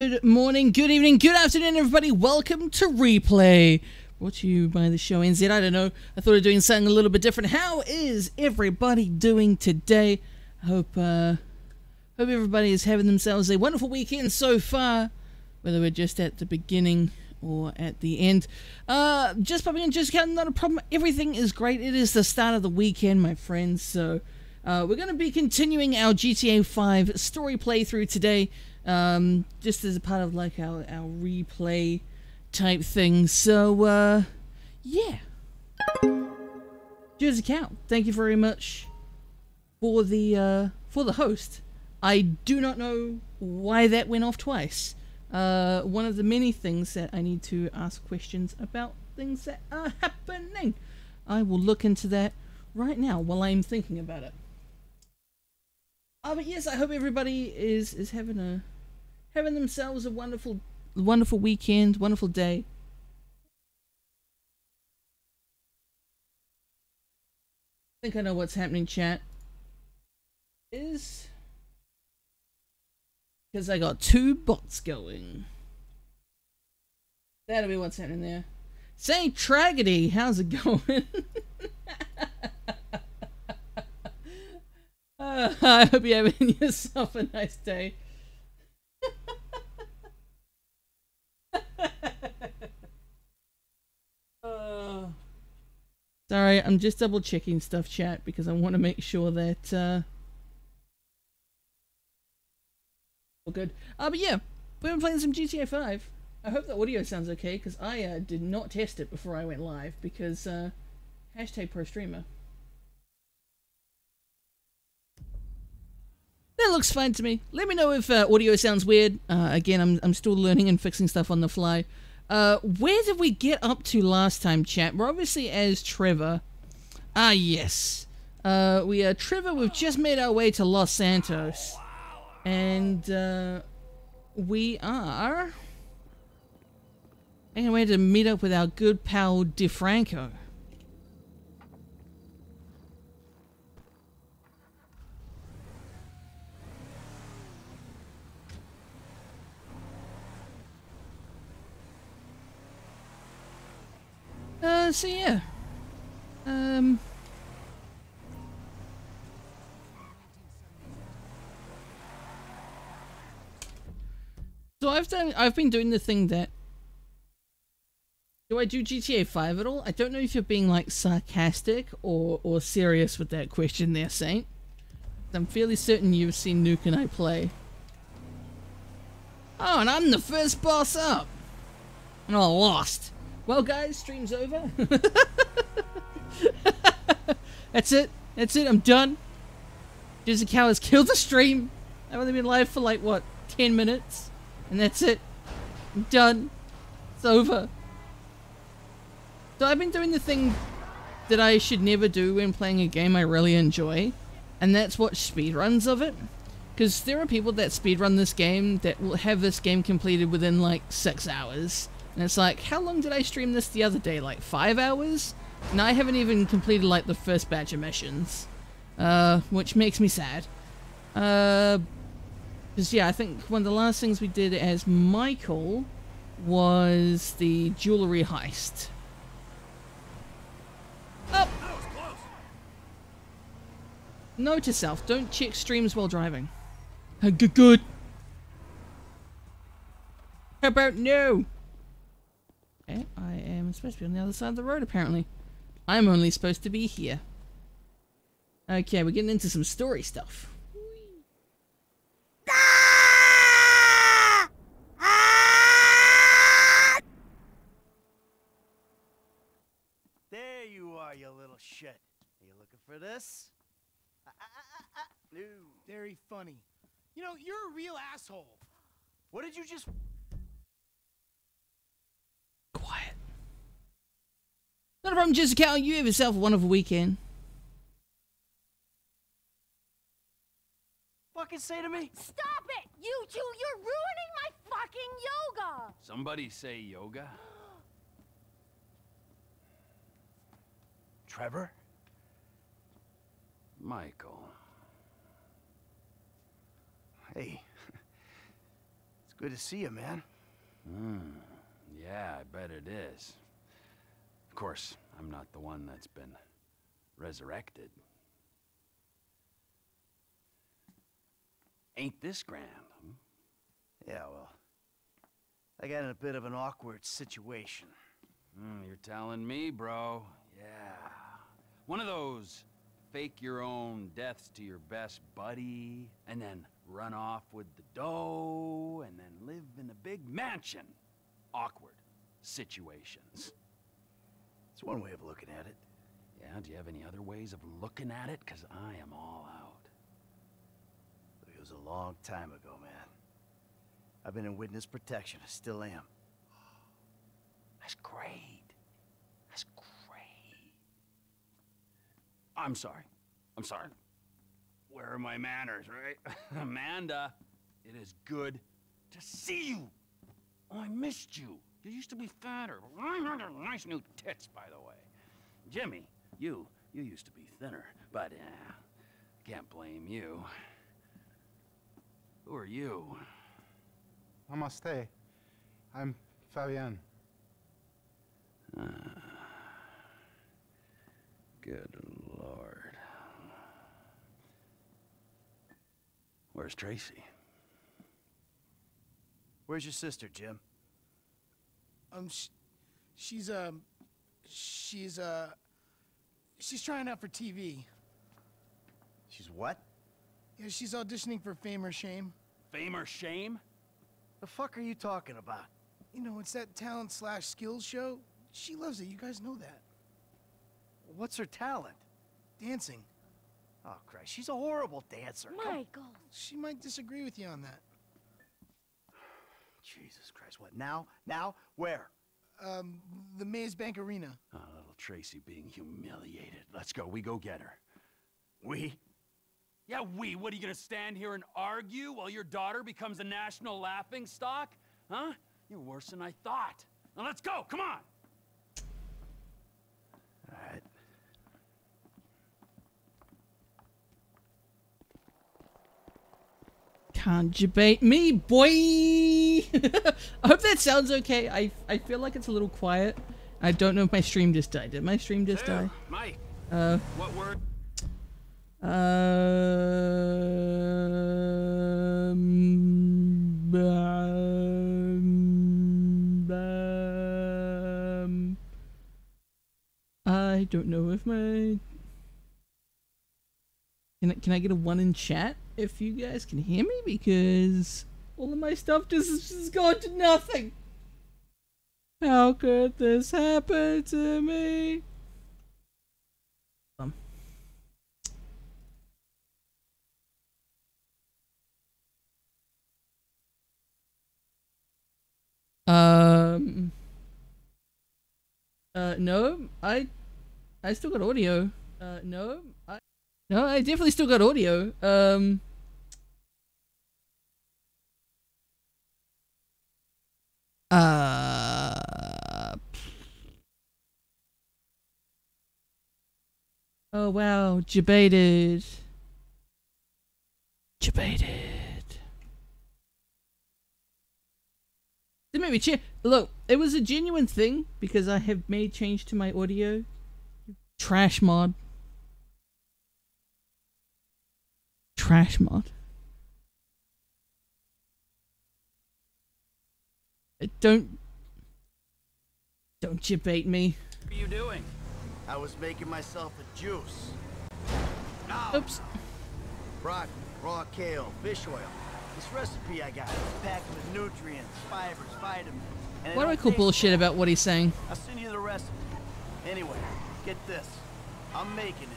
Good morning, good evening, good afternoon, everybody. Welcome to Replay, brought to you by The Show NZ. I don't know, I thought of doing something a little bit different. How is everybody doing today? I hope everybody is having themselves a wonderful weekend so far, whether we're just at the beginning or at the end. Just popping in, just counting, not a problem. Everything is great. It is the start of the weekend, my friends, so we're going to be continuing our GTA 5 story playthrough today. Just as a part of like our replay type thing. So, yeah. Cheers, Cal. Thank you very much for the host. I do not know why that went off twice. One of the many things that I need to ask questions about things that are happening. I will look into that right now while I'm thinking about it. But yes, I hope everybody is having a themselves a wonderful weekend, wonderful day. I think I know what's happening, chat. Is because I got two bots going. That'll be what's happening there. Say tragedy, how's it going? I hope you're having yourself a nice day. Sorry, I'm just double checking stuff, chat, because I want to make sure that all good. But yeah, we've been playing some GTA 5. I hope the audio sounds okay, because I did not test it before I went live, because hashtag pro streamer. That looks fine to me. Let me know if audio sounds weird. Again, I'm still learning and fixing stuff on the fly. Where did we get up to last time, chat? We're obviously as Trevor. Ah, yes. We are Trevor. We've just made our way to Los Santos. And we are on our way to meet up with our good pal DeFranco. So yeah, so I've been doing the thing that, do I do GTA 5 at all? I don't know if you're being like sarcastic or serious with that question there, Saint. I'm fairly certain you've seen Nuke and I play. Oh, and I'm the first boss up, and I lost. Well, guys, stream's over. That's it. That's it. I'm done. Jessica Cow has killed the stream. I've only been live for like, what, 10 minutes? And that's it. I'm done. It's over. So I've been doing the thing that I should never do when playing a game I really enjoy, and that's watch speedruns of it. Because there are people that speedrun this game that will have this game completed within like 6 hours. And it's like, how long did I stream this the other day? Like 5 hours? And I haven't even completed like the first batch of missions. Which makes me sad. Because yeah, I think one of the last things we did as Michael was the jewelry heist. Oh! That was close. Note to self, don't check streams while driving. Good. How about no? Okay, I am supposed to be on the other side of the road, apparently. I'm only supposed to be here. Okay, we're getting into some story stuff. There you are, you little shit. Are you looking for this? No. Very funny. You know, you're a real asshole. What did you just... Quiet. Not a problem, Jessica. You have yourself a wonderful weekend. Fucking say to me. Stop it, you two! You're ruining my fucking yoga. Somebody say yoga. Trevor. Michael. Hey. It's Good to see you, man. Yeah, I bet it is. Of course, I'm not the one that's been resurrected. Ain't this grand, hmm? Yeah, well, I got in a bit of an awkward situation. You're telling me, bro. Yeah. One of those fake your own deaths to your best buddy, and then run off with the dough, and then live in a big mansion. Awkward situations. It's one way of looking at it. Yeah, do you have any other ways of looking at it? Because I am all out. Look, it was a long time ago, man. I've been in witness protection. I still am. That's great. That's great. I'm sorry. I'm sorry. Where are my manners, right? Amanda, it is good to see you. Oh, I missed you. You used to be fatter. Nice new tits, by the way. Jimmy, you used to be thinner, but I can't blame you. Who are you? Namaste. I'm Fabian. Good Lord. Where's Tracy? Where's your sister, Jim? She's trying out for TV. She's what? Yeah, she's auditioning for Fame or Shame. Fame or Shame? The fuck are you talking about? You know, it's that talent/skills show. She loves it, you guys know that. What's her talent? Dancing. Oh, Christ, she's a horrible dancer. Michael! She might disagree with you on that. Jesus Christ, what, now? Now? Where? The Mays Bank Arena. Oh, little Tracy being humiliated. Let's go, we go get her. We? Yeah, we? What, are you gonna stand here and argue while your daughter becomes a national laughingstock? Huh? You're worse than I thought. Now let's go, come on! All right. Can't you beat me, boy? I hope that sounds okay. I feel like it's a little quiet. I don't know if my stream just died. Did my stream just die? Mike. What word? I don't know if my... Can I get a one in chat if you guys can hear me? Because all of my stuff just has gone to nothing. How could this happen to me? No, I still got audio. No, I definitely still got audio. Oh wow, debated. They made me cheer. Look, it was a genuine thing because I have made change to my audio. Trash mod. Don't you bait me. What are you doing? I was making myself a juice. Ow. Oops. Broccoli, raw kale, fish oil. This recipe I got is packed with nutrients, fibers, vitamins. Why do I call bullshit about what he's saying? I'll send you the recipe. Anyway, get this. I'm making it.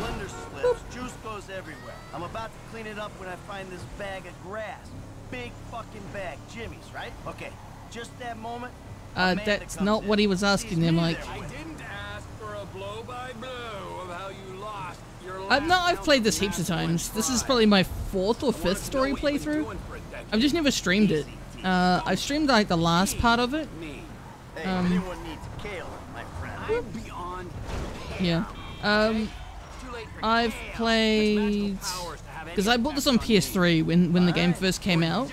Blender slips, juice goes everywhere. I'm about to clean it up when I find this bag of grass. Big fucking bag. Jimmy's, right? Okay. Just that moment. That's not what he was asking him, like. I didn't ask for a blow by blow of how you lost your life. No, I've played this heaps of times. This is probably my 4th or 5th story playthrough. I've just never streamed it. I've streamed like the last part of it. Anyone needs kale, my friend. Yeah. I've played, because I bought this on PS3 when the game first came out.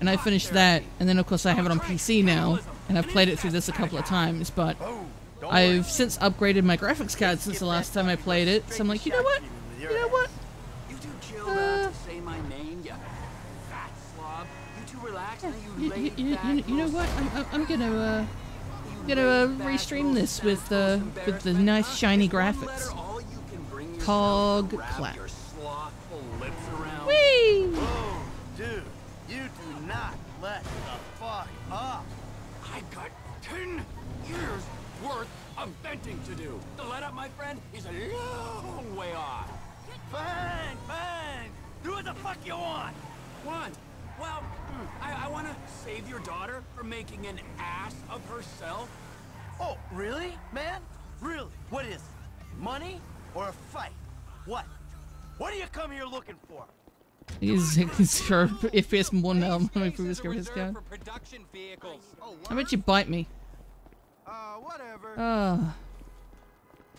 And I finished that, and then of course I have it on PC now, and I've played it through this a couple of times, but I've since upgraded my graphics card since the last time I played it, so I'm like, you know what? You know what? I'm gonna restream this with the nice shiny graphics. Cog clap. Whee! Oh, dude, you do not let the fuck up. I got 10 years worth of venting to do. The let up, my friend, is a long way off. Fine, fine. Do what the fuck you want. Well, I want to save your daughter from making an ass of herself. Oh, really, man? Really? What is it? Money or a fight? What? What do you come here looking for? He's sure if it's more now than my previous character's gun. I bet you bite me. Whatever.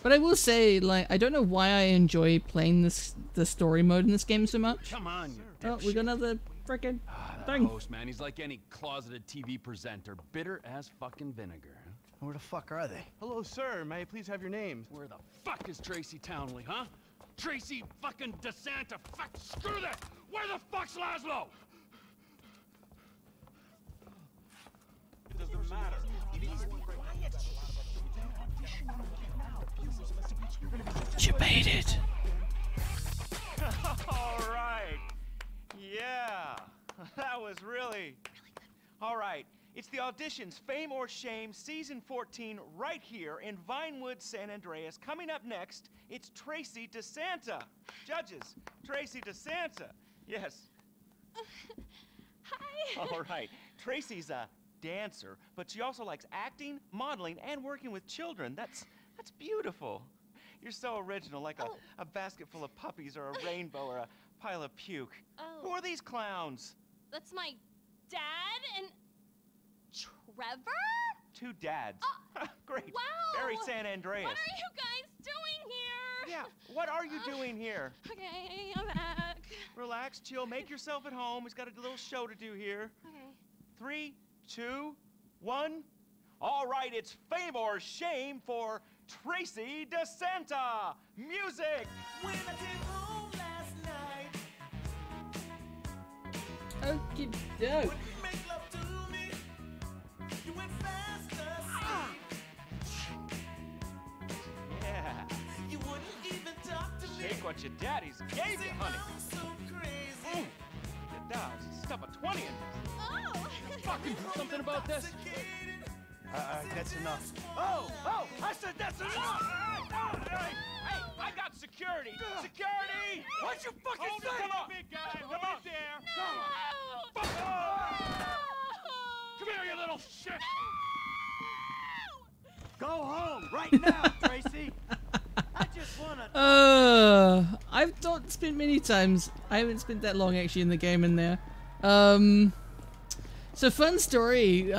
But I will say, like, I don't know why I enjoy playing the story mode in this game so much. Come on, you dipshit. Oh, we got another frickin' thing. Host, man, he's like any closeted TV presenter, bitter as fucking vinegar. Where the fuck are they? Hello, sir. May I please have your names? Where the fuck is Tracy Townley, huh? Tracy fucking DeSanta. Fuck, screw that. Where the fuck's Laszlo? It doesn't matter. You made it. All right. Yeah, that was really good. All right, it's the auditions, Fame or Shame, Season 14, right here in Vinewood, San Andreas. Coming up next, it's Tracy DeSanta. Judges, Tracy DeSanta. Yes. Hi. All right, Tracy's a dancer, but she also likes acting, modeling, and working with children. That's beautiful. You're so original, like a basket full of puppies or a rainbow or a pile of puke. Oh. Who are these clowns? That's my dad and Trevor? Two dads. Great. Wow. Very San Andreas. What are you guys doing here? Yeah, what are you doing here? Okay, I'm back. Relax, chill, make yourself at home. We've got a little show to do here. Okay. 3, 2, 1. All right, it's Fame or Shame for Tracy DeSanta. Music. Okie doke. Yeah. You wouldn't even talk to me. Take what your daddy's gave you, honey. So crazy. Your dad's stuff a 20 in this. Oh. Fucking do something about this. That's enough. Oh, I said that's enough. Hey, I got security. Security! What'd you fucking say? Come on, big guy. Come on. There. No. Fuck off. Come here, you little shit. No. Go home right now, Tracy. I just wanna. I've not spent many times. I haven't spent that long actually in the game in there. So fun story,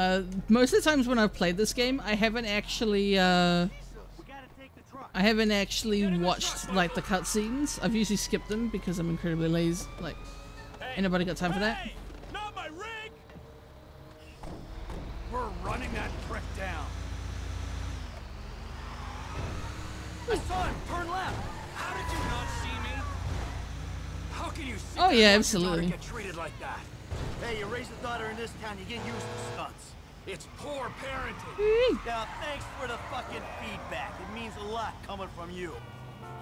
most of the times when I've played this game, I haven't actually watched, like, the cutscenes. I've usually skipped them because I'm incredibly lazy. Like, anybody got time for that? Not my rig! We're running that prick down. I saw him turn left. How did you not see me? How can you see? Oh yeah, absolutely. Get treated like that? Hey, you raise a daughter in this town, you get used to stunts. It's poor parenting. Now, thanks for the fucking feedback. It means a lot coming from you.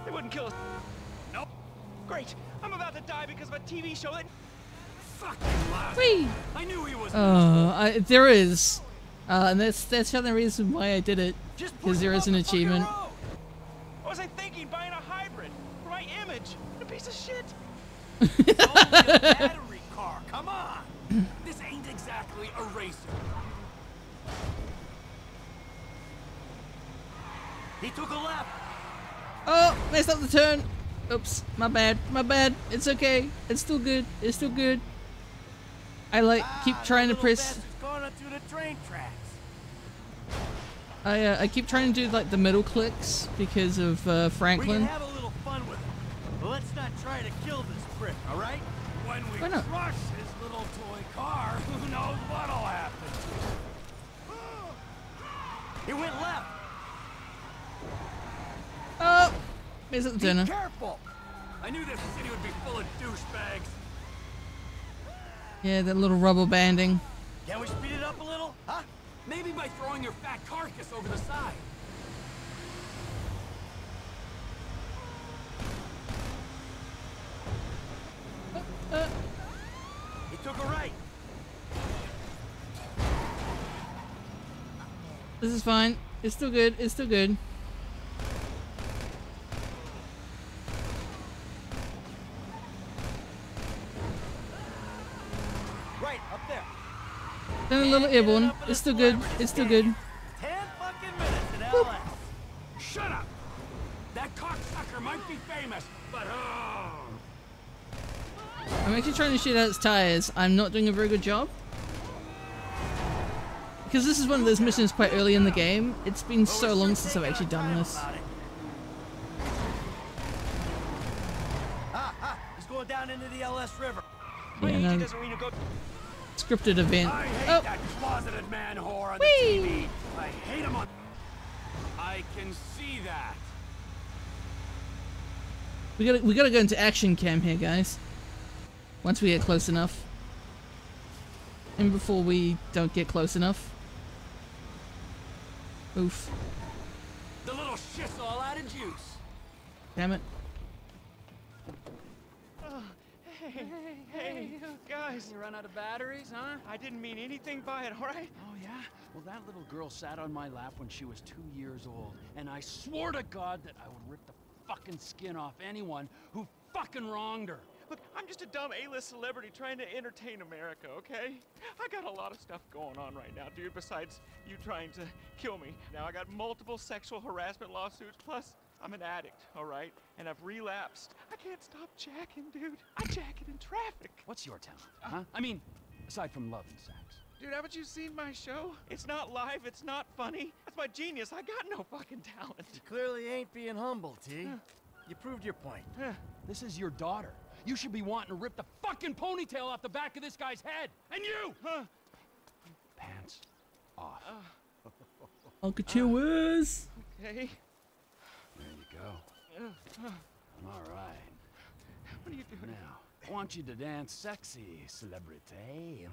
They wouldn't kill us. Nope. Great. I'm about to die because of a TV show that fucking lost. I knew he was. There is, and that's the reason why I did it, because there is an achievement. What was I thinking? Buying a hybrid for my image? What a piece of shit. It's only a battery car. Come on. This ain't exactly a racer. He took a lap. Oh, messed up the turn. Oops, my bad. It's okay. It's still good. I keep trying to press. I keep trying to do like the middle clicks because of Franklin. We can have a little fun with him. But let's not try to kill this prick, all right? When we crush his little old toy car, who knows what'll happen? He went left. Oh, is it dinner? Be careful! I knew this city would be full of douchebags. Yeah, that little rubber banding. Can we speed it up a little? Huh? Maybe by throwing your fat carcass over the side. He took a right. This is fine. It's still good. It's still good. Right up there. Then a little airborne. It's still good. It's still good. 10 fucking minutes in LS. Shut up. That cocksucker might be famous, but I'm actually trying to shit out its tires. I'm not doing a very good job. Because this is one of those missions quite early in the game. It's been so long since I've actually done this. He's going down into the LS River. Yeah, no. Scripted event. I hate that closeted man whore on the TV. I hate him on. I can see that. We gotta go into action cam here, guys. Once we get close enough. And before we don't get close enough. Oof. The little shit's all out of juice. Damn it. Oh, hey, guys. You run out of batteries, huh? I didn't mean anything by it, all right? Oh, yeah? Well, that little girl sat on my lap when she was 2 years old, and I swore to God that I would rip the fucking skin off anyone who fucking wronged her. Look, I'm just a dumb A-list celebrity trying to entertain America, okay? I got a lot of stuff going on right now, dude, besides you trying to kill me. Now I got multiple sexual harassment lawsuits, plus I'm an addict, all right? And I've relapsed. I can't stop jacking, dude. I jack it in traffic. What's your talent, huh? I mean, aside from love and sex. Dude, haven't you seen my show? It's not live, it's not funny. That's my genius. I got no fucking talent. You clearly ain't being humble, T. You proved your point. This is your daughter. You should be wanting to rip the fucking ponytail off the back of this guy's head. And you! Pants off. Uncle Chewers. Okay. There you go. I'm all right. What are you doing now? I want you to dance sexy, celebrity.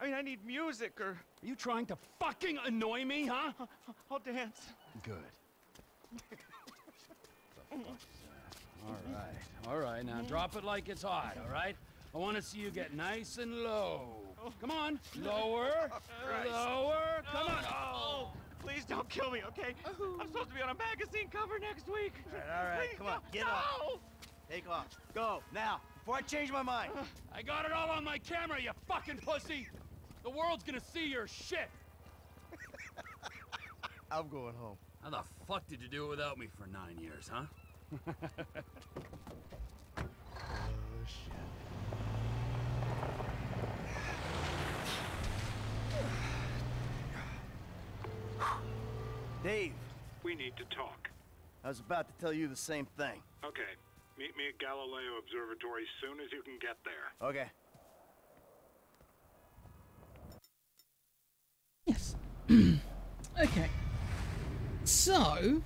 I mean, I need music or... Are you trying to fucking annoy me, huh? I'll dance. Good. What the fuck? All right, now drop it like it's hot, all right? I want to see you get nice and low. Come on, lower, lower, come on. Oh, please don't kill me, okay? I'm supposed to be on a magazine cover next week. All right, come on, get off. Take off, go, now, before I change my mind. I got it all on my camera, you fucking pussy. The world's gonna see your shit. I'm going home. How the fuck did you do it without me for 9 years, huh? Oh, shit. Dave, we need to talk. I was about to tell you the same thing. Okay, meet me at Galileo Observatory as soon as you can get there. Okay. Yes. Okay. So.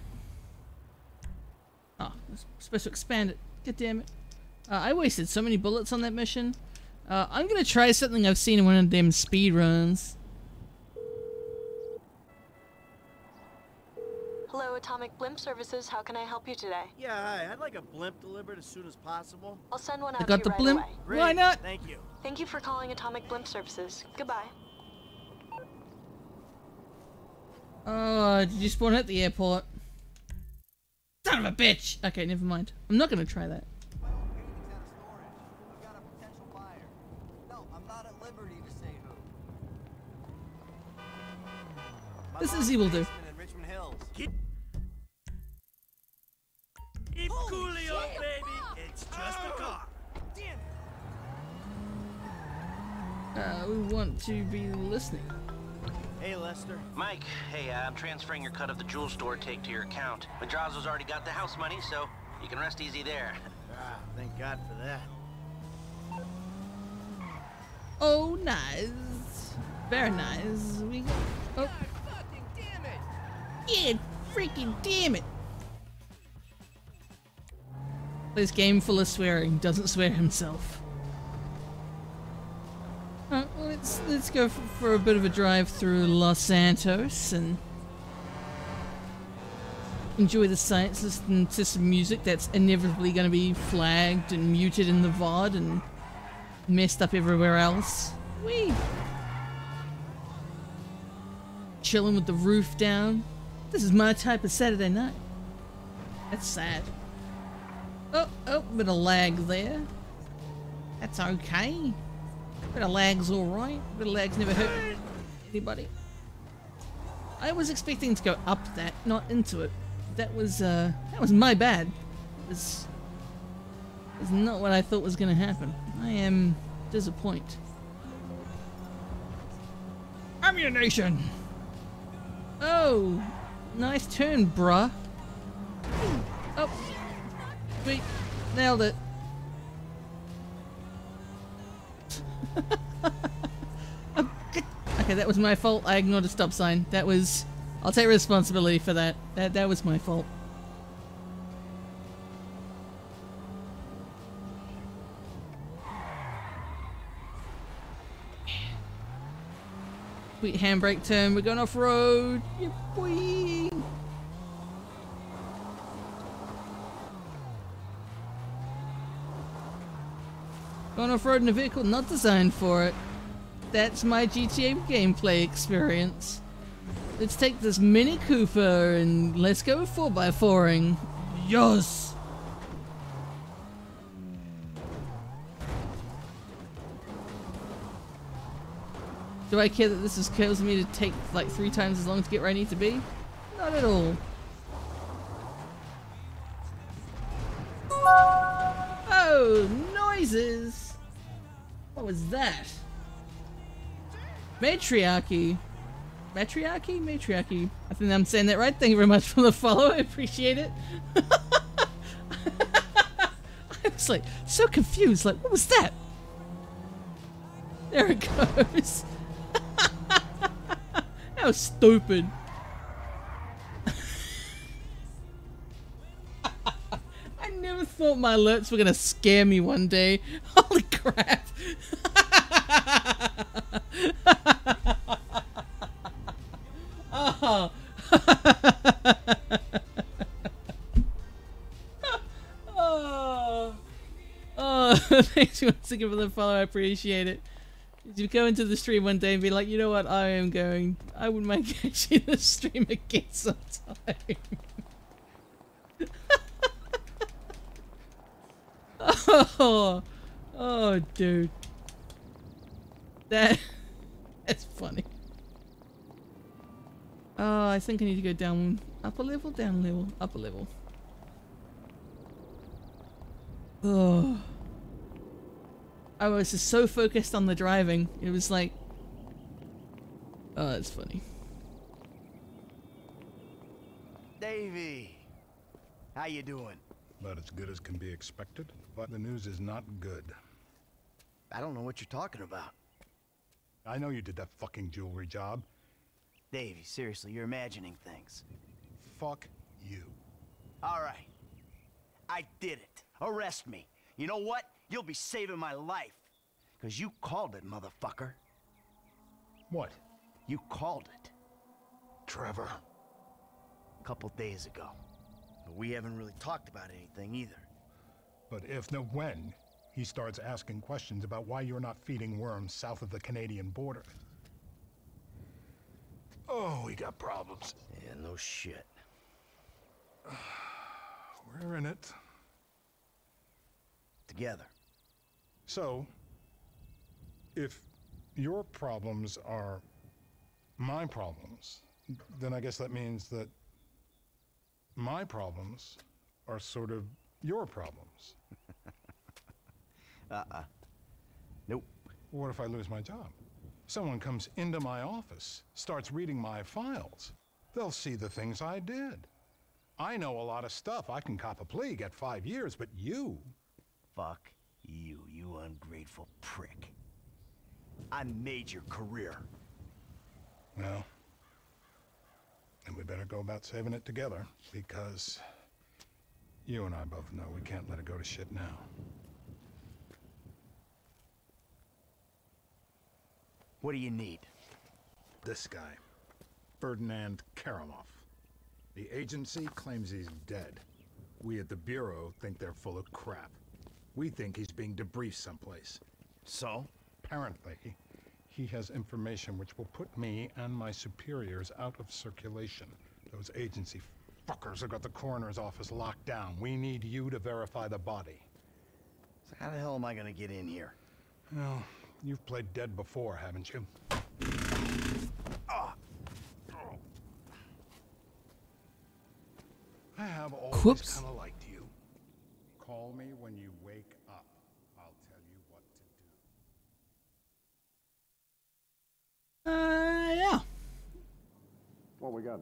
Oh, I'm supposed to expand it. God damn it. I wasted so many bullets on that mission. I'm gonna try something I've seen in one of them speedruns. Hello, Atomic Blimp Services. How can I help you today? Yeah, hi. I'd like a blimp delivered as soon as possible. I'll send one out to you right away. I got the blimp. Why not? Thank you. Thank you for calling Atomic Blimp Services. Goodbye. Did you spawn at the airport? Son of a bitch! Okay, never mind. I'm not gonna try that. We've got a potential buyer. No, I'm not at liberty to say who. This is evil, dude. It's Coolio, baby. It's just a car. We want to be listening. Hey, Lester. Mike, hey, I'm transferring your cut of the jewel store take to your account. Madrazo's already got the house money, so you can rest easy there. Ah, thank God for that. Oh, nice. Very nice. We got. Oh. Yeah, freaking damn it. This game full of swearing doesn't swear himself. Right, well, let's go for a bit of a drive through Los Santos and enjoy the sights, listen to some music that's inevitably going to be flagged and muted in the VOD and messed up everywhere else. Whee! Chilling with the roof down. This is my type of Saturday night. That's sad. Oh, oh, bit of lag there. That's okay. Bit of lag's alright. Bit of lag's never hurt anybody. I was expecting to go up that, not into it. That was my bad. It was not what I thought was gonna happen. I am disappointed. Ammunition! Oh! Nice turn, bruh. Oh! We nailed it. Okay, that was my fault. I ignored a stop sign. That was... I'll take responsibility for that. That was my fault. Sweet handbrake turn. We're going off-road. Yeah, boy. Going off-road in a vehicle not designed for it. That's my GTA gameplay experience. Let's take this Mini Cooper and let's go 4x4ing. Yes! Do I care that this is causing me to take like 3 times as long to get where I need to be? Not at all. Oh, noises! What was that? Matriarchy. Matriarchy? Matriarchy. I think I'm saying that right. Thank you very much for the follow. I appreciate it. I was like, so confused. Like, what was that? There it goes. That was stupid. I never thought my alerts were going to scare me one day. Holy crap. Oh. Oh. Oh. Thanks once again for the follow. I appreciate it. You go into the stream one day and be like, you know what? I wouldn't mind catching the stream again sometime. Oh. Oh, dude. That's funny. Oh, I think I need to go down, up a level, down level, up a level. Oh, I was just so focused on the driving. It was like, oh, that's funny. Davey, how you doing? About as good as can be expected, but the news is not good. I don't know what you're talking about. I know you did that fucking jewelry job. Davey, seriously, you're imagining things. Fuck you. Alright. I did it. Arrest me. You know what? You'll be saving my life. Because you called it, motherfucker. What? You called it. Trevor. A couple days ago. But we haven't really talked about anything either. But if, no, when he starts asking questions about why you're not feeding worms south of the Canadian border. Oh, we got problems. Yeah, no shit. We're in it. Together. So, if your problems are my problems, then I guess that means that my problems are sort of your problems. Nope. What if I lose my job? Someone comes into my office, starts reading my files. They'll see the things I did. I know a lot of stuff. I can cop a plea, get 5 years, but you... Fuck you, you ungrateful prick. I made your career. Well, then we better go about saving it together, because you and I both know we can't let it go to shit now. What do you need? This guy, Ferdinand Karamoff. The agency claims he's dead. We at the Bureau think they're full of crap. We think he's being debriefed someplace. So? Apparently, he has information which will put me and my superiors out of circulation. Those agency fuckers have got the coroner's office locked down. We need you to verify the body. So how the hell am I gonna get in here? Well, you've played dead before, haven't you? I have always kind of liked you. Call me when you wake up. I'll tell you what to do. Yeah. What we got?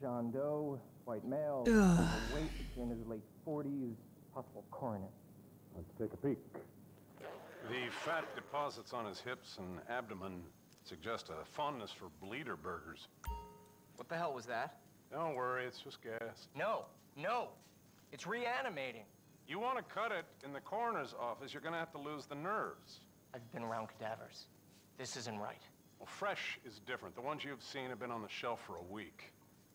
John Doe, white male, weight in his late 40s, possible coroner. Let's take a peek. The fat deposits on his hips and abdomen suggest a fondness for bleeder burgers. What the hell was that? Don't worry, it's just gas. No, no. It's reanimating. You want to cut it in the coroner's office, you're going to have to lose the nerves. I've been around cadavers. This isn't right. Well, fresh is different. The ones you've seen have been on the shelf for a week.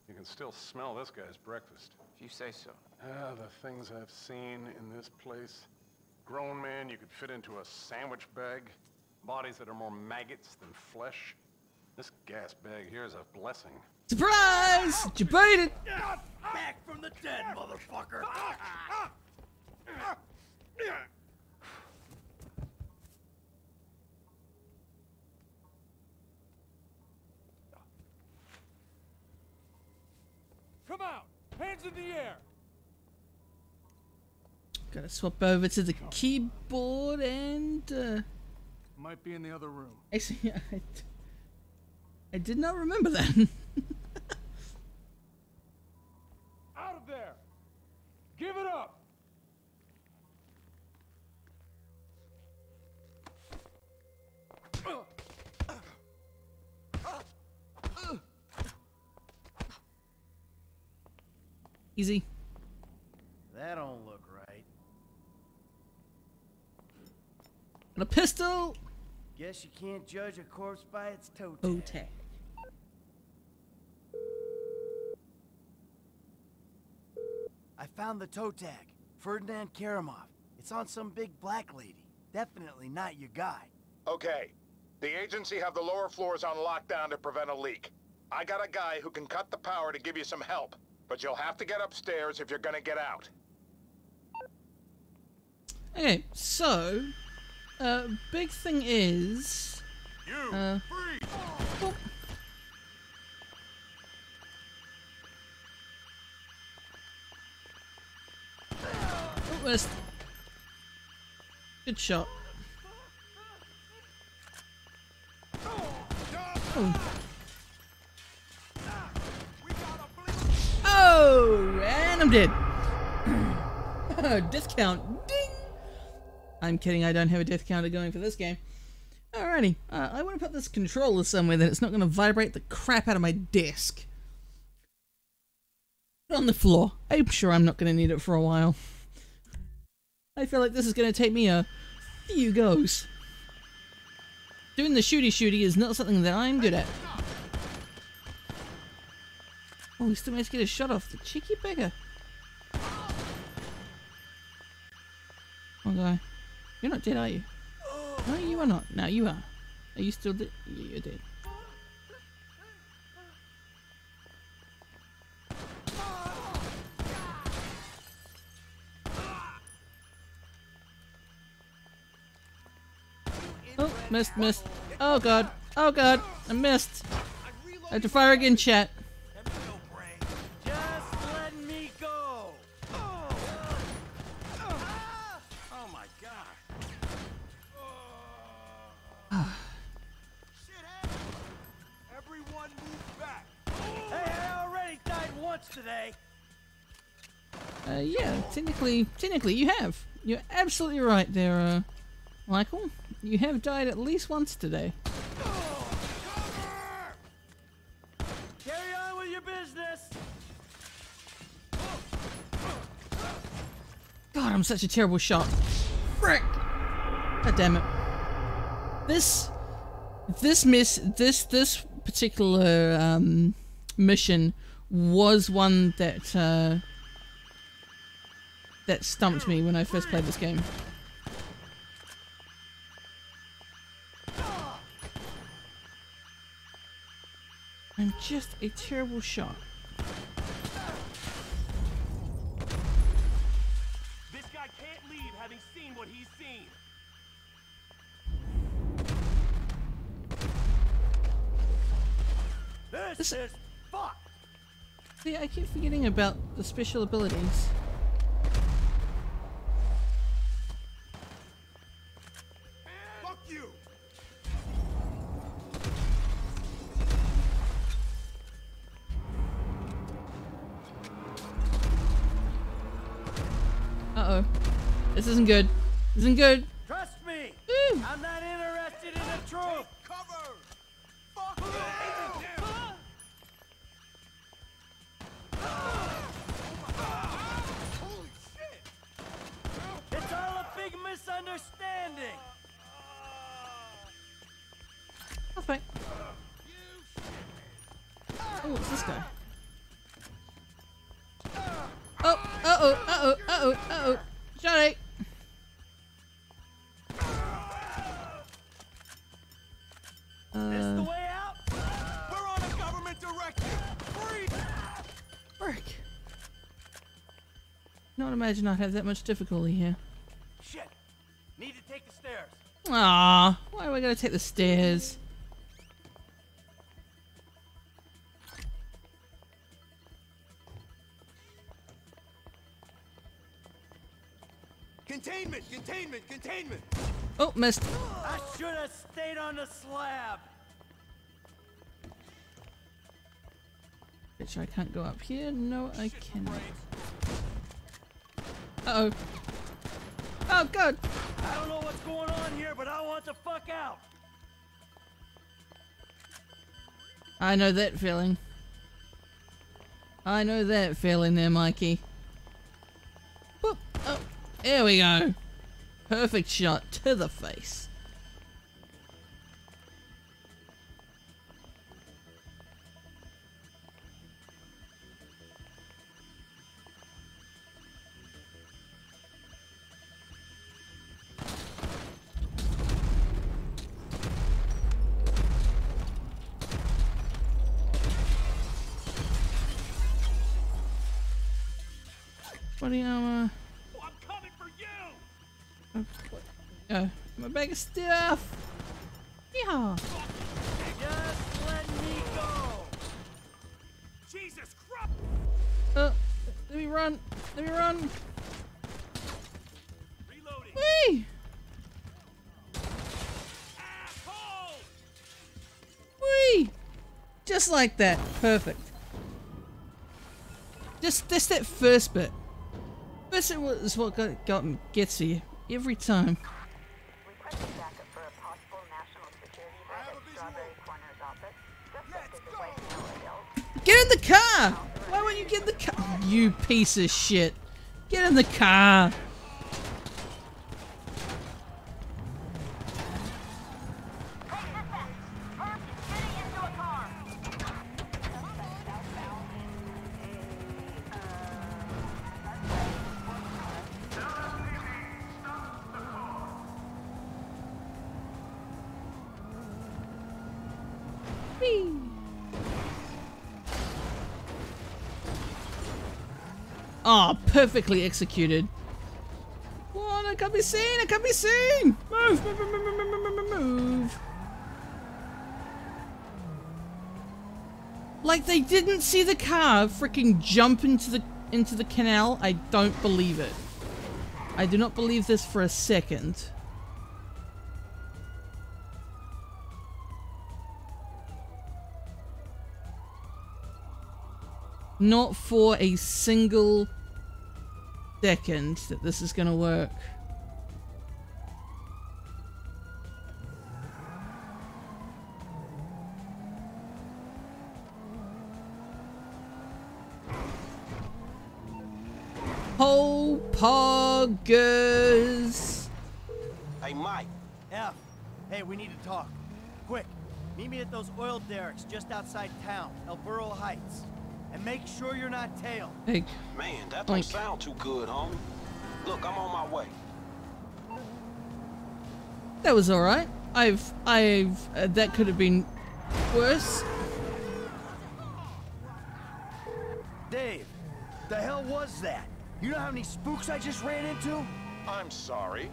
You can still smell this guy's breakfast. If you say so. Ah, the things I've seen in this place. Grown men you could fit into a sandwich bag. Bodies that are more maggots than flesh. This gas bag here is a blessing. Surprise! You beat it! Back from the dead, motherfucker! Come out! Hands in the air! Gotta swap over to the keyboard and... might be in the other room. Actually, I did not remember that. Out of there! Give it up! Easy. That don't look right. And a pistol! Guess you can't judge a corpse by its toe tag. I found the toe tag. Ferdinand Karamoff. It's on some big black lady. Definitely not your guy. Okay. The agency have the lower floors on lockdown to prevent a leak. I got a guy who can cut the power to give you some help, but you'll have to get upstairs if you're gonna get out. Okay, so... big thing is... You freeze! Oh. Good shot. Oh. Oh, and I'm dead. Oh, death count. Ding! I'm kidding, I don't have a death counter going for this game. Alrighty, I want to put this controller somewhere that it's not going to vibrate the crap out of my desk. Put it on the floor. I'm sure I'm not going to need it for a while. I feel like this is going to take me a few goes. Doing the shooty-shooty is not something that I'm good at. Oh, he still managed to get a shot off. The cheeky beggar. Oh, guy. You're not dead, are you? No, you are not. No, you are. Are you still dead? Yeah, you're dead. Oh, missed. Oh god. Oh god. I missed. I have to fire again, chat. Just let me go. Oh my god. Shit. Everyone move back. Hey, I already died once today. Yeah, technically you have. You're absolutely right there, Michael. You have died at least once today. Carry on with your business. God, I'm such a terrible shot. Frick! God damn it. This particular mission was one that that stumped me when I first played this game. I'm just a terrible shot. This guy can't leave having seen what he's seen. This is fuck. See, I keep forgetting about the special abilities. Fuck you. Uh-oh. This isn't good. This isn't good. Trust me. Ooh. I'm not interested in the truth. Take cover. Fuck you. Holy shit! It's all a big misunderstanding. That's fine. Oh, what's this guy? Oh, uh oh. Johnny. This the way out? We're on a government directive. Frick. Not imagine I'd have that much difficulty here. Shit. Need to take the stairs. Aww, why do I gotta take the stairs? Containment! Containment! Containment! Oh, missed. I should have stayed on the slab. Bitch, I can't go up here. No, I cannot. Uh oh. Oh god. I don't know what's going on here, but I want to fuck out. I know that feeling. I know that feeling there, Mikey. Boop. Oh, there we go. Perfect shot to the face. Oh, I'm coming for you. My bag of stuff. Yeah. Just let me go. Jesus Christ. Let me run. Let me run. Reloading. Whee! Asshole. Whee! Just like that. Perfect. Just that first bit. This is what gets you every time. Requesting backup for a possible national security event at Strawberry Corner's office. Let's go. Get in the car! Why won't you get in the car? You piece of shit. Get in the car! Oh, perfectly executed. Come on, I can't be seen, I can't be seen! Move, move, move, move, move, move, move. Like they didn't see the car freaking jump into the canal. I don't believe it. I do not believe this for a second. Not for a single second that this is gonna work. Ho poggers. Hey, Mike. Yeah. Hey, we need to talk. Quick. Meet me at those oil derricks just outside town, El Burro Heights. And make sure you're not tailed. Hey. Man, that don't sound too good, homie. Look, I'm on my way. That was all right. I've that could have been worse. Dave, the hell was that? You know how many spooks I just ran into? I'm sorry.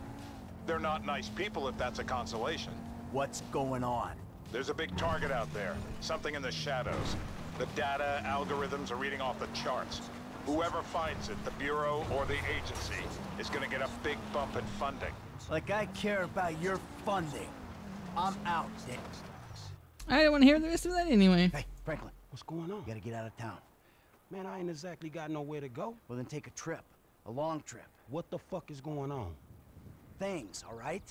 They're not nice people, if that's a consolation. What's going on? There's a big target out there. Something in the shadows. The data algorithms are reading off the charts. Whoever finds it, the Bureau or the agency, is gonna get a big bump in funding. Like I care about your funding. I'm out, Dick. I don't want to hear the rest of that anyway. Hey, Franklin. What's going on? You gotta get out of town. Man, I ain't exactly got nowhere to go. Well, then take a trip. A long trip. What the fuck is going on? Things, all right?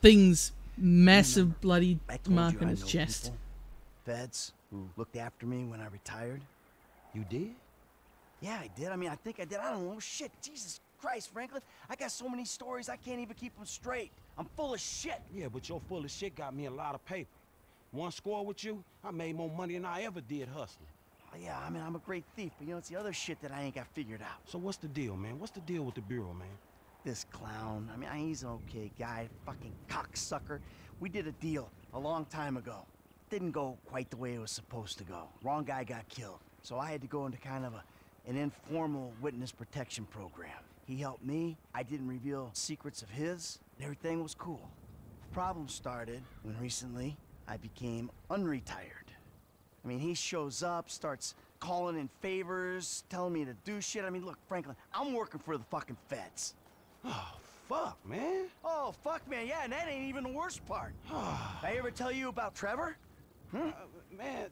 Things. Massive bloody mark on his chest. People. Feds who looked after me when I retired. You did? Yeah, I did. I mean, I think I did. I don't know. Shit. Jesus Christ, Franklin. I got so many stories, I can't even keep them straight. I'm full of shit. Yeah, but your full of shit got me a lot of paper. One score with you, I made more money than I ever did hustling. Oh, yeah, I mean, I'm a great thief, but you know, it's the other shit that I ain't got figured out. So what's the deal, man? What's the deal with the Bureau, man? This clown. I mean, he's an okay guy, fucking cocksucker. We did a deal a long time ago. Didn't go quite the way it was supposed to go. Wrong guy got killed. So I had to go into kind of an informal witness protection program. He helped me. I didn't reveal secrets of his. And everything was cool. The problem started when recently I became unretired. I mean, he shows up, starts calling in favors, telling me to do shit. I mean, look, Franklin, I'm working for the fucking feds. Oh, fuck, man. Oh, fuck, man. Yeah, and that ain't even the worst part. I ever tell you about Trevor? Hmm? Man,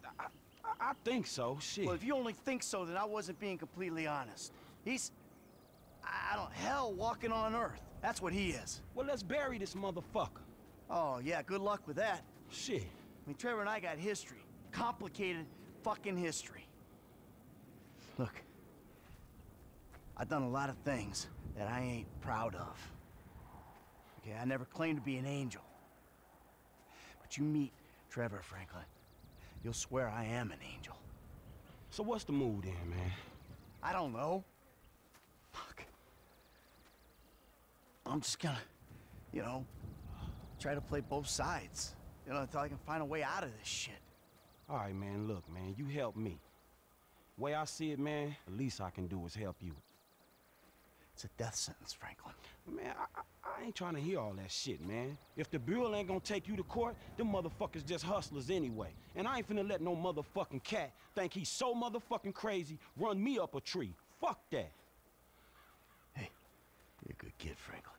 I think so. Shit. Well, if you only think so, then I wasn't being completely honest. He's... I don't... Hell walking on Earth. That's what he is. Well, let's bury this motherfucker. Oh, yeah, good luck with that. Shit. I mean, Trevor and I got history. Complicated fucking history. Look. I've done a lot of things that I ain't proud of. Okay, I never claimed to be an angel. But you meet Trevor, Franklin, you'll swear I am an angel. So what's the mood in, man? I don't know. Fuck. I'm just gonna, you know, try to play both sides. You know, until I can find a way out of this shit. All right, man, look, man, you help me. The way I see it, man, the least I can do is help you. It's a death sentence, Franklin. Man, I ain't trying to hear all that shit, man. If the Bureau ain't gonna take you to court, them motherfuckers just hustlers anyway. And I ain't finna let no motherfucking cat think he's so motherfucking crazy run me up a tree. Fuck that. Hey, you're a good kid, Franklin.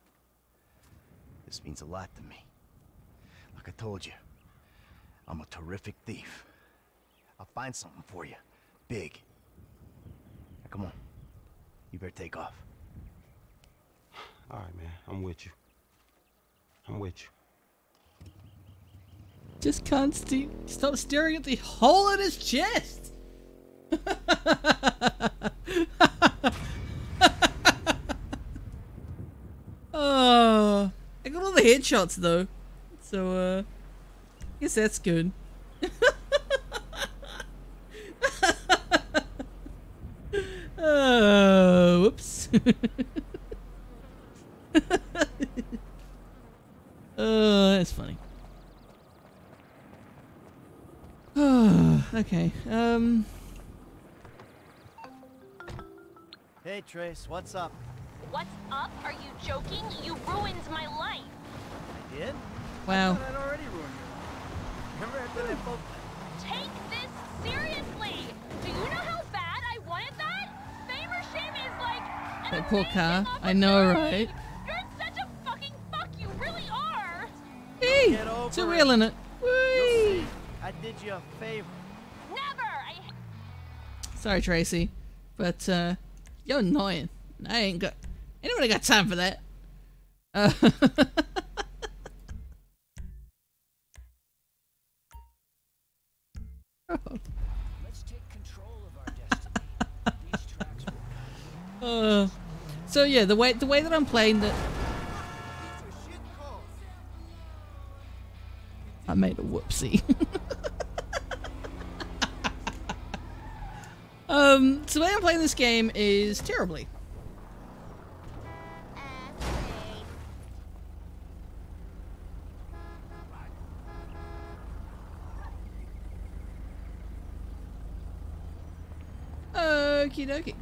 This means a lot to me. Like I told you, I'm a terrific thief. I'll find something for you. Big. Now, come on. You better take off. All right, man. I'm with you. I'm with you. Just can't stop staring at the hole in his chest. Oh, I got all the headshots though, so I guess that's good. Oh, whoops. That's funny. Okay. Hey, Trace, what's up? What's up? Are you joking? You ruined my life. I did? Wow. I thought I'd already ruined your life. Remember after that boat? Take this seriously. Do you know how bad I wanted that? Fame or Shame is like that poor car. I know, right? It's a reel in it. See, I did you a favor. Never. Sorry, Tracy, but you're annoying. I ain't got anybody got time for that. Let's take control of our destiny. These tracks will So yeah, the way that I'm playing that, I made a whoopsie. So the way I'm playing this game is terribly. Okie dokie.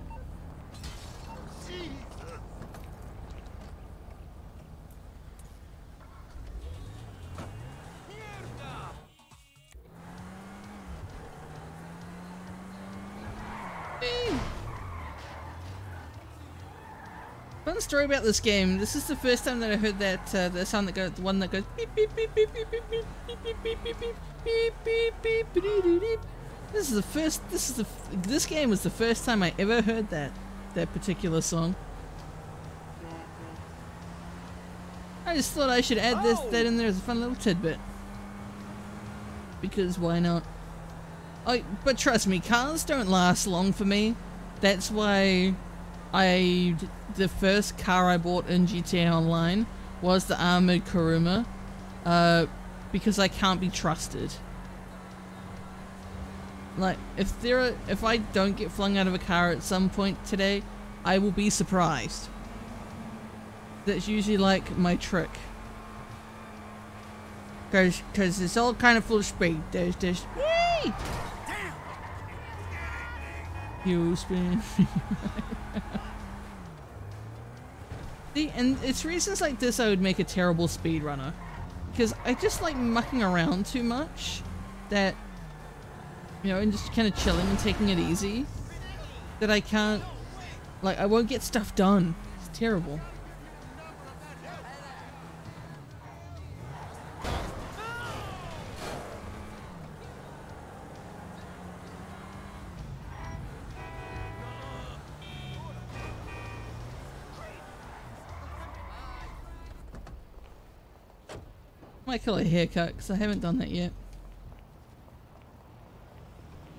Fun story about this game. This is the first time that I heard that the sound that goes, the one that goes beep beep beep beep beep beep beep beep beep beep beep beep beep beep. This is the first. This game was the first time I ever heard that particular song. I just thought I should add that in there as a fun little tidbit. Because why not? Oh, but trust me, cars don't last long for me. That's why the first car I bought in GTA Online was the Armored Kuruma, because I can't be trusted. Like, if I don't get flung out of a car at some point today, I will be surprised. That's usually like my trick. Cause it's all kind of full speed. There's this. Whee! You spin. See, and it's reasons like this I would make a terrible speedrunner, because I just like mucking around too much, that, you know, and just kind of chilling and taking it easy, that I can't, like, I won't get stuff done. It's terrible. I might call it a haircut because I haven't done that yet.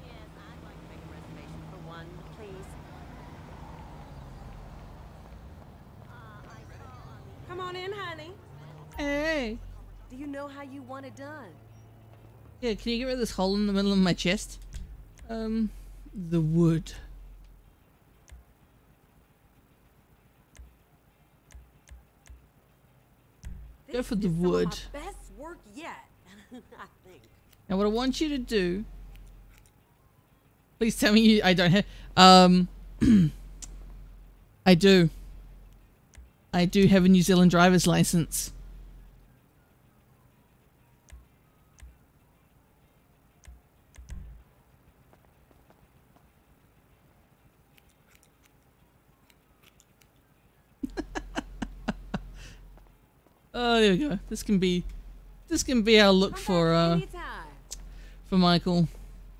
Yes, I'd like to make a reservation for one, please. Come on in, honey. Hey. Do you know how you want it done? Yeah, can you get rid of this hole in the middle of my chest? The wood. Go for the wood. Best work yet. I think. Now what I want you to do, please tell me you, I don't have, I do have a New Zealand driver's license. Oh, there we go. This can be our look for Michael.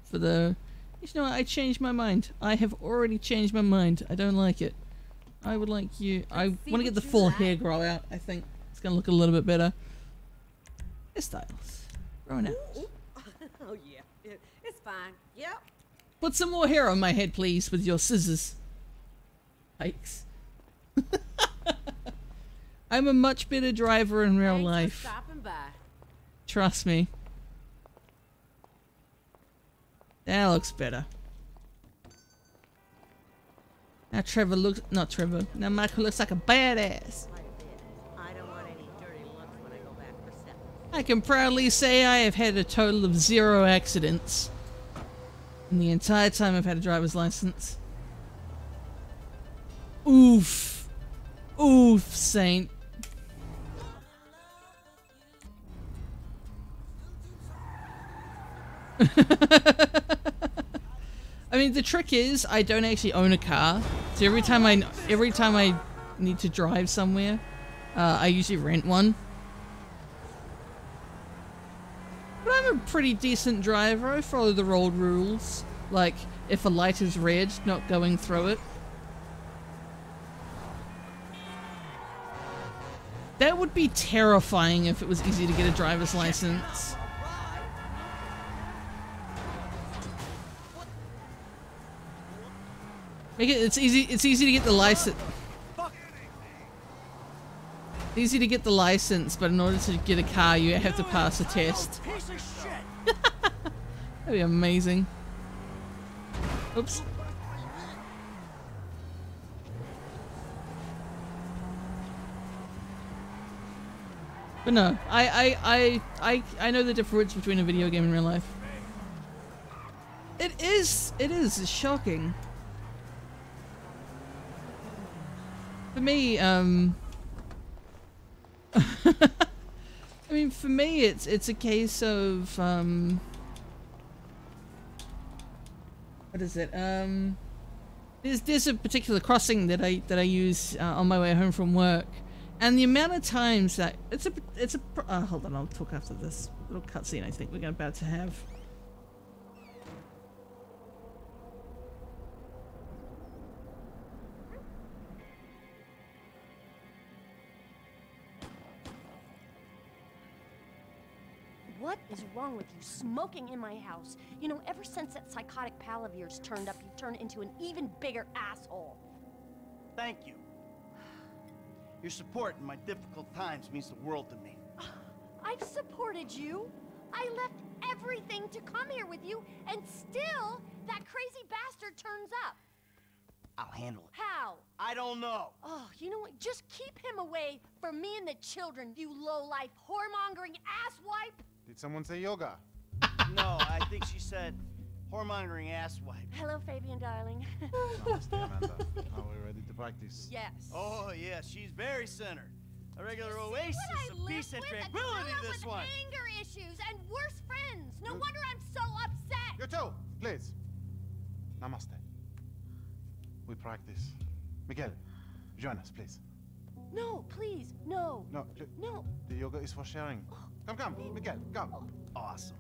For the, you know what, I changed my mind. I have already changed my mind. I don't like it. I would like you. I want to get the full hair grow out. I think it's gonna look a little bit better. Hair styles, growing out. Ooh, ooh. Oh yeah, it's fine. Yep. Put some more hair on my head, please, with your scissors. Yikes. I'm a much better driver in real life. Trust me. That looks better. Now Trevor looks, not Trevor. Now Michael looks like a badass. I don't want any dirty looks when I go back for seven. I can proudly say I have had a total of 0 accidents in the entire time I've had a driver's license. Oof. Oof, Saint. I mean, the trick is I don't actually own a car, so every time I need to drive somewhere, I usually rent one. But I'm a pretty decent driver. I follow the road rules, like if a light is red, not going through it. That would be terrifying if it was easy to get a driver's license. It's easy to get the license. It's easy to get the license, but in order to get a car, you have to pass a test. That'd be amazing. Oops. But no, I know the difference between a video game and real life. It is shocking. For me, I mean, for me, it's a case of, what is it? There's a particular crossing that I use on my way home from work, and the amount of times that hold on, I'll talk after this little cutscene. I think we're about to have. What is wrong with you smoking in my house? You know, ever since that psychotic pal of yours turned up, you've turned into an even bigger asshole. Thank you. Your support in my difficult times means the world to me. I've supported you. I left everything to come here with you, and still that crazy bastard turns up. I'll handle it. How? I don't know. Oh, you know what? Just keep him away from me and the children, you low-life, whoremongering asswipe. Did someone say yoga? No, I think she said whoremongering asswipe. Hello, Fabian, darling. Namaste, Amanda. Are we ready to practice? Yes. Oh, yes. Yeah, she's very centered. A regular oasis of peace and tranquility, this one. Anger issues and worse friends. No wonder I'm so upset. You too, please. Namaste. We practice. Miguel, join us, please. No, please, no. No, no. The yoga is for sharing. Come, Miguel, go. Awesome.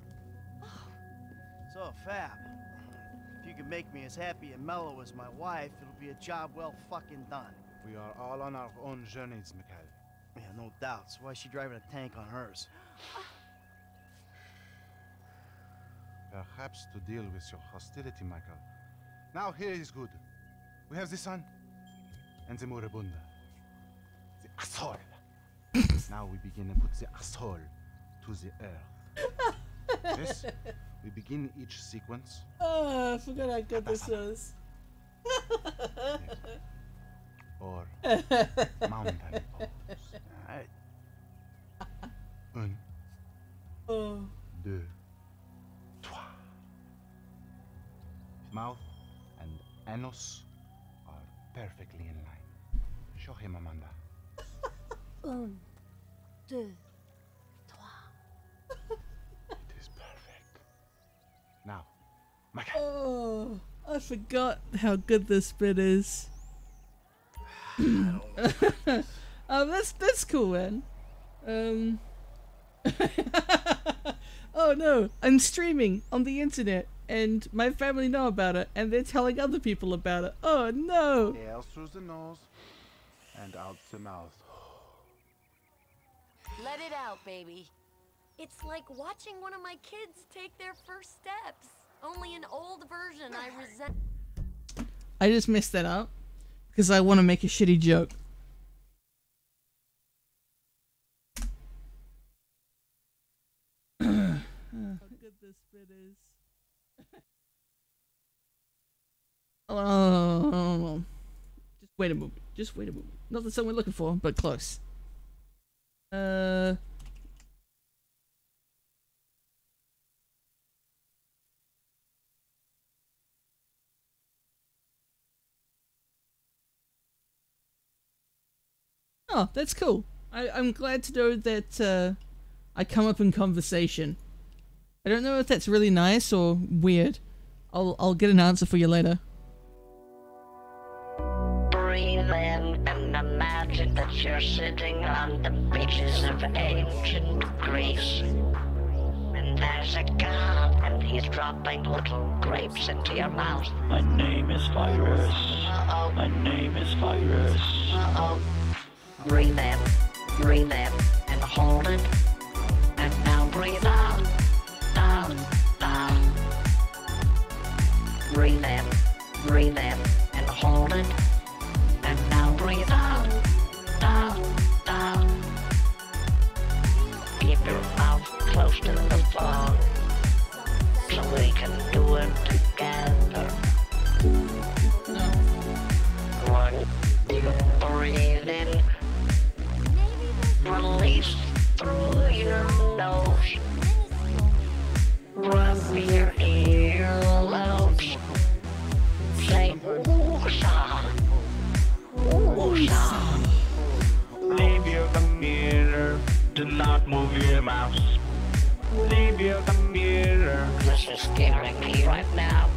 So, Fab, if you can make me as happy and mellow as my wife, it'll be a job well fucking done. We are all on our own journeys, Miguel. Yeah, no doubts. Why is she driving a tank on hers? Perhaps to deal with your hostility, Michael. Now here is good. We have the sun and the moribunda. The asshole. Now we begin to put the asshole to the earth. Yes, we begin each sequence. Oh, I forgot how good this was. Yes. Or mountain pose. Right. Un, deux, trois. Mouth and anus are perfectly in line. Show him, Amanda. Un, deux, trois. It is perfect. Now, Michael. Oh, I forgot how good this bit is. Oh, that's cool, man. Oh no, I'm streaming on the internet, and my family know about it, and they're telling other people about it. Oh no. Nails through the nose, and out the mouth. Let it out, baby. It's like watching one of my kids take their first steps. Only an old version. I resent. I just messed that up because I want to make a shitty joke. How good this bit is. Oh, just wait a moment. Just wait a moment. Not the song we're looking for, but close. Oh, that's cool. I'm glad to know that I come up in conversation. I don't know if that's really nice or weird. I'll get an answer for you later. Breathe in and imagine that you're sitting on the beaches of ancient Greece. And there's a god, and he's dropping little grapes into your mouth. My name is Virus. Uh-oh. My name is Virus. Uh-oh. Breathe in, and hold it. And now breathe out, down, down. Breathe in, and hold it, and now breathe out, down, down. Keep your mouth close to the floor, so we can do it together. 1, 2, breathe in, release through your nose, rub your earlobes. Say, woosah, woosah. Leave your computer, do not move your mouse. Leave your computer. This is scaring me right now.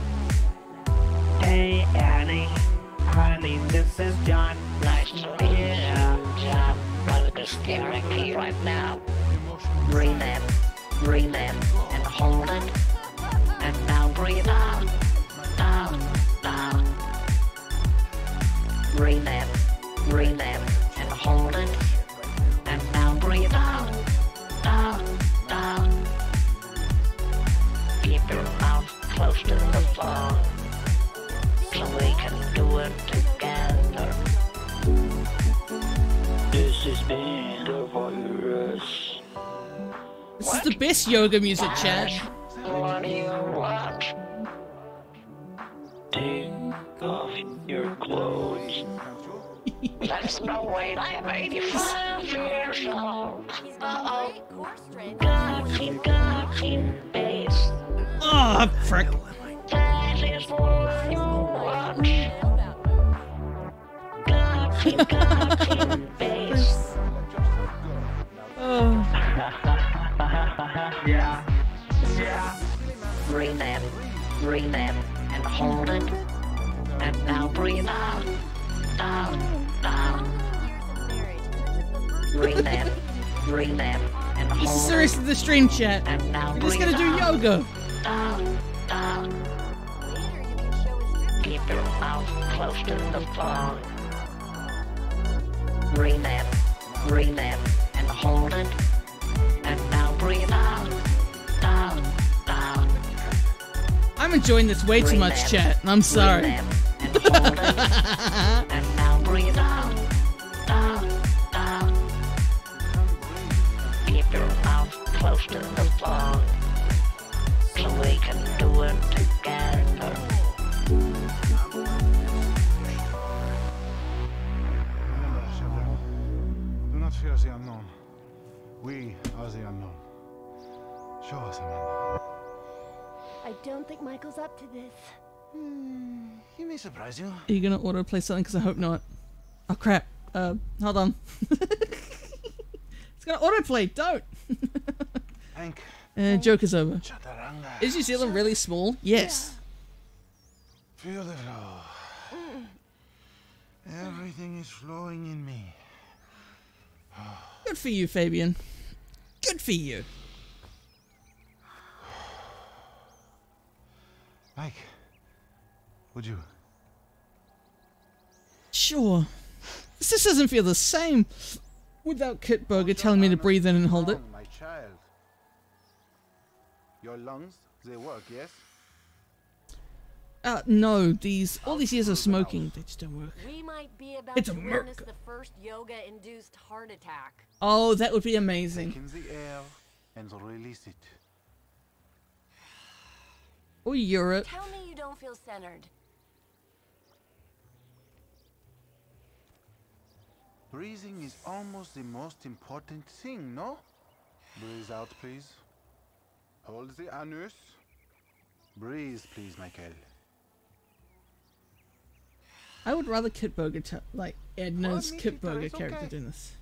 Hey Annie, honey, this is John. Nice to meet you, John, but it is scaring me right now. Breathe in, and hold it. And now breathe out, down, down. Breathe in, and hold it. And now breathe out, down, down. Keep your mouth close to the floor, so we can do it together. This is me, the virus. This is the best yoga music, chat. What do you want? Take off your clothes. That's no way. I'm 85 years old. Cocky face. Oh, frick. That is what you want. Cocky face. Oh. Yeah, yeah. Breathe in, and hold it. And now breathe out, down, down. Breathe in, and hold it. This is serious in the stream chat. And now we're just gonna do yoga. Down, down. Keep your mouth close to the floor. Breathe in, and hold it. And now breathe out, down, down. I'm enjoying this way too much, chat. I'm sorry. And hold it. And now breathe out, down, down. Keep your mouth close to the floor, so we can do it together. Do not fear the unknown. We are the unknown. Show us, Amanda. I don't think Michael's up to this. He may surprise you. Are you gonna autoplay something? Because I hope not. Oh crap. Hold on. It's gonna autoplay. Don't. Hank. Joke is over. Chaturanga. Is New Zealand really small? Yes. Yeah. Feel the flow. Everything is flowing in me. Good for you, Fabian. Good for you. Mike, would you? Sure. This just doesn't feel the same without Kit Burger telling me to breathe in and hold it. My child. Your lungs, they work, yes? No, all these years of smoking, they just don't work. We might be about to witness the first yoga-induced heart attack. Oh, that would be amazing. Take in the air and release it. Oh, Europe. Tell me you don't feel centered. Breathing is almost the most important thing, no? Breathe out, please. Hold the anus. Breathe, please, Michael. I would rather Kit Burger, like Edna's Kit Burger character doing this.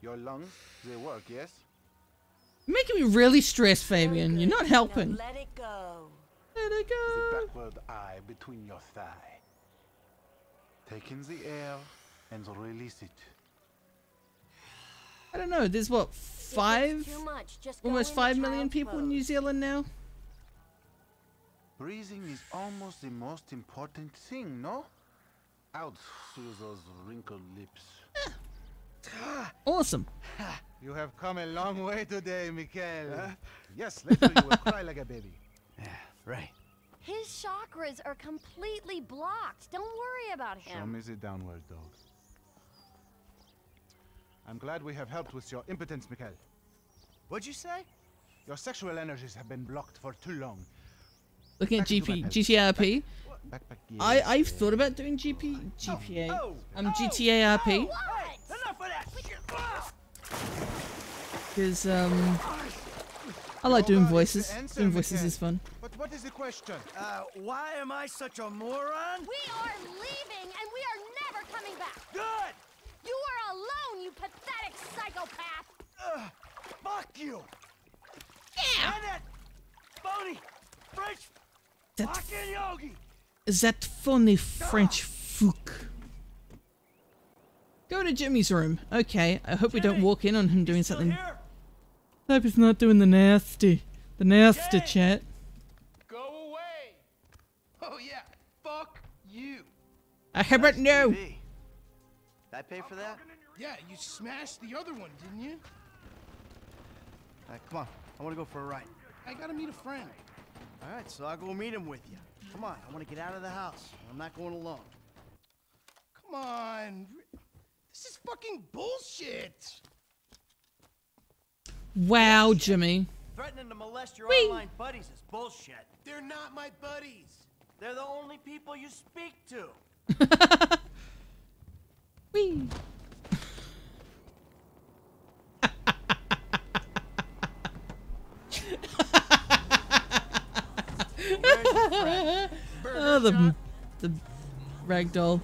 Your lungs, they work, yes? You're making me really stressed, Fabian. You're not helping. Now let it go. Let it go. The backward eye between your thigh. Take in the air and release it. I don't know. There's what, almost 5 million people in New Zealand now? Breathing is almost the most important thing, no? Out through those wrinkled lips. Awesome. You have come a long way today, Michael. Yes, later you will cry like a baby. Yeah, right. His chakras are completely blocked. Don't worry about him. Show me the downward dog. I'm glad we have helped with your impotence, Michael. What'd you say? Your sexual energies have been blocked for too long. Looking at GTRP. I've thought about doing GPA. GTARP. Because I like doing voices. Doing voices is fun. But what is the question? Why am I such a moron? We are leaving and we are never coming back. Good. You are alone, you pathetic psychopath. Fuck you. Yeah. That phony French fucking yogi. That phony French fuck. Go to Jimmy's room. Okay, I hope we don't walk in on him doing something. Here? I hope he's not doing the nasty chat. Go away. Oh yeah, fuck you. I haven't no. Did I pay for that? Yeah, you smashed the other one, didn't you? All right, come on. I want to go for a ride. I gotta meet a friend. All right, so I'll go meet him with you. Come on, I want to get out of the house. I'm not going alone. Come on. This is fucking bullshit. Wow, Jimmy. Threatening to molest your online buddies is bullshit. They're not my buddies. They're the only people you speak to. Wee. Oh, the ragdoll.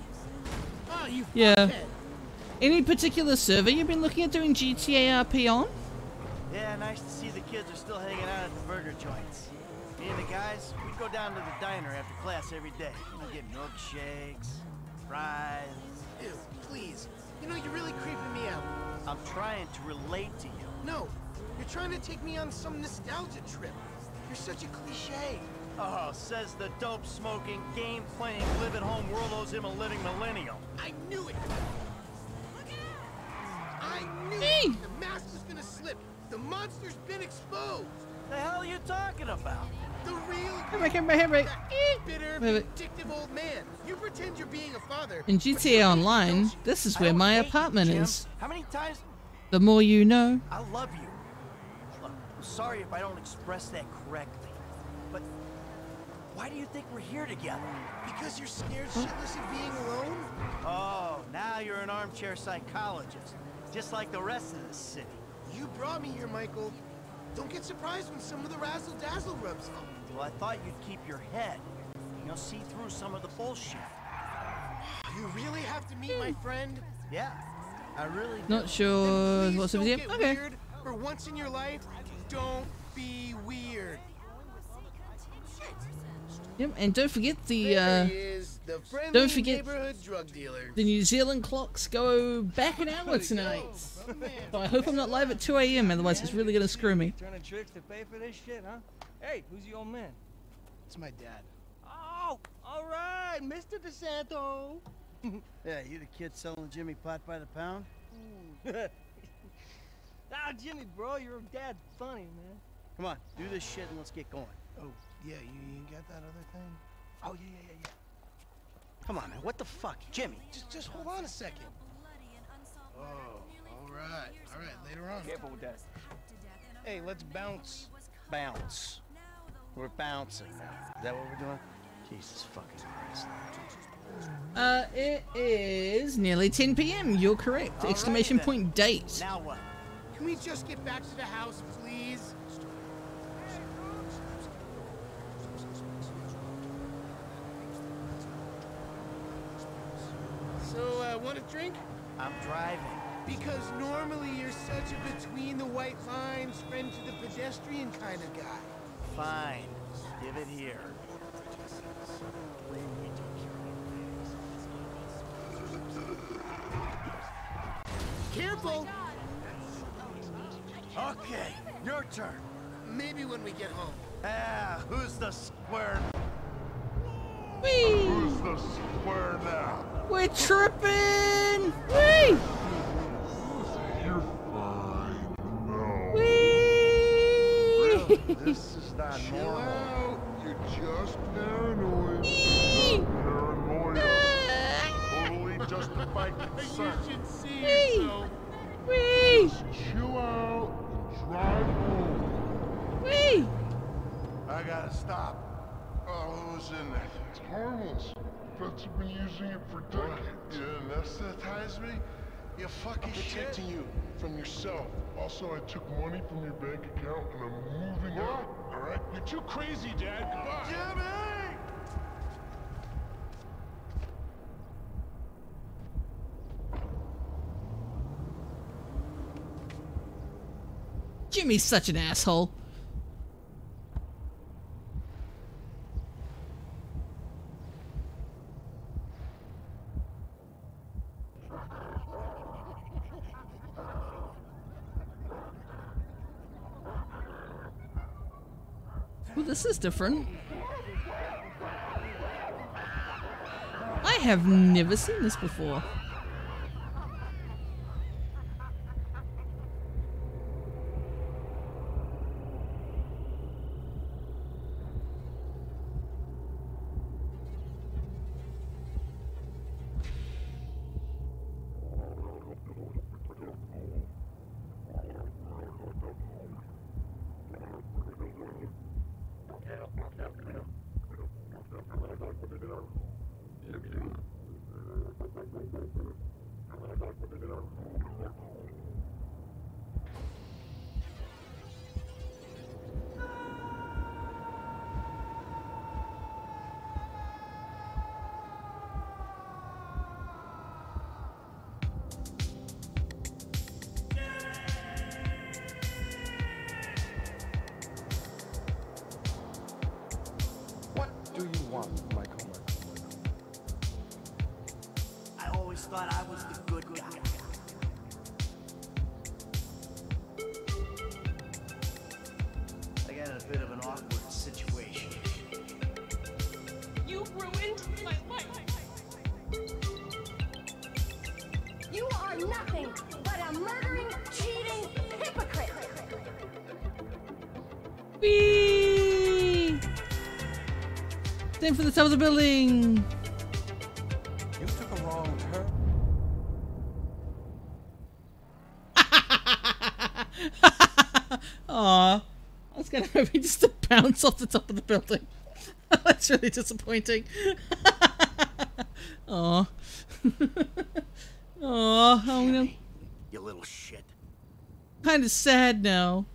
Oh, yeah. Any particular server you've been looking at doing GTARP on? Yeah, nice to see the kids are still hanging out at the burger joints. Me and the guys, we go down to the diner after class every day. We get milkshakes, fries. Ew, please. You know, you're really creeping me out. I'm trying to relate to you. No, you're trying to take me on some nostalgia trip. You're such a cliche. Oh, says the dope-smoking, game-playing, live-at-home world owes him a living millennial. I knew it! Look out! I knew it! The mask was gonna slip! The monster's been exposed! The hell are you talking about? The real... Hey, bitter, vindictive old man. You pretend you're being a father... In GTA Online, this is where my apartment is. How many times... The more you know. I love you. Look, I'm sorry if I don't express that correctly, but... Why do you think we're here together? Because you're scared shitless of being alone? Oh, now you're an armchair psychologist, just like the rest of this city. You brought me here, Michael. Don't get surprised when some of the razzle-dazzle rubs on. Well, I thought you'd keep your head. You'll see through some of the bullshit. You really have to meet my friend? Yeah, I really do. Not sure what's up with you. Okay. For once in your life, don't be weird. Yep, and don't forget the New Zealand clocks go back an hour tonight. So I hope I'm not live at 2 AM, otherwise it's really gonna screw me. Turning tricks to pay for this shit, huh? Hey, who's the old man? It's my dad. Oh, all right, Mr. DeSanto. Yeah, you the kid selling Jimmy pot by the pound? Ah, Jimmy, bro, your dad's funny, man. Come on, do this shit and let's get going. Oh. Yeah, you got that other thing? Oh, yeah. Come on, man. What the fuck? Jimmy, just hold on a second. Oh, all right, later on. Careful with that. Hey, let's bounce. Bounce. We're bouncing now. Is that what we're doing? Jesus fucking Christ. It is nearly 10 PM. You're correct. Exclamation point date. Now what? Can we just get back to the house, please? So, want a drink? I'm driving. Because normally you're such a between the white lines, friend to the pedestrian kind of guy. Fine. Give it here. Careful! Okay, your turn. Maybe when we get home. Ah, who's the square? Whee! Who's the square now? We're tripping! Whee! You're fine. No. Whee! This is not normal. You just know. I gotta stop. Oh, who's in there? It's harmless. Feds have been using it for decades. You anesthetize me? You fucking shit. I'm protecting you from yourself. Also, I took money from your bank account and I'm moving out. All right? You're too crazy, Dad. Goodbye. Jimmy! Jimmy's such an asshole. Well, this is different. I have never seen this before. For the top of the building. You took a wrong turn. Aw, I was gonna have just to bounce off the top of the building. That's really disappointing. Aw. Aw, I'm gonna... You little shit. Kind of sad now.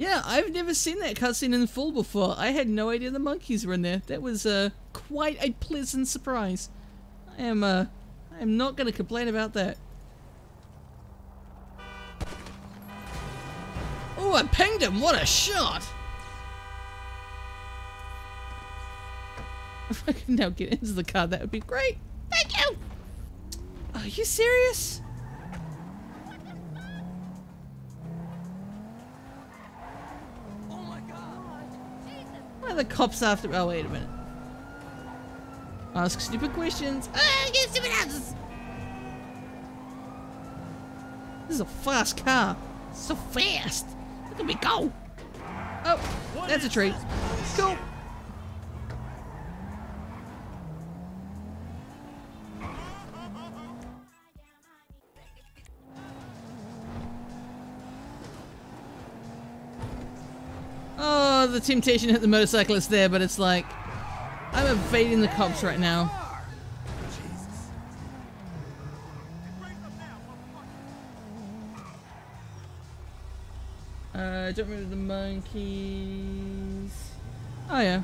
Yeah, I've never seen that cutscene in full before. I had no idea the monkeys were in there. That was quite a pleasant surprise. I am not going to complain about that. Oh, I pinged him! What a shot! If I can now get into the car, that would be great. Thank you. Are you serious? Oh my god! Why are the cops after? Oh wait a minute. Ask stupid questions. Ah, get stupid answers. This is a fast car. So fast. Look at me go. Oh, that's a treat. Cool. The temptation hit the motorcyclist there, but it's like I'm evading the cops right now. Don't remember the monkeys. Oh yeah.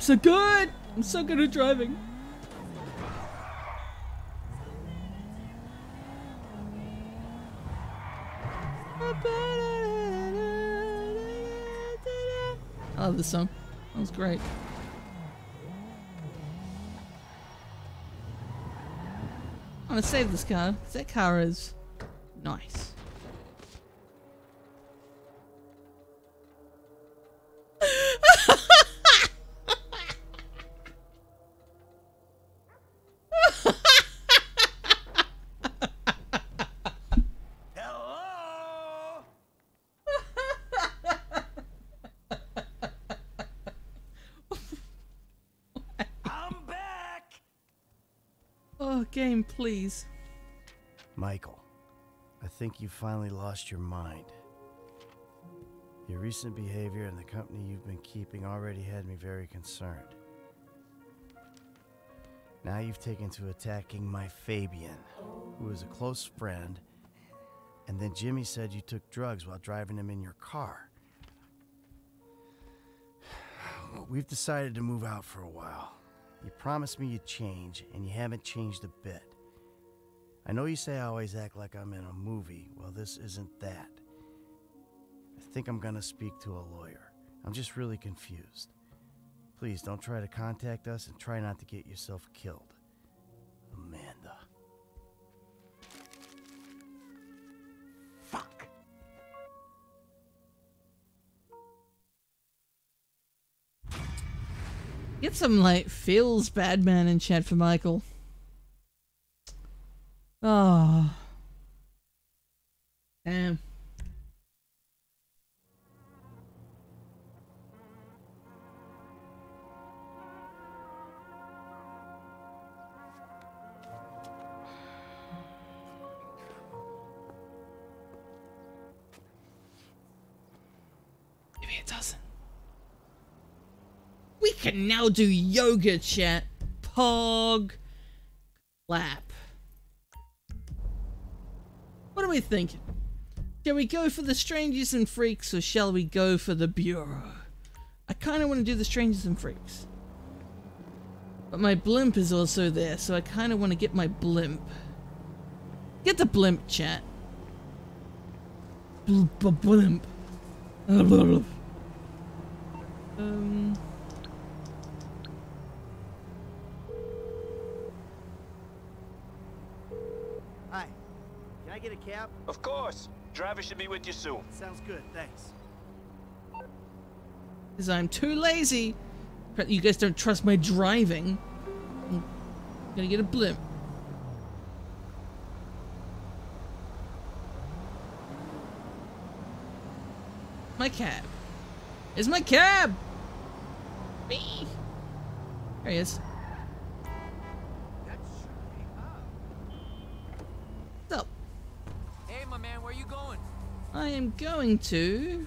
So good! I'm so good at driving. I love this song. That was great. I'm gonna save this car, because that car is nice. Oh, game, please. Michael, I think you finally lost your mind. Your recent behavior and the company you've been keeping already had me very concerned. Now you've taken to attacking my Fabian, who is a close friend, and then Jimmy said you took drugs while driving him in your car. We've decided to move out for a while. You promised me you'd change, and you haven't changed a bit. I know you say I always act like I'm in a movie. Well, this isn't that. I think I'm gonna speak to a lawyer. I'm just really confused. Please don't try to contact us and try not to get yourself killed. Amanda. Fuck. Get some, like, feels bad man in chat for Michael. Oh. Damn. Maybe it doesn't. We can now do yoga, chat. Pog. Clap. What are we thinking? Shall we go for the strangers and freaks, or shall we go for the bureau? I kind of want to do the strangers and freaks. But my blimp is also there, so I kind of want to get my blimp. Get the blimp, chat. Blimp. Get a cab? Of course. Driver should be with you soon. Sounds good, thanks. Because I'm too lazy. You guys don't trust my driving. I'm gonna get a blimp. My cab. It's my cab! Me. There he is. I am going to I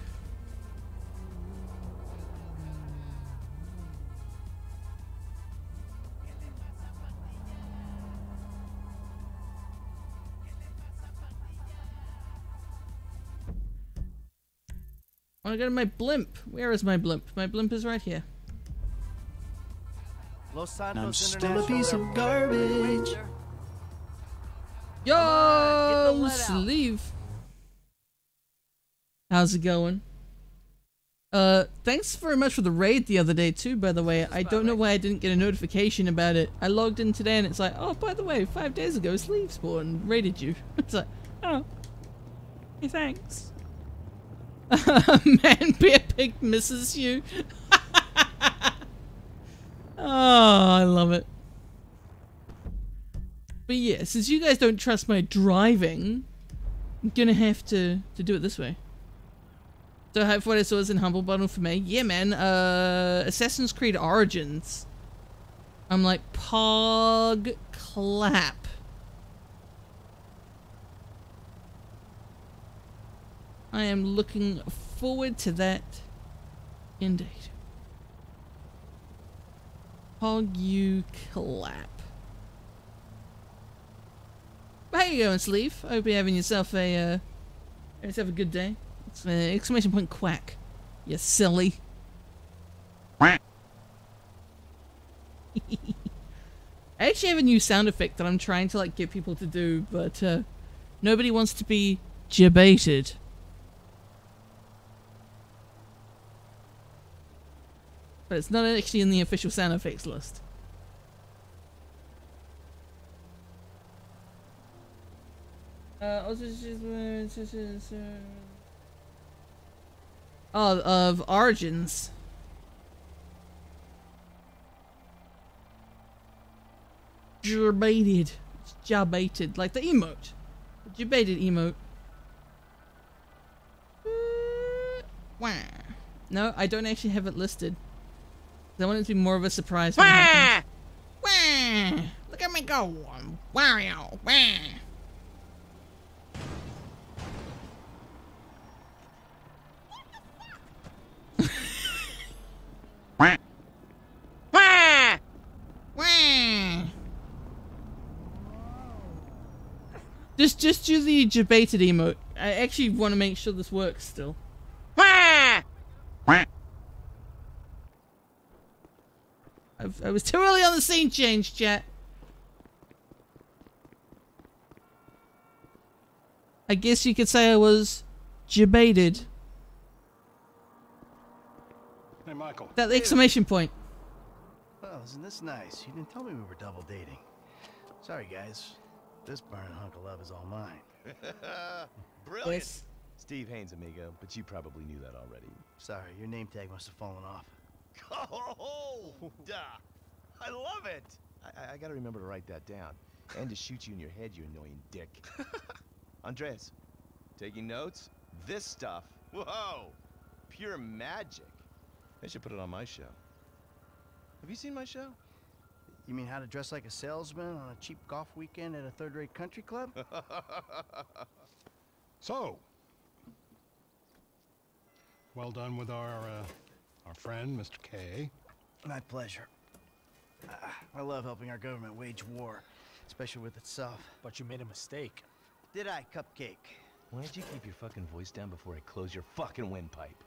want to go to my blimp. Where is my blimp? My blimp is right here. Los Santos. I'm still a piece of garbage. Yo, sleeve. How's it going? Thanks very much for the raid the other day too, by the way. I don't know why I didn't get a notification about it. I logged in today and it's like, oh, by the way, 5 days ago, Sleeve Spawn raided you. It's like, oh. Hey, thanks. Man, Beer Pig misses you. Oh, I love it. But yeah, since you guys don't trust my driving, I'm gonna have to do it this way. So hope what I saw is in Humble Bundle for me. Yeah, man. Assassin's Creed Origins. I'm like, pog clap. I am looking forward to that. Indeed. Pog you clap. How you going, Sleeve? I hope you're having yourself a good day. It's an exclamation point quack. You silly. Quack. I actually have a new sound effect that I'm trying to, like, get people to do, but nobody wants to be debated. But it's not actually in the official sound effects list. Oh, of Origins. Jabaited. It's jabaited. Like the emote. The jabaited emote. Wah. No, I don't actually have it listed. I want it to be more of a surprise. Wah! Wah! Look at my go, Wario. Just do the debated emote. I actually want to make sure this works still. I was too early on the scene change, chat. I guess you could say I was debated. Hey, Michael. That exclamation point. Well, isn't this nice? You didn't tell me we were double dating. Sorry, guys. This burning hunk of love is all mine. Brilliant. Yes. Steve Haynes, amigo, but you probably knew that already. Sorry, your name tag must have fallen off. Oh, duh. I love it. I gotta remember to write that down. And to shoot you in your head, you annoying dick. Andres, taking notes? This stuff, whoa, pure magic. They should put it on my show. Have you seen my show? You mean how to dress like a salesman on a cheap golf weekend at a third-rate country club? So, well done with our friend, Mr. K. My pleasure. I love helping our government wage war, especially with itself. But you made a mistake. Did I, Cupcake? Why don't you keep your fucking voice down before I close your fucking windpipe?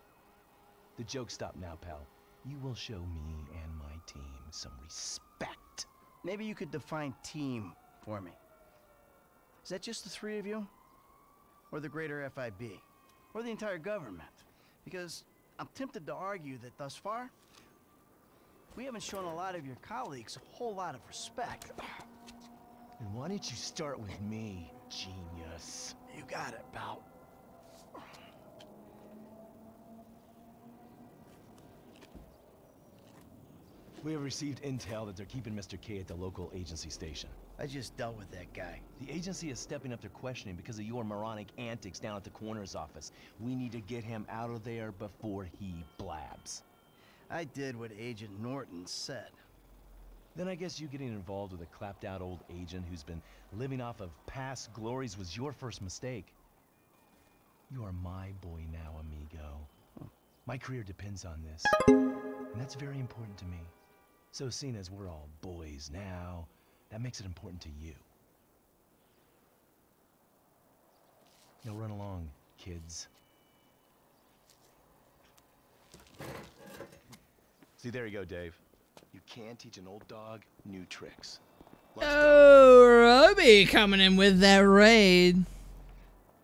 The joke stopped now, pal. You will show me and my team some respect. Maybe you could define team for me. Is that just the three of you? Or the greater FIB? Or the entire government? Because I'm tempted to argue that thus far, we haven't shown a lot of your colleagues a whole lot of respect. And why don't you start with me, genius? You got it, pal. We have received intel that they're keeping Mr. K at the local agency station. I just dealt with that guy. The agency is stepping up their questioning because of your moronic antics down at the coroner's office. We need to get him out of there before he blabs. I did what Agent Norton said. Then I guess you getting involved with a clapped out old agent who's been living off of past glories was your first mistake. You are my boy now, amigo. My career depends on this. And that's very important to me. So seeing as we're all boys now, that makes it important to you. Now run along, kids. See, there you go, Dave. You can't teach an old dog new tricks. Oh, Roby coming in with that raid.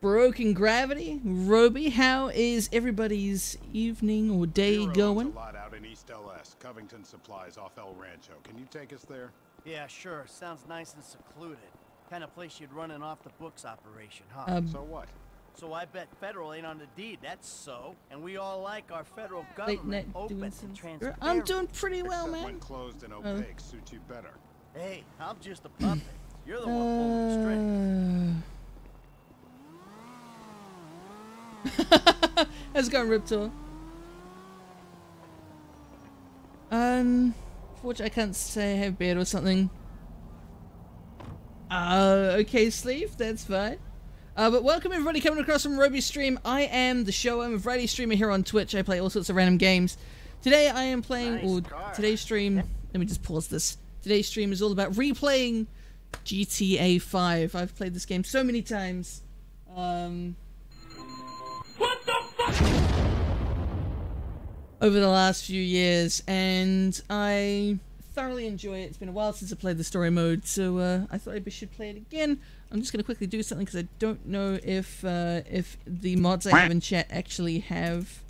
Broken gravity. Roby, how is everybody's evening or day going? In East LS, Covington Supplies off El Rancho. Can you take us there? Yeah, sure. Sounds nice and secluded. Kind of place you'd run an off-the-books operation, huh? So what? So I bet federal ain't on the deed, that's so. And we all like our federal government open and transparent. I'm doing pretty well, man. When closed and opaque suits you better. Hey, I'm just a puppet. You're the one pulling the strings. How's it going, Riptor? Which I can't say I have bed or something. Okay, Sleeve, that's fine. But welcome everybody coming across from Roby's stream. I am The Show. I'm a variety streamer here on Twitch. I play all sorts of random games. Today I am playing, today's stream, let me just pause this. Today's stream is all about replaying GTA 5. I've played this game so many times. What the fuck? Over the last few years, and I thoroughly enjoy it. It's been a while since I played the story mode, so I thought I should play it again. I'm just going to quickly do something because I don't know if the mods I have in chat actually have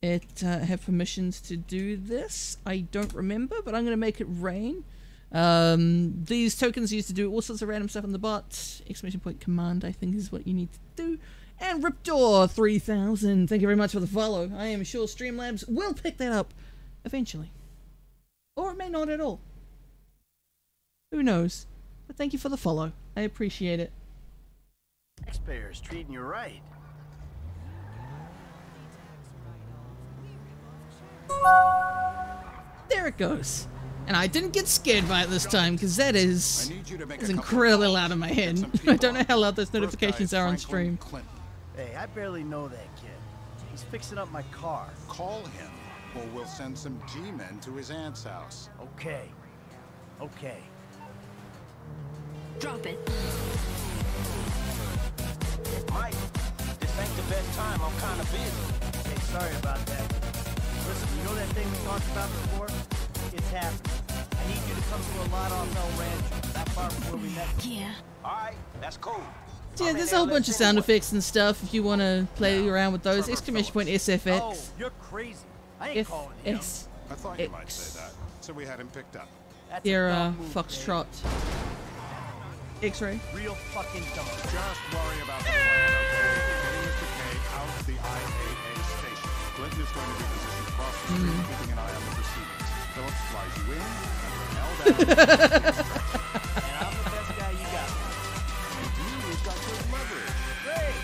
it have permissions to do this. I don't remember, but I'm going to make it rain. These tokens are used to do all sorts of random stuff on the bot. Exclamation point command, I think, is what you need to do. And Riptor3000, thank you very much for the follow. I am sure Streamlabs will pick that up eventually. Or it may not at all. Who knows? But thank you for the follow. I appreciate it. Taxpayers treating you right. There it goes. And I didn't get scared by it this time, because that is incredibly loud in my head. I don't know how loud those notifications are on stream. Hey, I barely know that kid. He's fixing up my car. Call him, or we'll send some G-men to his aunt's house. Okay. Okay. Drop it. Mike, this ain't the best time. I'm kind of busy. Hey, sorry about that. Listen, you know that thing we talked about before? It's happening. I need you to come to a lot on Mel Ranch, not far from where we met. Yeah. All right, that's cool. Yeah, there's a whole bunch of sound effects and stuff if you want to play around with those. Exclamation point SFX. Oh, you're crazy. I ain't calling him. I thought you might say that, so we had him picked up. Era Foxtrot. X-ray. Real fucking dumb. Just worry about the plan, okay? Getting Mr. K out of the IAA station. Glint is going to be positioned across the street, keeping an eye on the proceedings. Phillips flies you in, and down. And I'm the best guy you got. And you've got good leverage. Great!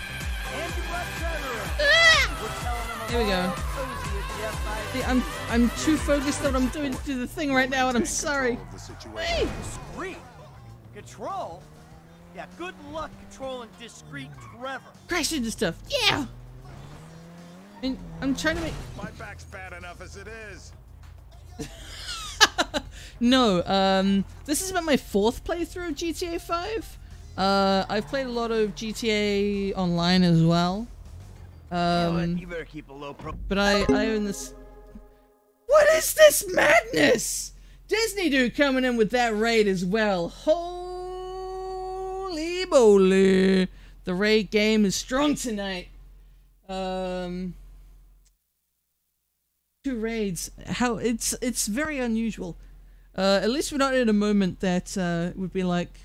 And you got Trevor! There we go. See, I'm too focused on what I'm doing to do the thing right now, and I'm sorry. Hey! Control? Yeah, good luck controlling discreet Trevor. Crash into stuff. Yeah. And I'm trying to make my back's bad enough as it is. No, this is about my fourth playthrough of GTA 5. I've played a lot of GTA Online as well. You better keep a low profile. But I own this. What is this madness? Disney dude coming in with that raid as well. Holy moly. The raid game is strong tonight. 2 raids. How it's very unusual. At least we're not in a moment that would be like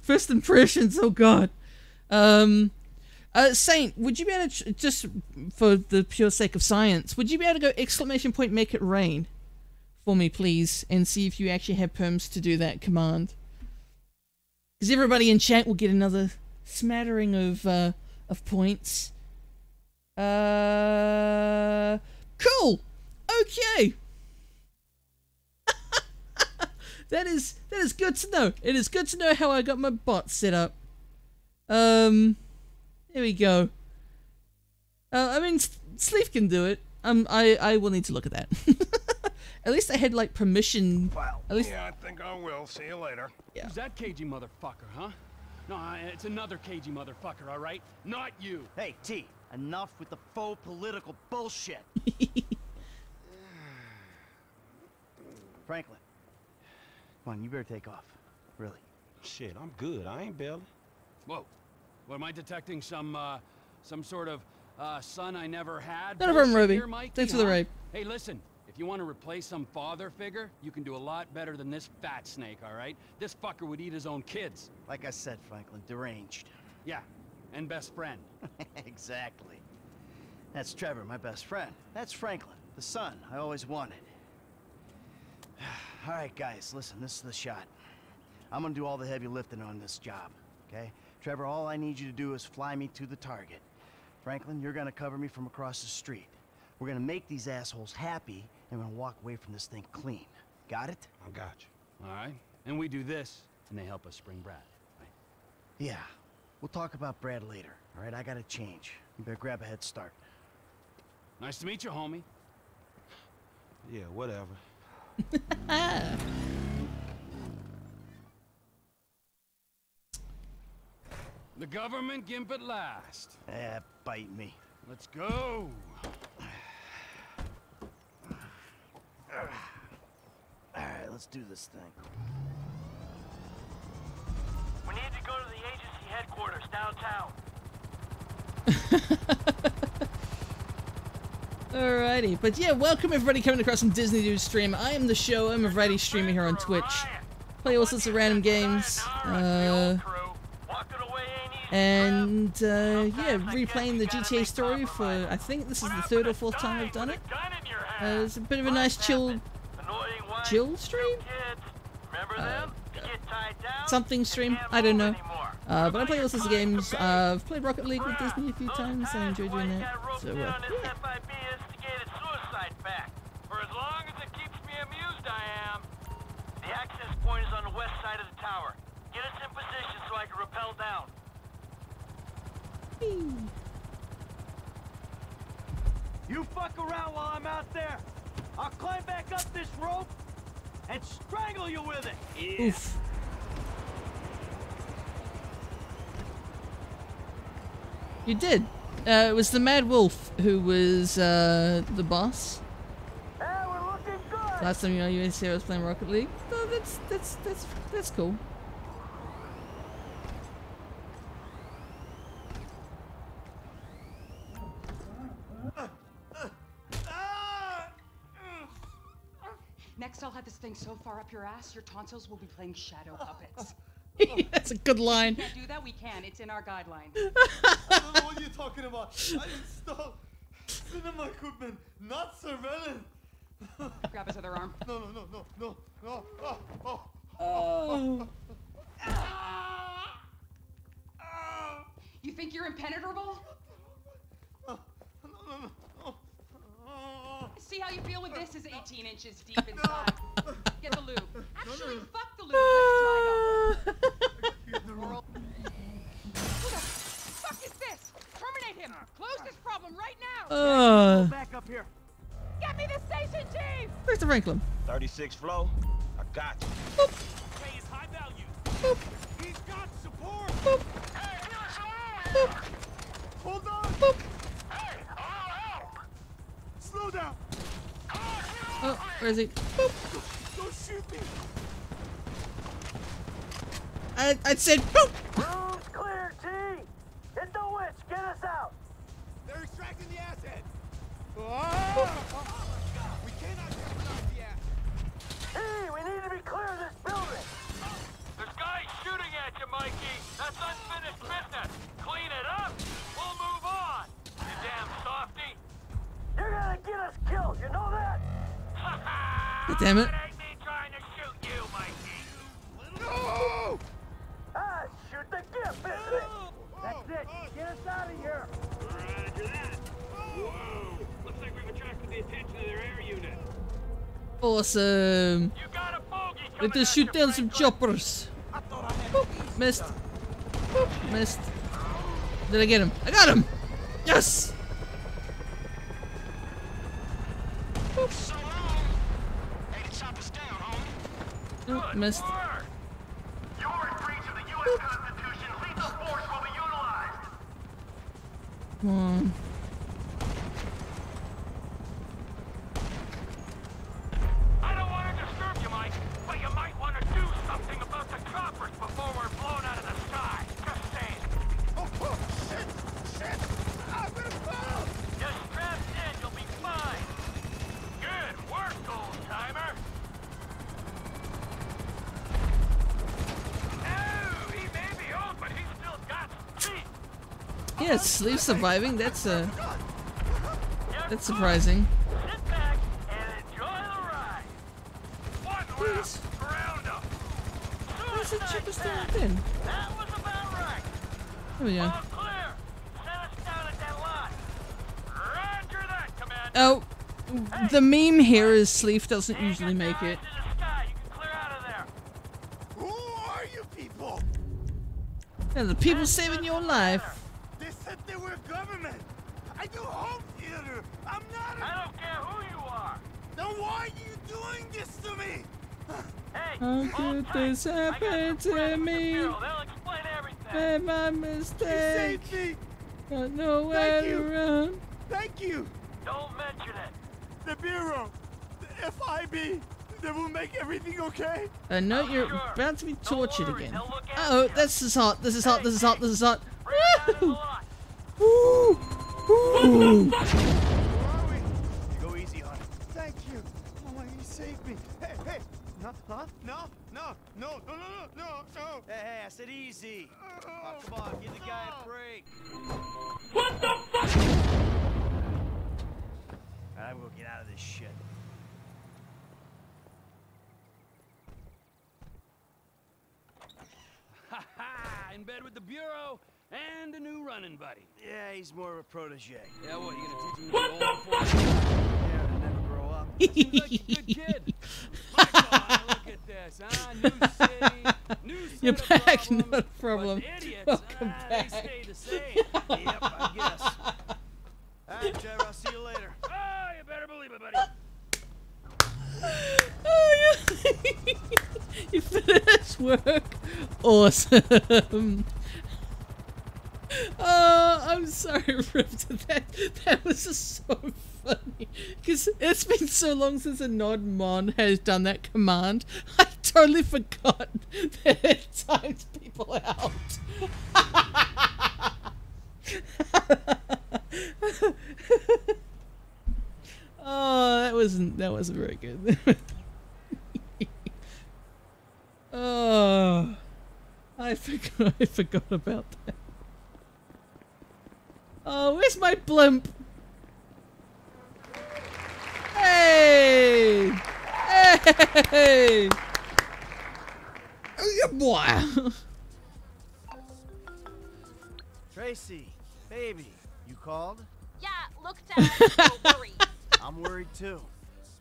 first impressions, oh god. Saint, would you be able to just for the pure sake of science, would you be able to go exclamation point make it rain? For me, please, and see if you actually have perms to do that command. Because everybody in chat will get another smattering of points. Cool. Okay. that is good to know. It is good to know how I got my bot set up. There we go. I mean, Sleeve can do it. I will need to look at that. At least I had like permission. At least yeah, I think I will. See you later. Yeah. Who's that cagey motherfucker, huh? No, it's another cagey motherfucker, all right? Not you. Hey, T, enough with the faux political bullshit. Franklin, come on, you better take off. Really? Shit, I'm good. I ain't bailing. Whoa. Well, am I detecting some sort of son I never had? None of them, Ruby. Thanks for the rape. Hey, listen. If you want to replace some father figure, you can do a lot better than this fat snake, all right? This fucker would eat his own kids. Like I said, Franklin, deranged. Yeah, and best friend. Exactly. That's Trevor, my best friend. That's Franklin, the son I always wanted. All right, guys, listen, this is the shot. I'm gonna do all the heavy lifting on this job, okay? Trevor, all I need you to do is fly me to the target. Franklin, you're gonna cover me from across the street. We're gonna make these assholes happy, and we're gonna walk away from this thing clean. Got it? I got you. All right. And we do this, and they help us bring Brad. Right? Yeah. We'll talk about Brad later. All right. I gotta change. You better grab a head start. Nice to meet you, homie. Yeah. Whatever. The government gimp at last. Eh, bite me. Let's go. All right, let's do this thing. We need to go to the agency headquarters downtown. Alrighty, but yeah, welcome everybody coming across from Disney Dude Stream. I am The Show. I'm a variety streamer here on Twitch. Play all sorts of random games. And yeah, replaying the GTA story for I think this is the 3rd or 4th time I've done it. It's a bit of a nice chill stream? Something stream? I don't know. But I play all sorts of games. I've played Rocket League with Disney a few times. I enjoy doing that. So, yeah. side of the tower. Get us in position so I can rappel down. You fuck around while I'm out there. I'll climb back up this rope and strangle you with it. Yeah. Oof. You did. It was the Mad Wolf who was the boss. Hey, we're looking good. Last time you and Sarah was playing Rocket League. Oh, that's cool. Next, I'll have this thing so far up your ass, your tonsils will be playing shadow puppets. That's a good line. If we can't do that, we can. It's in our guidelines. I don't know what you're talking about. I installed cinema equipment, not surveillance. Grab his other arm. No. You think you're impenetrable? No. See how you feel with this is 18 inches deep inside. Get the lube. Actually, fuck the lube. Let's try it. Who the fuck is this? Terminate him. Close this problem right now. Go back up here. Get me the station chief. Where's the Franklin? 36 flow. I got you. Boop. Hey, it's high value. Boop. He's got support. Boop. Hey, Boop. Hold on. Boop. Hey, I'll help. Slow down. Oh, where is he? Boop. Don't shoot me. I said boop. Room's clear, G. Hit the witch. Get us out. They're extracting the asset. Oh, oh, we cannot jeopardize the asset. Hey, we need to be clear of this building. There's guys shooting at you, Mikey. That's unfinished business. Clean it up. We'll move on. You damn softy. You're gonna get us killed. You know that? God damn it. No! Ah, shoot the gift, isn't it? That's it. Get us out of here. Roger that. Whoa. Looks like we've attracted the attention of their air unit. Awesome. You got a bogey coming. Let us shoot down some choppers. Boop. Missed. Boop. Missed. Did I get him? I got him! Yes! Boop. So long. Hey, to chop us down, homie. Oh, good. Missed. Come on. I don't want to disturb you, Mike, but you might want to do something about the choppers before we're blown out of the sky. Just saying. Oh, shit! I'm gonna fall! Just strap in, you'll be fine. Good work, old-timer. Oh, he may be old, but he's still got feet. Yes, sleep surviving, that's surprising. Sit back and enjoy the ride. One round round up. That's the cheapest thing I've been. That was about right. There we go. All clear. Set us down at that lot. Roger that, Commander. Oh, hey, the meme here is sleep doesn't usually make it. Who are you people? Yeah, the people saving your life. They were government. I do home theater. I'm not a... I don't care who you are. Then why are you doing this to me? Hey, how did this happen to me? They'll explain everything. Made my mistake. You saved me. Got nowhere to run. Thank you. Don't mention it. The Bureau, the FIB, they will make everything okay. I know you're about to be tortured again. Uh-oh, this is hot. This is hot. This is hot. This is hot. Woo! Ooh. Ooh. What the fuck? Where are we? You go easy on it. Thank you. Oh, you saved me. Hey, hey. No, huh? No. Hey, I said easy. Oh, come on, give the guy a break. What the fuck? I will get out of this shit. Ha ha! In bed with the Bureau. And a new running buddy. Yeah, he's more of a protege. Yeah, what, you gonna teach him what the fuck? Yeah, to never grow up. Seems like a good kid. Michael, look at this, huh? New city, Not a problem. Welcome back. They stay the same. Yep, I guess. All right, Trevor, I'll see you later. Oh, you better believe it, buddy. Oh, yeah. You finished work. Awesome. Oh, I'm sorry, Rift. That was just so funny. Because it's been so long since a nodmon has done that command. I totally forgot that it times people out. Oh, that wasn't very good. Oh, I forgot about that. Oh, where's my blimp? Hey! Hey! Oh, yeah, boy! Tracy, baby, you called? Yeah, look, Dad, don't worry. I'm worried too.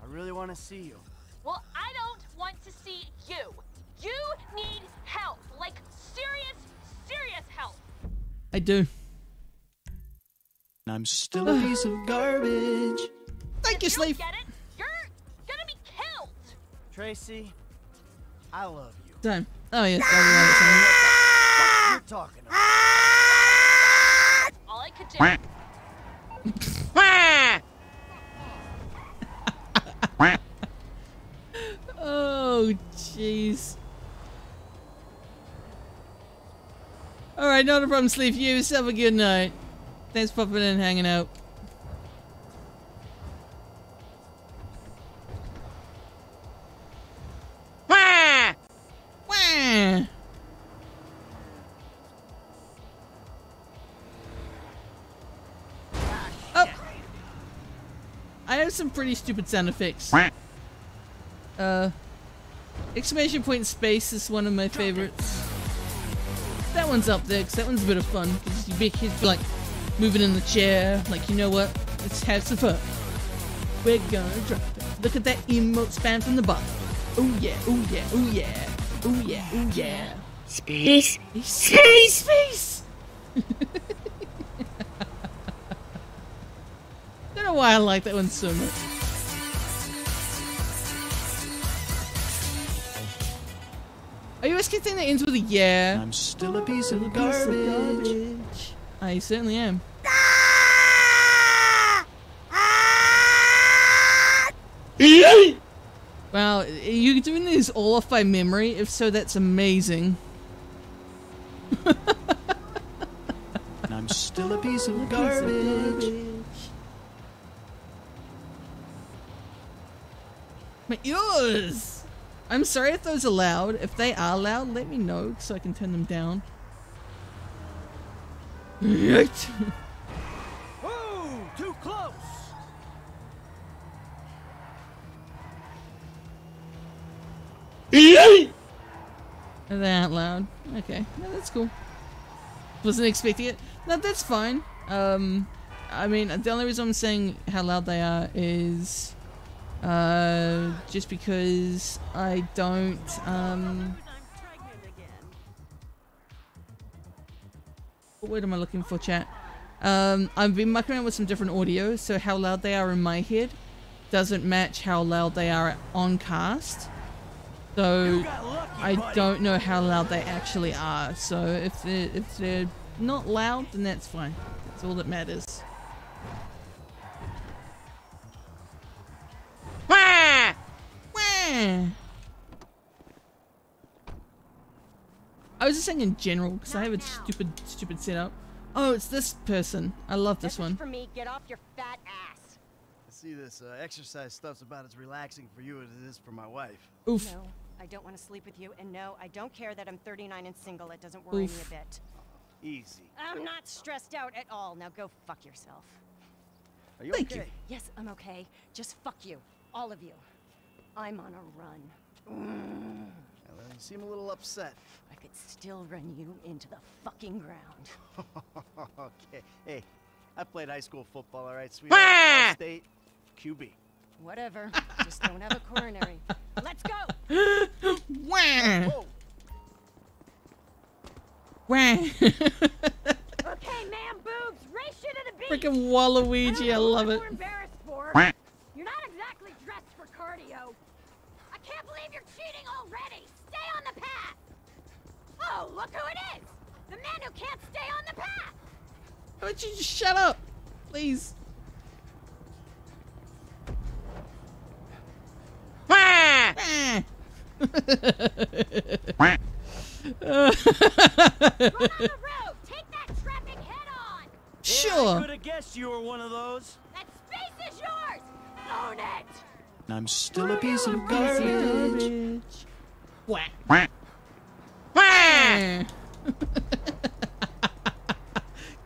I really want to see you. Well, I don't want to see you. You need help. Like, serious, serious help. I do. I'm still a piece of garbage. Thank you, Sleep. You're gonna be killed. Tracy, I love you. Time. Oh yes, I love you. What you're talking about? All I could do. Oh jeez. All right, not a problem, Sleep. You have a good night. Thanks for popping in and hanging out. Wah! Wah! Oh! I have some pretty stupid sound effects. Exclamation point space is one of my favorites. That one's up there, because that one's a bit of fun. Because you big kids like moving in the chair, like, you know what? Let's have some fun. We're gonna drop it. Look at that emote spam from the bottom. Oh yeah, oh yeah, oh yeah, oh yeah, oh yeah. Space, space, space. Don't know why I like that one so much. Are you asking thing that ends with a yeah? I'm still a piece of garbage. I certainly am. Wow, you're doing these all off by memory? If so, that's amazing. I'm still a piece of garbage. My ears! I'm sorry if those are loud. If they are loud, let me know so I can turn them down. Whoa, too close. Are they out loud? Okay, no, that's cool. Wasn't expecting it. No, that's fine. I mean, the only reason I'm saying how loud they are is just because I don't what word am I looking for, chat? I've been mucking around with some different audio, so how loud they are in my head doesn't match how loud they are on cast. So I don't know how loud they actually are. So if they're not loud, then that's fine. That's all that matters. Wah! Wah! I was just saying in general, because I have a stupid setup. Oh, it's this person. I love this one. For me, get off your fat ass. I see this exercise stuff's about as relaxing for you as it is for my wife. Oof. No, I don't want to sleep with you, and no, I don't care that I'm 39 and single. It doesn't worry Oof. Me a bit. Easy. I'm not stressed out at all. Now go fuck yourself. Are you Thank okay? You. Yes, I'm okay. Just fuck you, all of you. I'm on a run. Mm. Well, you seem a little upset. I could still run you into the fucking ground. Okay. Hey, I played high school football, all right, sweetheart. Ah! State QB. Whatever. Just don't have a coronary. Let's go. Whoa. Waluigi, I love it. You're not exactly dressed for cardio. I can't believe you're cheating already. Stay on the path. Oh, look who it is. The man who can't stay on the path. Why don't you just shut up, please? Sure. I could have guessed you were one of those. That space is yours. Own it. I'm still a piece of garbage. What?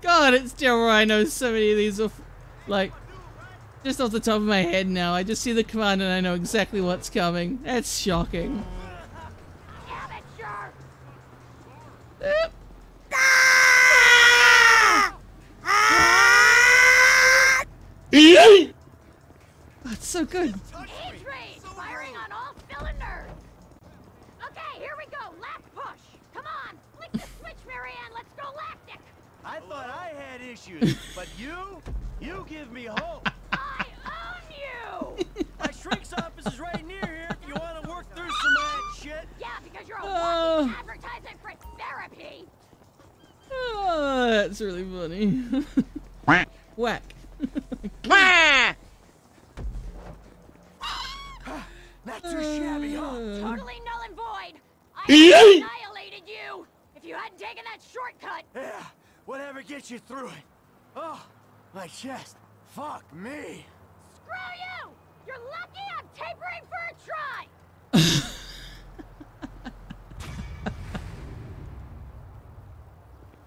God, it's terrible. I know so many of these are like just off the top of my head now. I just see the command and I know exactly what's coming. That's shocking. That's so good. Heat firing on all cylinders. Okay, here we go. Lap push. Come on, flick the switch, Marianne. Let's go lactic. I thought I had issues, but you give me hope. I own you. My shrink's office is right near here. If you want to work through some of that shit. Yeah, because you're a walking advertisement for therapy. Oh, that's really funny. Whack. That's your shabby, huh? Totally null and void. I annihilated you. If you hadn't taken that shortcut. Yeah, whatever gets you through it. Oh, my chest. Fuck me. Screw you. You're lucky I'm tapering for a try.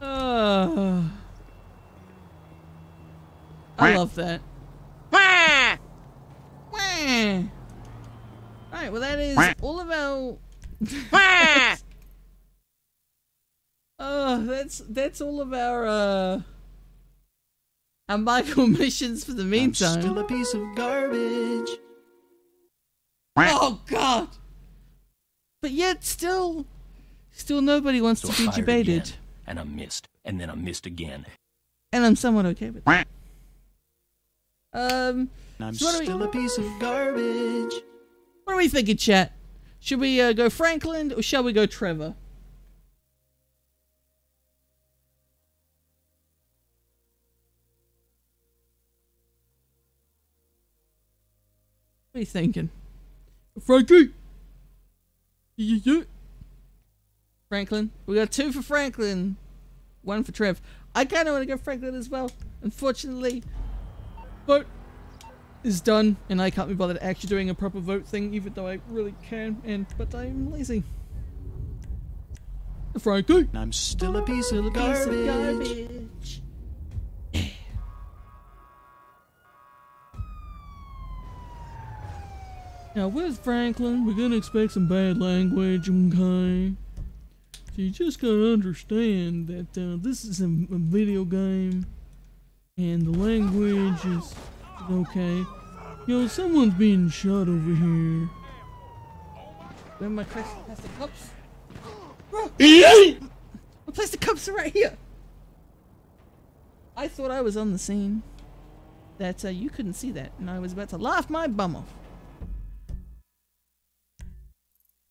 Oh. I love that. Alright, well that is all of our oh, that's all of our Michael missions for the meantime. I'm still a piece of garbage. Oh god. But yet still nobody wants to be debated. Again, and I missed. And then I missed again. And I'm somewhat okay with that. I'm still a piece of garbage. What do we think of chat? Should we go Franklin or shall we go Trevor? What are you thinking? Frankie! Franklin. We got 2 for Franklin. 1 for Trev. I kinda wanna go Franklin as well, unfortunately. Vote is done, and I can't be bothered actually doing a proper vote thing, even though I really can, but I'm lazy. Frankie! I'm still a piece of garbage. Now, where's Franklin? We're gonna expect some bad language, okay? So you just gotta understand that this is a video game. And the language is okay. Yo, someone's being shot over here. Where are my plastic cups? My plastic cups are right here! I thought I was on the scene. That you couldn't see that, and I was about to laugh my bum off.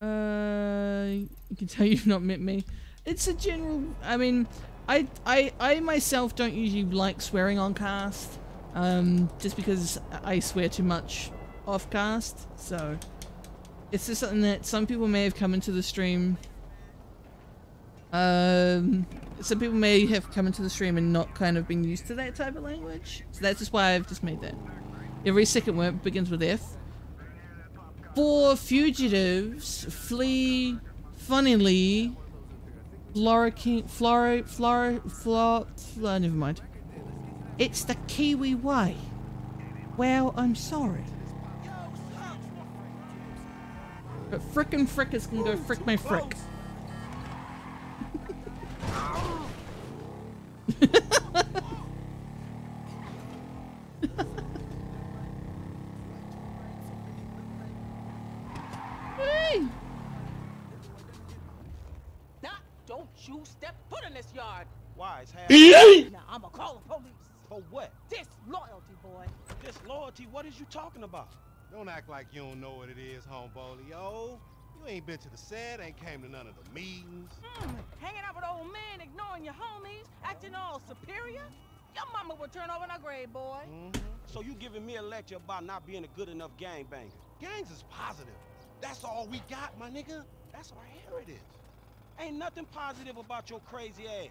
You can tell you've not met me. It's a general... I mean... I myself don't usually like swearing on cast, just because I swear too much off cast, so it's just something that some people may have come into the stream, and not kind of been used to that type of language, so that's just why I've just made that. Every second word begins with F. For fugitives, flee funnily, never mind. It's the Kiwi way. Well, I'm sorry. But frickin' frickers can go frick my frick. Hey. Don't you step foot in this yard. Wise. Now I'm gonna call the police. For what? Disloyalty, boy. Disloyalty? What is you talking about? Don't act like you don't know what it is, hombolio. You ain't been to the set, ain't came to none of the meetings. Hanging out with old men, ignoring your homies, acting all superior? Your mama would turn over in her grave, boy. So you giving me a lecture about not being a good enough gangbanger. Gangs is positive. That's all we got, my nigga. That's our heritage. Ain't nothing positive about your crazy ass.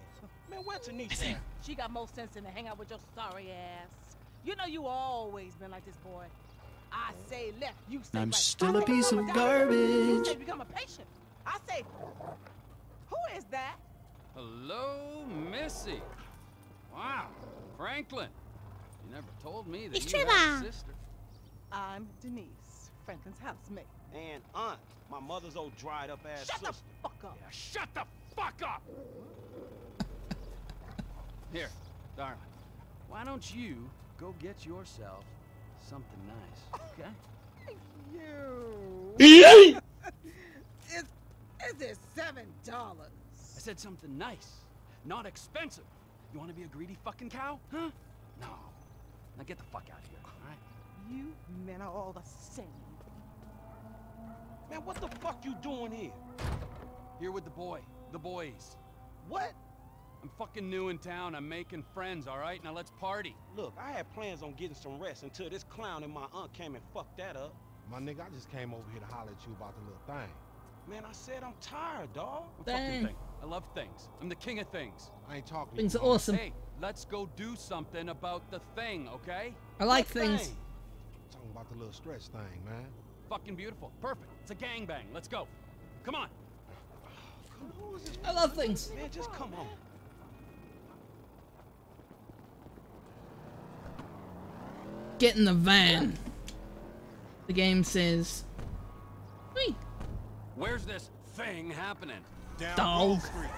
Man, where's Tanisha? She got more sense than to hang out with your sorry ass. You know you always been like this, boy. I say left, you say I'm right. Still a piece of garbage. You say become a patient. I say, who is that? Hello, Missy. Wow, Franklin. You never told me that you had a sister. I'm Denise, Franklin's housemate. And aunt, my mother's old dried up ass sister. Shut the fuck up. Yeah, shut the fuck up. Here, darling. Why don't you go get yourself something nice, okay? Thank you. Is it $7? I said something nice, not expensive. You want to be a greedy fucking cow, huh? No. Now get the fuck out of here, all right? You men are all the same. Man, what the fuck you doing here? Here with the boy, the boys. What? I'm fucking new in town. I'm making friends, all right? Now let's party. Look, I had plans on getting some rest until this clown and my aunt came and fucked that up. My nigga, I just came over here to holler at you about the little thing. Man, I said I'm tired, dog. Fucking thing. I love things. I'm the king of things. I ain't talking. Things are awesome. Hey, let's go do something about the thing, okay? I like things. I'm talking about the little stretch thing, man. Fucking beautiful. Perfect. It's a gangbang. Let's go. Come on. I love things. Man, just come on. Get in the van. The game says. Whee. Where's this thing happening? Down Dog. Street.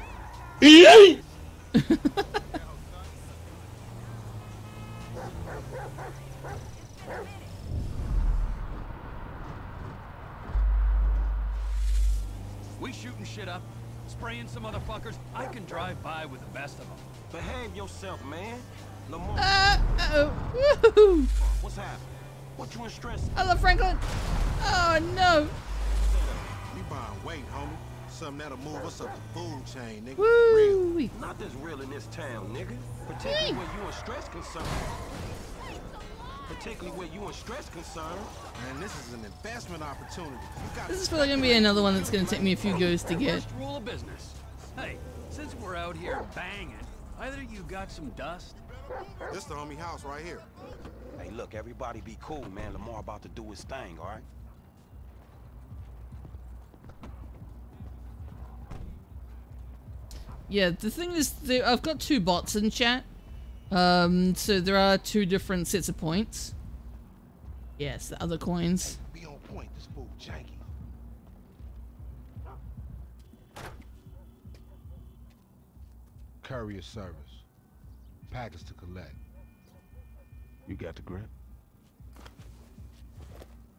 We shooting shit up, spraying some motherfuckers. I can drive by with the best of them. Behave yourself, man. Lamar. Woohoo! What's happening? What you in stress? I love Franklin. Oh no. We buying weight, homie. Something that'll move us up the food chain, nigga. Woo! Real. Nothing's real in this town, nigga. Particularly where you in stress concerned. Man, this is an investment opportunity. This is probably gonna be another one that's gonna take me a few goes to get. First rule of business. Hey, since we're out here banging, either you got some dust. This the homie house right here. Hey, look, everybody be cool, man. Lamar about to do his thing, all right? Yeah, the thing is, I've got two bots in chat. So there are two different sets of points. Yes, the other coins. Hey, be on point, this fool janky. Courier service. Package to collect. You got the grip?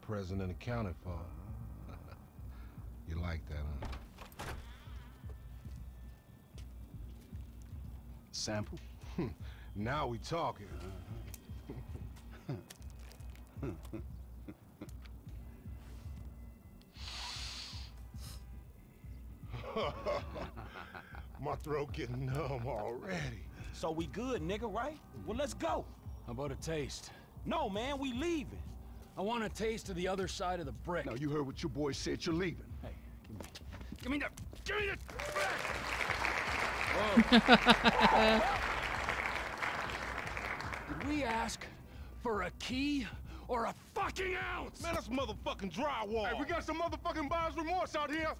Present and accounted for. You like that, huh? Sample? Now we talking. My throat getting numb already. So we good, nigga, right? Well, let's go. How about a taste? No, man, we leaving. I want a taste of the other side of the brick. Now, you heard what your boy said, you're leaving. Hey, give me the Did we ask for a key or a fucking ounce? Man, that's motherfucking drywall. Hey, we got some motherfucking buyer's remorse out here.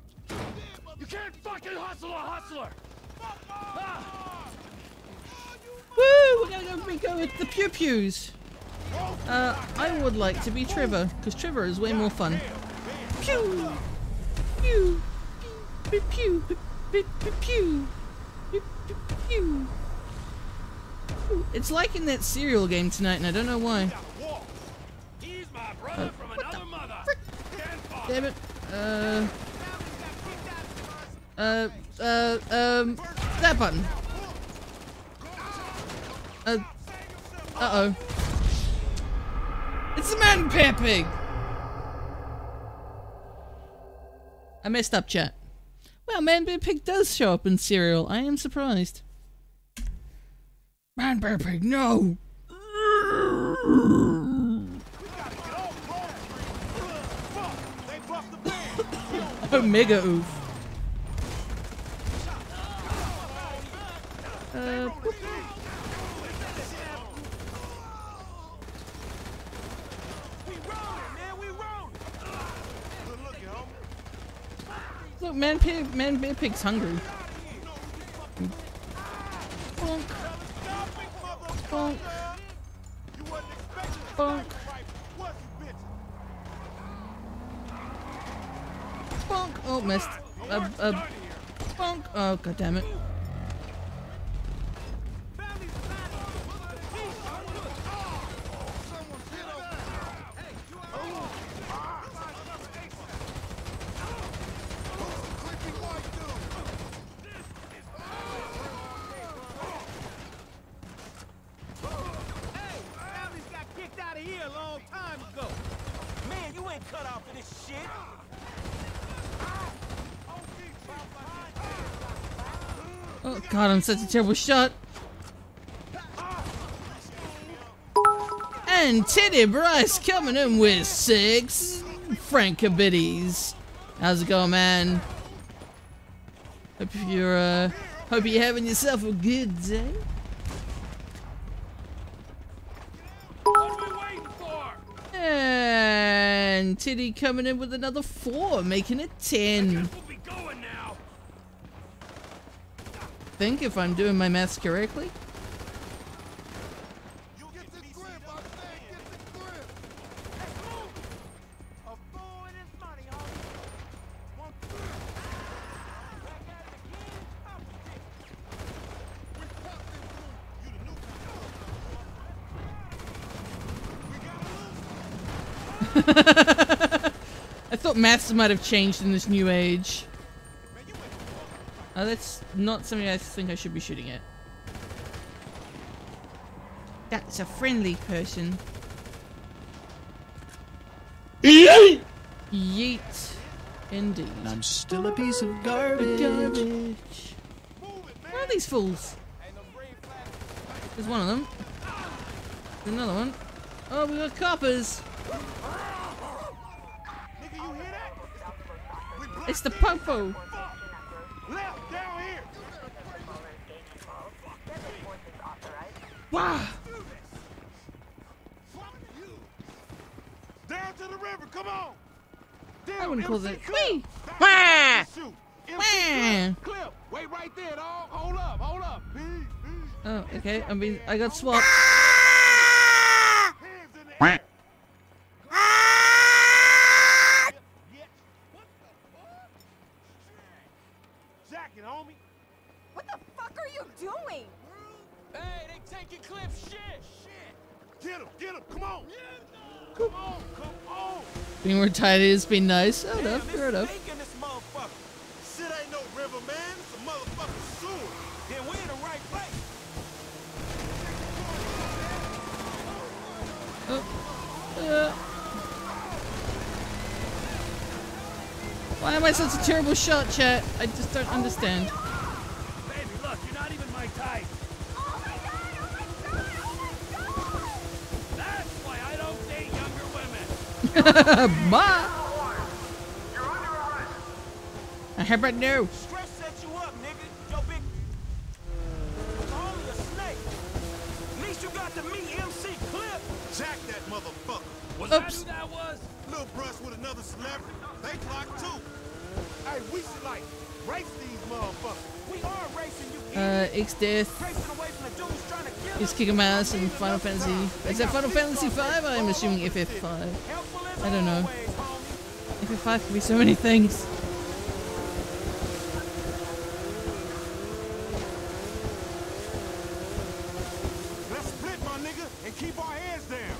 You can't fucking hustle a hustler. Ah. Woo! We're gonna go with the pew pews. I would like to be Trevor, because Trevor is way more fun. Pew, pew, pew, pew, pew, pew. It's like in that cereal game tonight, and I don't know why. He's my brother from another mother. Damn it. That button. Uh-oh. It's the man, Peppy! I messed up, chat. Well, Man Bear Pig does show up in cereal. I am surprised. Man Bear Pig, no! Omega oof. Look, Man Bear Pig's hungry. Bonk. Bonk. Bonk. Bonk. Oh, missed. Bonk. Oh, god damn it. God, I'm such a terrible shot. And Teddy Bryce coming in with 6 Frankabitties. How's it going, man? Hope you're having yourself a good day. What are we waiting for? And Teddy coming in with another 4, making it 10. I think if I'm doing my maths correctly. You get the grip, I'm saying, get the grip. Let's move. A fool in his money, homie. 1 3. Back at it again. We popped this room. You the new guy. We gotta lose. I thought maths might have changed in this new age. That's not something I think I should be shooting at. That's a friendly person. Yeet! Yeet. Indeed. And I'm still a piece of garbage. Where are these fools? There's one of them. There's another one. Oh, we got coppers. It's the popo. Wow! Down to the river, come on! I wouldn't call it. Wee! Wah! Wah! Wait right there, dog. Hold up, hold up. Oh, okay. I got swapped. What the fuck are you doing? Hey, they taking clip shit. Get him, come on. Come on, come on. Being retired has been nice. Oh, that's fair enough. Shit ain't no river, man. It's a motherfucking sewer. Then we're in the right place. Why am I such a terrible shot, chat? I just don't understand. Baby, look, you're not even my type. Oh my god, oh my god, oh my god! That's why I don't date younger women. Bye! You're under arrest. I have right now. Stress sets you up, nigga. Yo, big. It's only a snake. At least you got the meat MC clip. Jack that motherfucker. Was that who that was? Little brush with another celebrity. They clocked too. Hey, we should like race these motherfuckers. We are racing you. X-Death. He's kicking my ass in Final Fantasy. Is that Final Fantasy V? I'm assuming FF5. I don't know. FF5 can be so many things. Let's split, my nigga, and keep our heads down.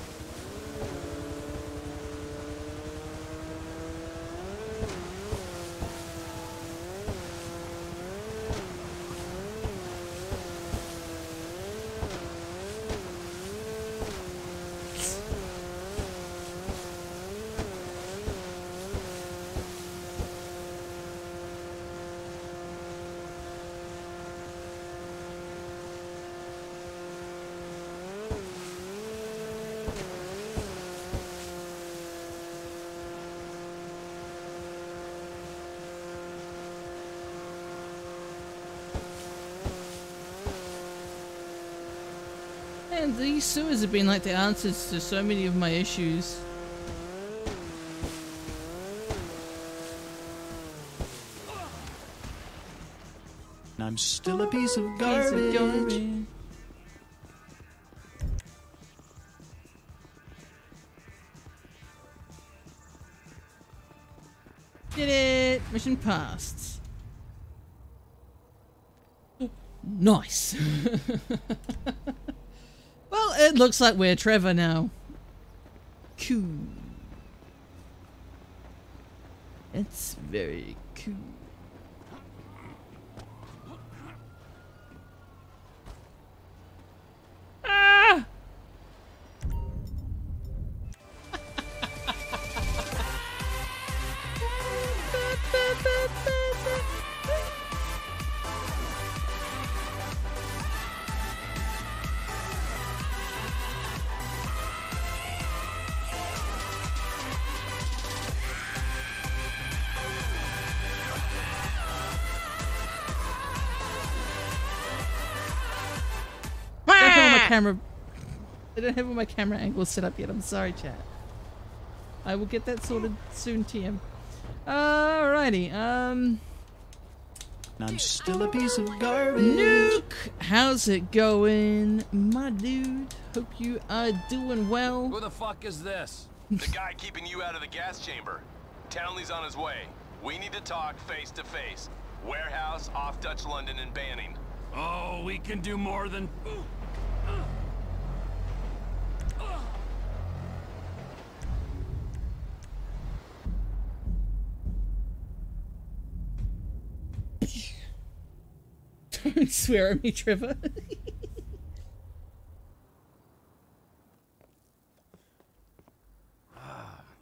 Man, these sewers have been like the answers to so many of my issues. And I'm still a piece of garbage. Did it! Mission passed. Nice. Well, it looks like we're Trevor now. Cool. It's very cool. Ah! Camera. I don't have all my camera angles set up yet. I'm sorry, chat. I will get that sorted soon, TM. Alrighty. I'm still a piece of garbage. Nuke, how's it going, my dude? Hope you are doing well. Who the fuck is this? The guy keeping you out of the gas chamber. Townley's on his way. We need to talk face to face. Warehouse off Dutch London and Banning. Oh, we can do more than. Don't swear at me, Trevor. You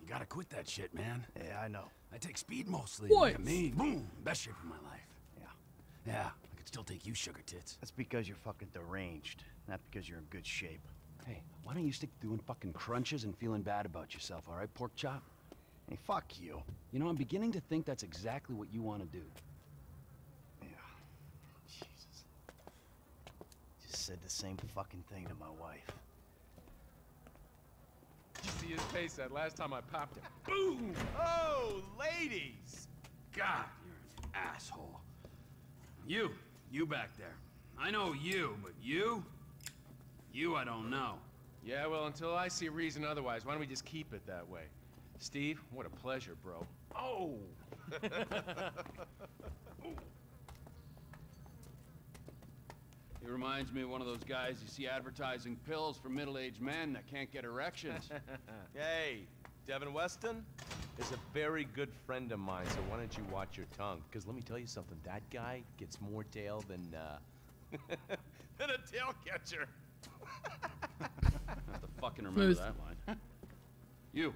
gotta quit that shit, man. Yeah, I know. I take speed mostly. What? Look at me. Boom. Best shape of my life. Yeah. Yeah. I could still take you, sugar tits. That's because you're fucking deranged, not because you're in good shape. Hey, why don't you stick to doing fucking crunches and feeling bad about yourself, all right, pork chop? Hey, fuck you. You know, I'm beginning to think that's exactly what you want to do. Said the same fucking thing to my wife. Did you see his face that last time I popped it? Boom! Oh, ladies! God, you're an asshole. You back there. I know you, but you I don't know. Yeah, well, until I see reason otherwise, why don't we just keep it that way? Steve, what a pleasure, bro. Oh! He reminds me of one of those guys you see advertising pills for middle-aged men that can't get erections. Hey, Devin Weston is a very good friend of mine, so why don't you watch your tongue? Because let me tell you something, that guy gets more tail than, than a tail catcher. I have to fucking remember that line. You,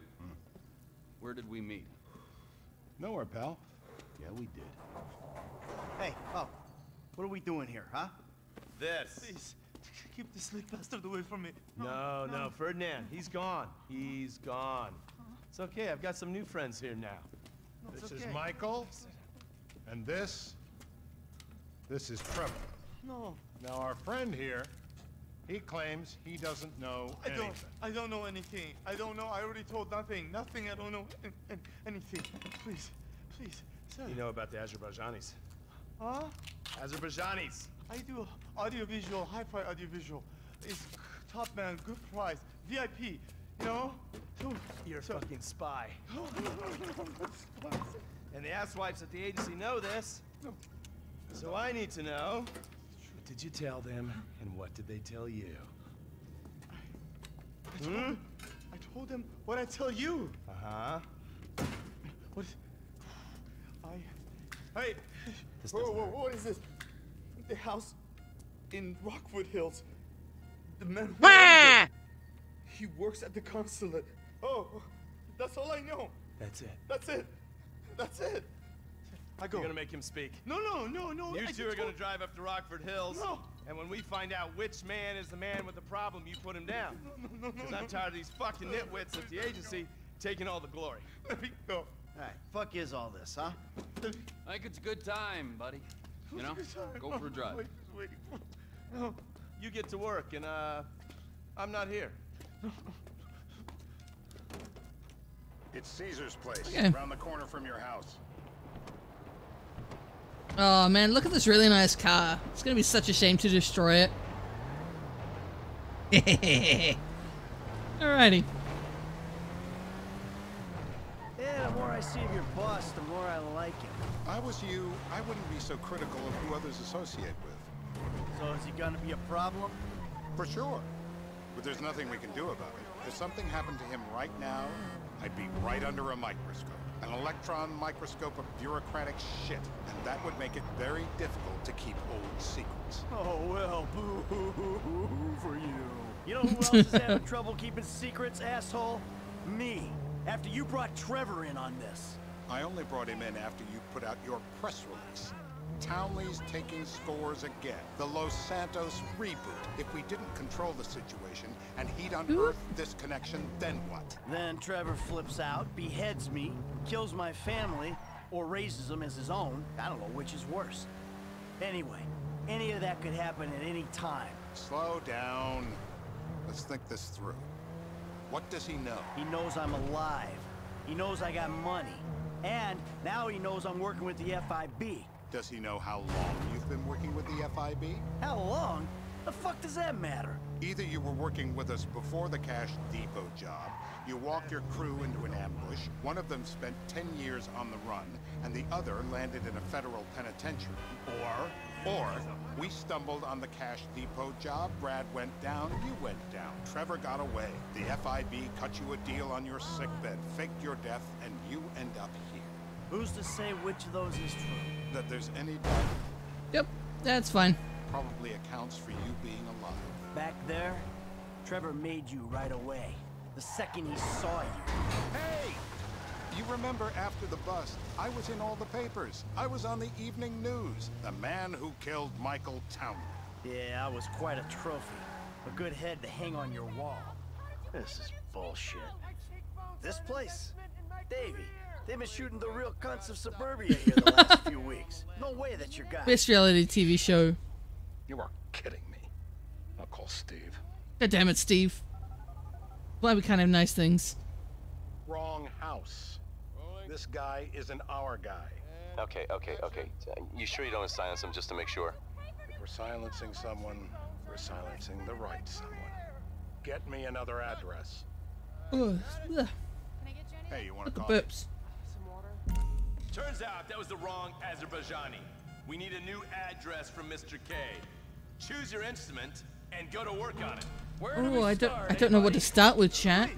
where did we meet? Nowhere, pal. Yeah, we did. Hey, oh, what are we doing here, huh? This. Please, keep the slick bastard away from me. No, no, Ferdinand, he's gone. He's gone. It's okay, I've got some new friends here now. No, this is Michael, and this is Trevor. No. Now, our friend here, he claims he doesn't know anything. I don't know anything. I don't know, I already told nothing. Nothing, I don't know anything. Please, please, sir. You know about the Azerbaijanis. Huh? Azerbaijanis. I do audiovisual, hi-fi audiovisual. It's top man, good price, VIP, you know? You're a fucking spy. And the asswipes at the agency know this. So I need to know, what did you tell them, and what did they tell you? I told them what I tell you. Uh-huh. What is... Hey! Whoa, what is this? The house in Rockford Hills. The man who he works at the consulate. Oh, that's all I know. That's it. That's it. That's it. I go. You're gonna make him speak. No. You two are gonna drive up to Rockford Hills. No. And when we find out which man is the man with the problem, you put him down. No. Because I'm tired of these fucking nitwits at the agency taking all the glory. Let me go. All right. Fuck is all this, huh? I think it's a good time, buddy. You know, go for a drive. No, you get to work, and I'm not here. It's Caesar's place, okay. Around the corner from your house. Oh man, look at this really nice car. It's gonna be such a shame to destroy it. Alrighty. Yeah, the more I see of your boss, the more I like him. If I was you, I wouldn't be so critical of who others associate with. So is he gonna be a problem? For sure. But there's nothing we can do about it. If something happened to him right now, I'd be right under a microscope. An electron microscope of bureaucratic shit. And that would make it very difficult to keep old secrets. Oh, well, boo-hoo-hoo-hoo for you. You know who else is having trouble keeping secrets, asshole? Me. After you brought Trevor in on this. I only brought him in after you put out your press release. Townley's taking scores again. The Los Santos reboot. If we didn't control the situation and he'd unearthed this connection, then what? Then Trevor flips out, beheads me, kills my family, or raises them as his own. I don't know which is worse. Anyway, any of that could happen at any time. Slow down. Let's think this through. What does he know? He knows I'm alive. He knows I got money. And now he knows I'm working with the FIB. Does he know how long you've been working with the FIB? How long? The fuck does that matter? Either you were working with us before the Cash Depot job, you walked your crew into an ambush, one of them spent 10 years on the run, and the other landed in a federal penitentiary. Or we stumbled on the Cash Depot job, Brad went down, you went down, Trevor got away, the FIB cut you a deal on your sickbed, faked your death, and you end up here. Who's to say which of those is true? That there's any doubt. Yep, that's fine. Probably accounts for you being alive. Back there, Trevor made you right away. The second he saw you. Hey! You remember after the bust, I was in all the papers. I was on the evening news. The man who killed Michael Townley. Yeah, I was quite a trophy. A good head to hang on your wall. This is bullshit. This place, Davey. They've been shooting the real cunts of suburbia here the last few weeks. No way that your guy. Best reality TV show. You are kidding me. I'll call Steve. God damn it, Steve. Glad we can't have nice things. Wrong house. This guy isn't our guy. Okay. You sure you don't want to silence him just to make sure? If we're silencing someone, we're silencing the right someone. Get me another address. Ugh. Hey, you want to call me? Turns out that was the wrong Azerbaijani. We need a new address from Mr. K. Choose your instrument and go to work on it. I don't know what to start with, chat.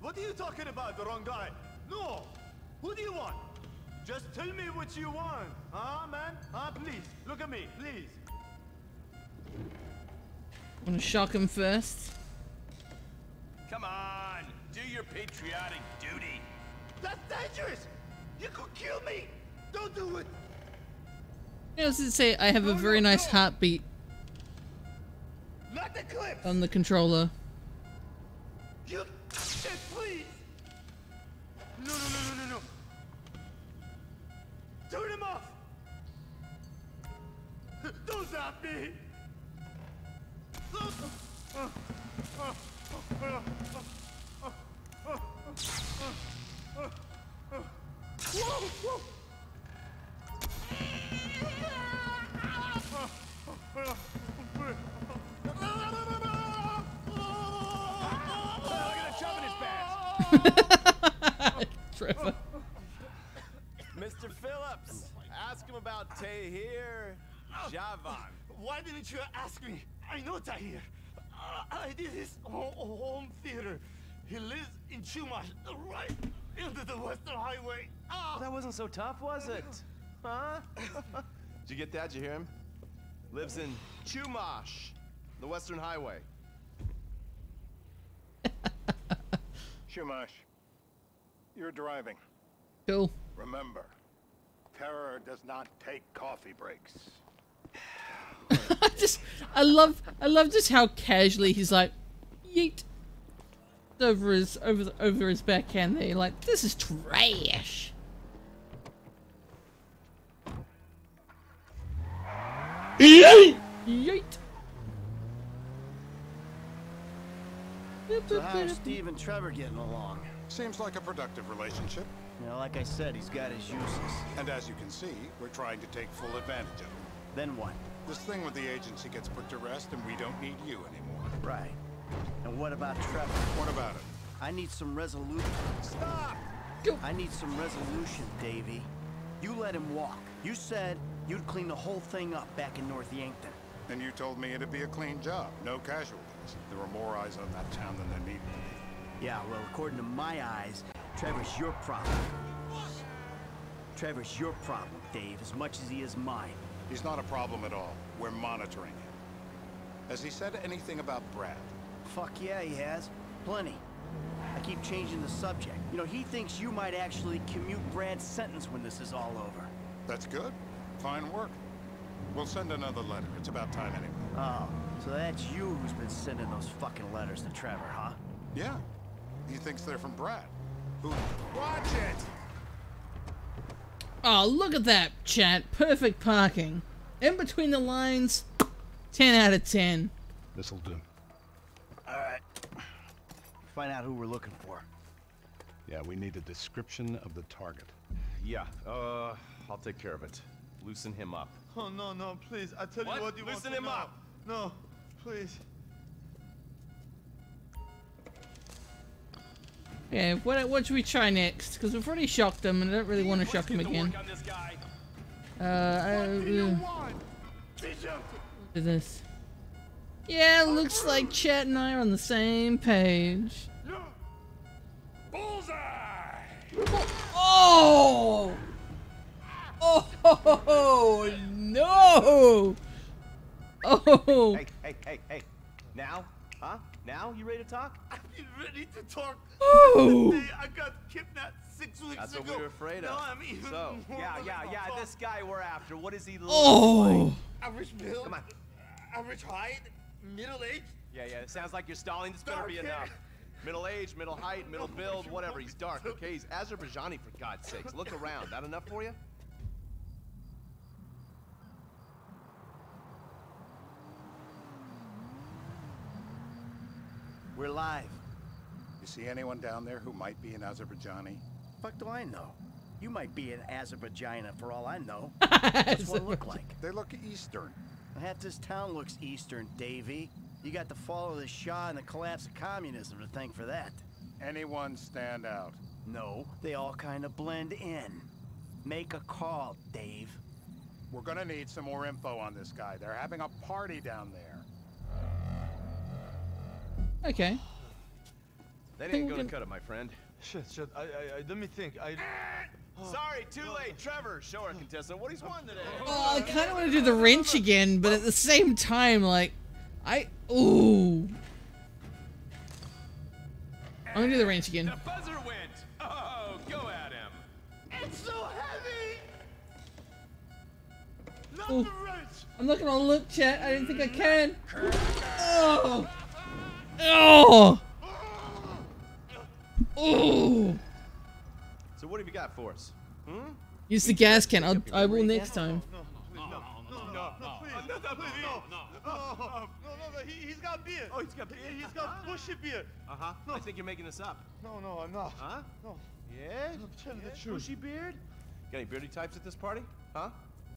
What are you talking about, the wrong guy? No. Who do you want? Just tell me what you want. Please. Look at me, please. I'm gonna shock him first. Come on. Do your patriotic duty. That's dangerous. You could kill me! Don't do it! You know, to say I have a very nice heartbeat. Not the clip! On the controller. You please! No! Turn him off! Don't stop me! Whoa! Look at the chub in his pants. Mr. Phillips, ask him about Tahir Javan. Why didn't you ask me? I know Tahir. I did his home theater. He lives in Chumash, right? Into the Western Highway. Oh. That wasn't so tough, was it? Huh? Did you get that? Did you hear him? Lives in Chumash, the Western Highway. Chumash, you're driving. Cool. Remember, terror does not take coffee breaks. I love just how casually he's like, yeet. Over his backhand there, like, this is trash. Yeet! So how's Steve and Trevor getting along? Seems like a productive relationship. You know, like I said, he's got his uses. And as you can see, we're trying to take full advantage of him. Then what? This thing with the agency gets put to rest and we don't need you anymore. Right. And what about Trevor? What about it? I need some resolution. Stop! I need some resolution, Davey. You let him walk. You said you'd clean the whole thing up back in North Yankton. And you told me it'd be a clean job, no casualties. There were more eyes on that town than there needed to be. Yeah, well, according to my eyes, Trevor's your problem. Trevor's your problem, Dave, as much as he is mine. He's not a problem at all. We're monitoring him. Has he said anything about Brad? Fuck yeah, he has. Plenty. I keep changing the subject. You know, he thinks you might actually commute Brad's sentence when this is all over. That's good. Fine work. We'll send another letter. It's about time anyway. Oh, so that's you who's been sending those fucking letters to Trevor, huh? Yeah. He thinks they're from Brad. Who? Watch it! Oh, look at that, chat. Perfect parking. In between the lines, 10 out of 10. This'll do. Alright. Find out who we're looking for. Yeah, we need a description of the target. Yeah, I'll take care of it. Loosen him up. Oh, no, no, please. I tell you what you want to know. Loosen him up! No, please. Yeah, what should we try next? Because we've already shocked him, and I don't really want to shock him again. Do this. Yeah, looks like Chat and I are on the same page. Bullseye! Oh! Oh no! Oh! Hey, hey, hey, hey! Now, huh? Now you ready to talk? I'm ready to talk. Oh! I got kidnapped 6 weeks ago. That's what we were afraid of. No, I mean, so yeah. This guy we're after. What is he? Oh! Average build. Come on. Average height. Middle age. Yeah, yeah. It sounds like you're stalling. This better be enough. Middle age, middle height, middle build, whatever. He's dark. Okay, he's Azerbaijani for God's sakes. Look around. That enough for you? We're live. You see anyone down there who might be an Azerbaijani? Fuck do I know? You might be an Azerbaijani for all I know. That's what it look like. They look Eastern. Half this town looks Eastern, Davey. You got the fall of the Shah and the collapse of communism to thank for that. Anyone stand out? No, they all kind of blend in. Make a call, Dave. We're gonna need some more info on this guy. They're having a party down there. Okay. That ain't gonna cut it, my friend. Shit, let me think. Sorry, too late. Trevor, show our contestant what he's won today. Oh, I kinda wanna do the wrench again, but at the same time, like, ooh. I'm gonna do the wrench again. The buzzer went. Oh, go at him. It's so heavy. Not the wrench. I'm not gonna look, chat. I didn't think I can. Oh. Oh! Oh! So what have you got for us? Hmm? Use the gas can. I will next time. No, he's got beer. Oh, he's got beer. He's got bushy beer. Uh-huh. No. I think you're making this up. No, I'm not. Huh? No. Yeah? Yeah? Bushy beard? Got any beardy types at this party? Huh?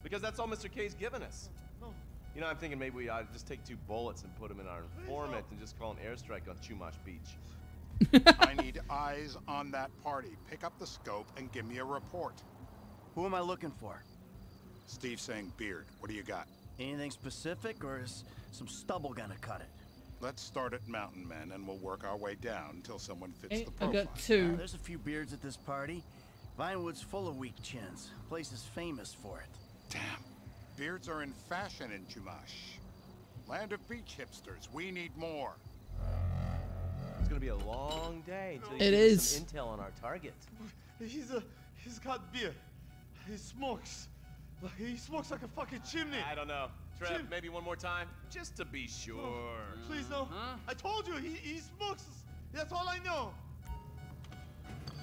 Because that's all Mr. K's giving us. No. You know, I'm thinking maybe we ought to just take two bullets and put them in our informant and just call an airstrike on Chumash Beach. I need eyes on that party. Pick up the scope and give me a report. Who am I looking for? Steve saying beard. What do you got? Anything specific, or is some stubble gonna cut it? Let's start at Mountain Men and we'll work our way down until someone fits the profile. I got two. There's a few beards at this party. Vinewood's full of weak chins. Place is famous for it. Damn. Beards are in fashion in Chumash. Land of beach hipsters. We need more. It's gonna be a long day until you get some intel on our target. He's got beer. He smokes. He smokes like a fucking chimney. I don't know. Trev, maybe one more time, just to be sure. No, please no. Huh? I told you he smokes. That's all I know.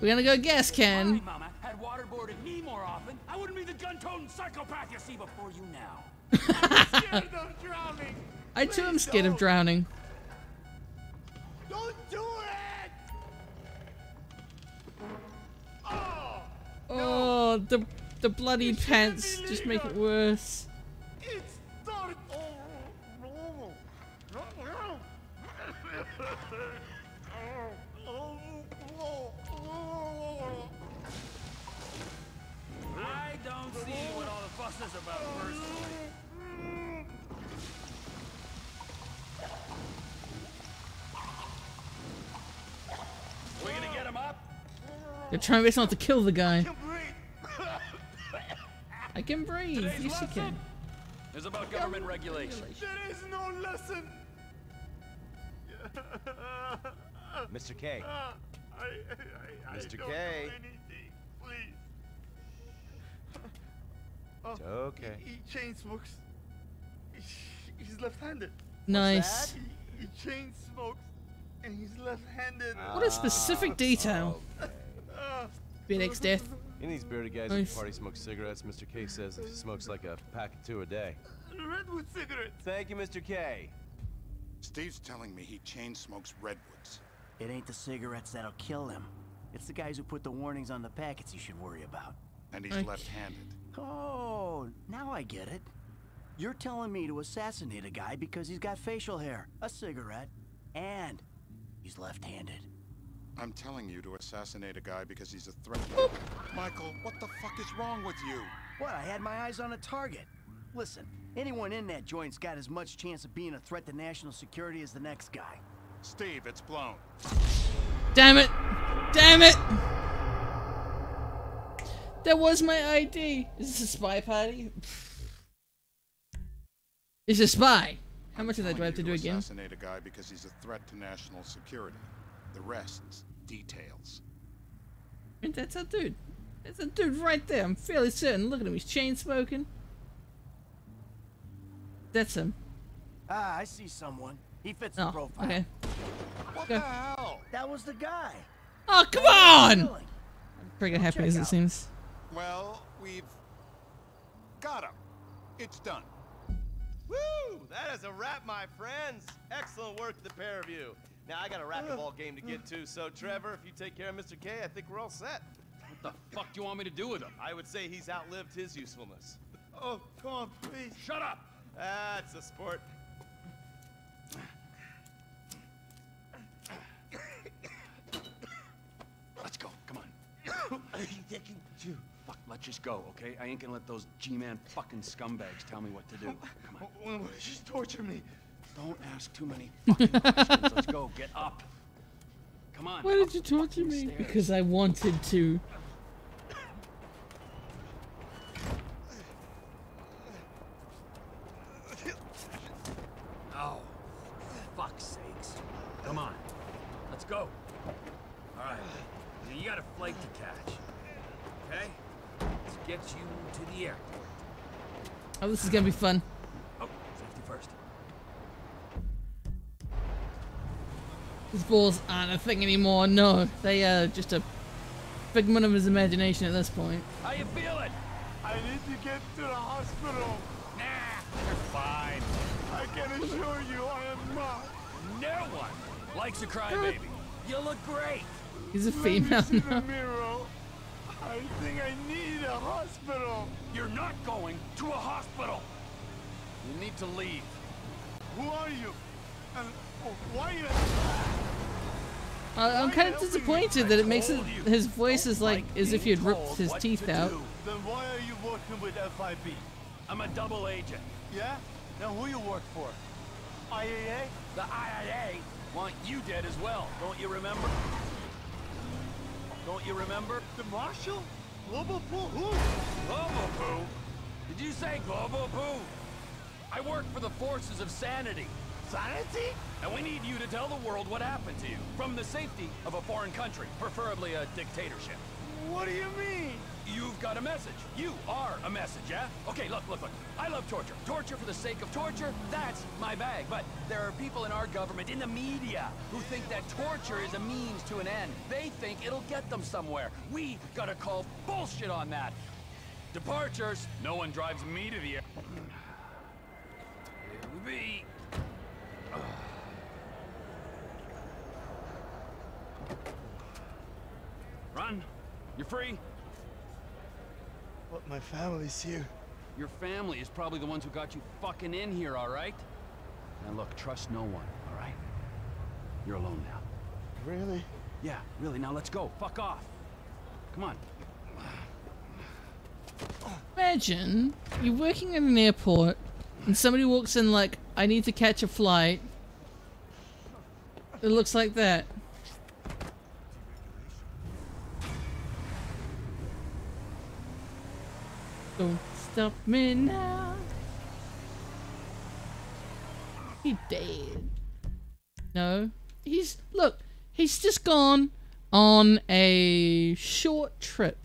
We're gonna go gas can. If my mama had waterboarded me more often, I wouldn't be the gun-toting psychopath you see before you now. I'm scared of drowning. I too am scared of drowning. Don't do it! Oh, no. The bloody pants just make it worse. It's not normal. I don't see what all the fuss is about personally. We're gonna get him up. They're trying best not to kill the guy. I can breathe. Today's yes, you can. It's about government regulation. There is no lesson. Mr. K. Mr. K. It's okay. He chain smokes. He's left-handed. Nice. He chain smokes, and he's left-handed. What a specific detail. Okay. BX death. In these bearded guys nice. At the party smoke cigarettes, Mr. K says he smokes like a pack of 2 a day. Redwood cigarettes. Thank you, Mr. K. Steve's telling me he chain smokes Redwoods. It ain't the cigarettes that'll kill him. It's the guys who put the warnings on the packets you should worry about. And he's okay. Left-handed. Oh, now I get it. You're telling me to assassinate a guy because he's got facial hair, a cigarette, and he's left-handed. I'm telling you to assassinate a guy because he's a threat. Oop. Michael, what the fuck is wrong with you? What? I had my eyes on a target. Listen, anyone in that joint's got as much chance of being a threat to national security as the next guy. Steve, it's blown. Damn it. Damn it. That was my ID. Is this a spy party? It's a spy. How much of that do I have to do again? Assassinate a guy because he's a threat to national security. The rest's details. And that's our dude. That's a dude right there. I'm fairly certain. Look at him. He's chain smoking. That's him. Ah, I see someone. He fits the profile. Okay. What the hell? That was the guy. Oh, come on! I'm pretty happy as it seems. Well, we've got him. It's done. Woo! That is a wrap, my friends. Excellent work, the pair of you. Now, I got a racquetball game to get to, so Trevor, if you take care of Mr. K, I think we're all set. What the fuck do you want me to do with him? I would say he's outlived his usefulness. Oh, come on, please. Shut up! That's a sport. Let's go, come on. Fuck, let's just go, okay? I ain't gonna let those G-Man fucking scumbags tell me what to do. Come on. Just torture me. Don't ask too many fucking questions. Let's go. Get up. Come on. Why did you talk to me? Stairs. Because I wanted to. Oh, fuck's sakes. Come on. Let's go. All right. Now you got a flight to catch. Okay? Let's get you to the airport. Oh, this is going to be fun. Oh, safety first. His balls aren't a thing anymore, no. They are just a figment of his imagination at this point. How you feeling? I need to get to the hospital. Nah, you're fine. I can assure you I am not. No one likes a crybaby. You look great. He's a female now. I think I need a hospital. You're not going to a hospital. You need to leave. Who are you? I'm kind of disappointed that it makes it, his voice is like as if he had ripped his teeth out. Then why are you working with FIB? I'm a double agent. Yeah? Now who you work for? IAA? The IAA want you dead as well, don't you remember? Don't you remember? The Marshal? Global Poo who? Global Poo? Did you say Global Poo? I work for the forces of sanity. Sanity? And we need you to tell the world what happened to you from the safety of a foreign country, preferably a dictatorship. What do you mean? You've got a message. You are a message, yeah? Okay, look. I love torture. Torture for the sake of torture, that's my bag. But there are people in our government, in the media, who think that torture is a means to an end. They think it'll get them somewhere. We gotta call bullshit on that. Departures. No one drives me to the air. It'll be... You're free. But my family's here. Your family is probably the ones who got you fucking in here, all right? And look, trust no one, all right? You're alone now. Really? Yeah, really. Now let's go. Fuck off. Come on. Imagine you're working at an airport and somebody walks in like, I need to catch a flight. It looks like that. Don't stop me now. He's dead. No. He's, look, he's just gone on a short trip.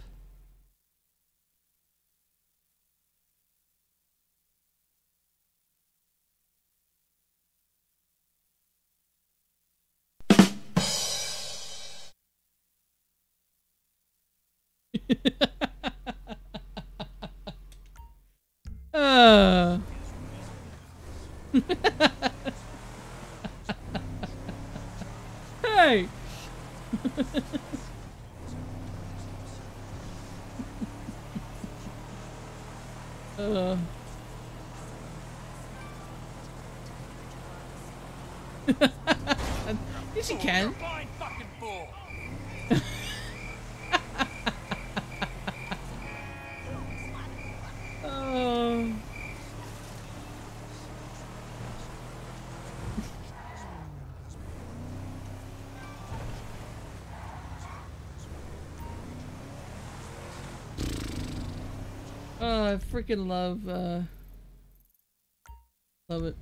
Hey. Yes, you can. I freaking love it.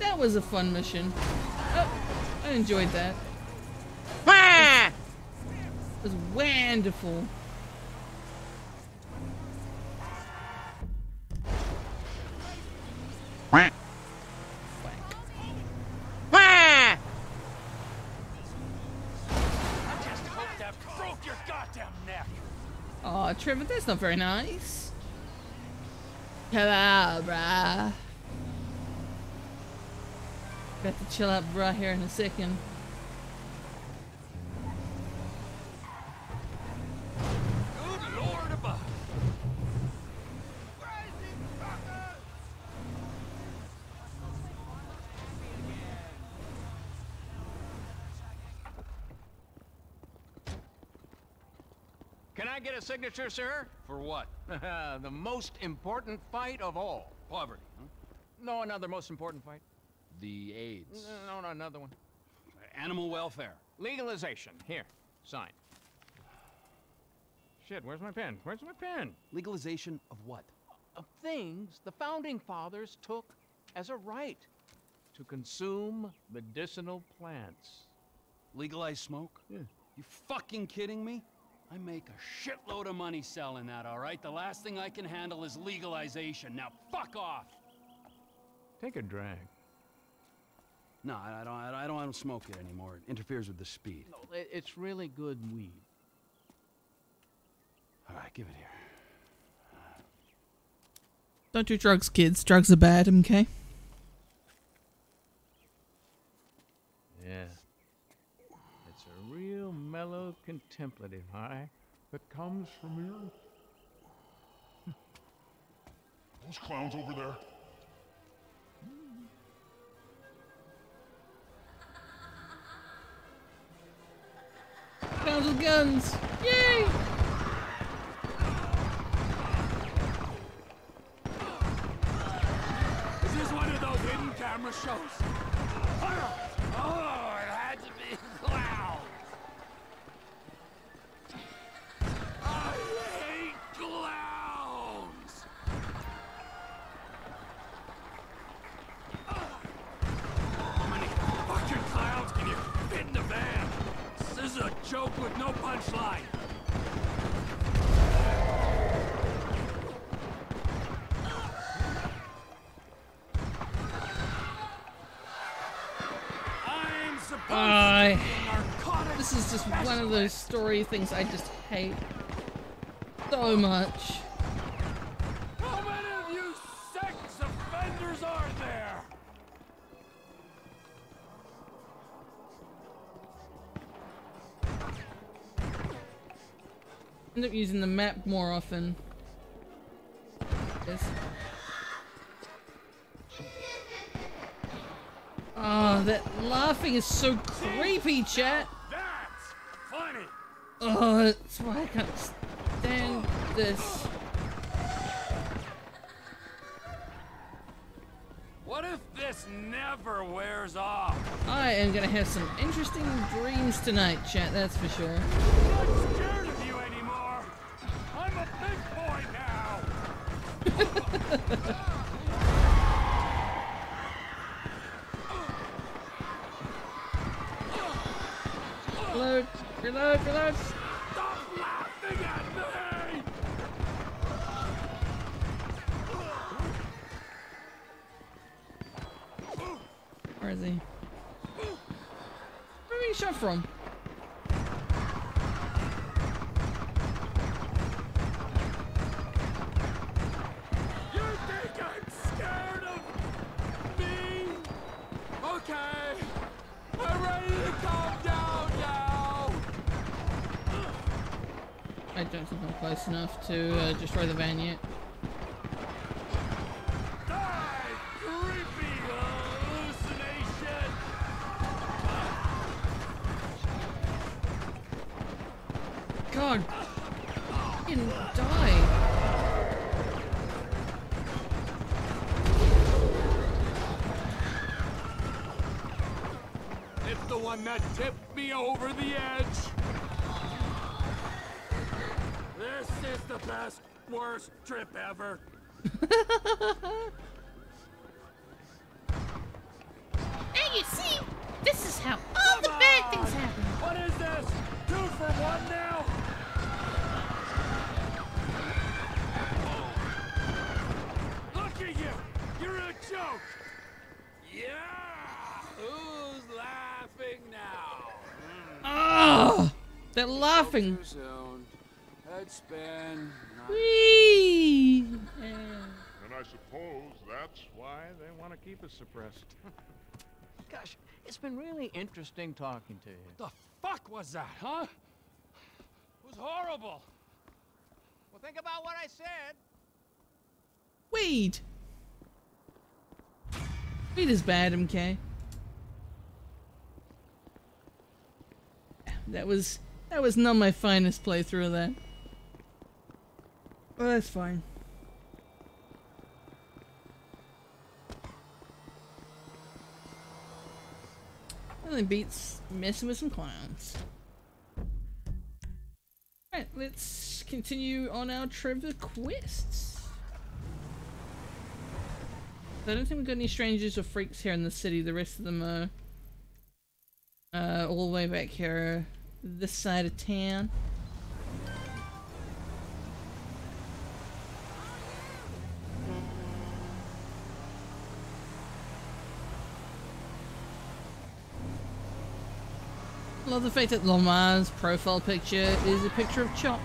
That was a fun mission. Oh, I enjoyed that. Ah! It was wonderful. Trevor, that's not very nice. Come out, bruh. Got to chill out, bruh, here in a second. Good Lord above. Can I get a signature, sir? For what? The most important fight of all. Poverty. Huh? No, another most important fight. The AIDS. No, no, another one. Animal welfare. Legalization. Here, sign. Shit, where's my pen? Where's my pen? Legalization of what? Of things the Founding Fathers took as a right. To consume medicinal plants. Legalize smoke? Yeah. You fucking kidding me? I make a shitload of money selling that, all right? The last thing I can handle is legalization. Now, fuck off! Take a drag. No, I don't smoke it anymore. It interferes with the speed. No, it's really good weed. All right, give it here. Don't do drugs, kids. Drugs are bad, okay? Yeah. Real mellow contemplative high that comes from here. Those clowns over there. Clowns with guns. Yay! Is this one of those hidden camera shows? Oh, it had to be a clown. Joke with no punchline. I'm supposed to be narcotic. This is just one of those story things I just hate so much. How many of you sex offenders are there? End up using the map more often. Yes. Oh, that laughing is so creepy, chat. That's funny. Oh, that's why I can't stand this. What if this never wears off? I am gonna have some interesting dreams tonight, chat, that's for sure. I'm not scared of you anymore. I'm a big boy now. Reload, reload, reload! Stop laughing at me! Where is he? Where did he shot from? You think I'm scared of me? Okay, I'm ready to calm down now. I don't think I'm close enough to destroy the van yet. Die, creepy hallucination! God! Fucking die! It's the one that tipped me over the edge! This is the best, worst trip ever. Now you see, this is how all the bad things happen. What is this? 2 for 1 now? Look at you. You're a joke. Yeah. Who's laughing now? Oh, they're laughing. Headspan. Whee! Yeah. And I suppose that's why they want to keep us suppressed. Gosh, it's been really interesting talking to you. What the fuck was that, huh? It was horrible. Well, think about what I said. Weed. Weed is bad, MK. That was not my finest playthrough of that. Well, that's fine. Nothing beats messing with some clowns. Alright, let's continue on our Trevor quests. I don't think we've got any strangers or freaks here in the city. The rest of them are all the way back here, this side of town. I love the fact that Lomar's profile picture is a picture of Chop.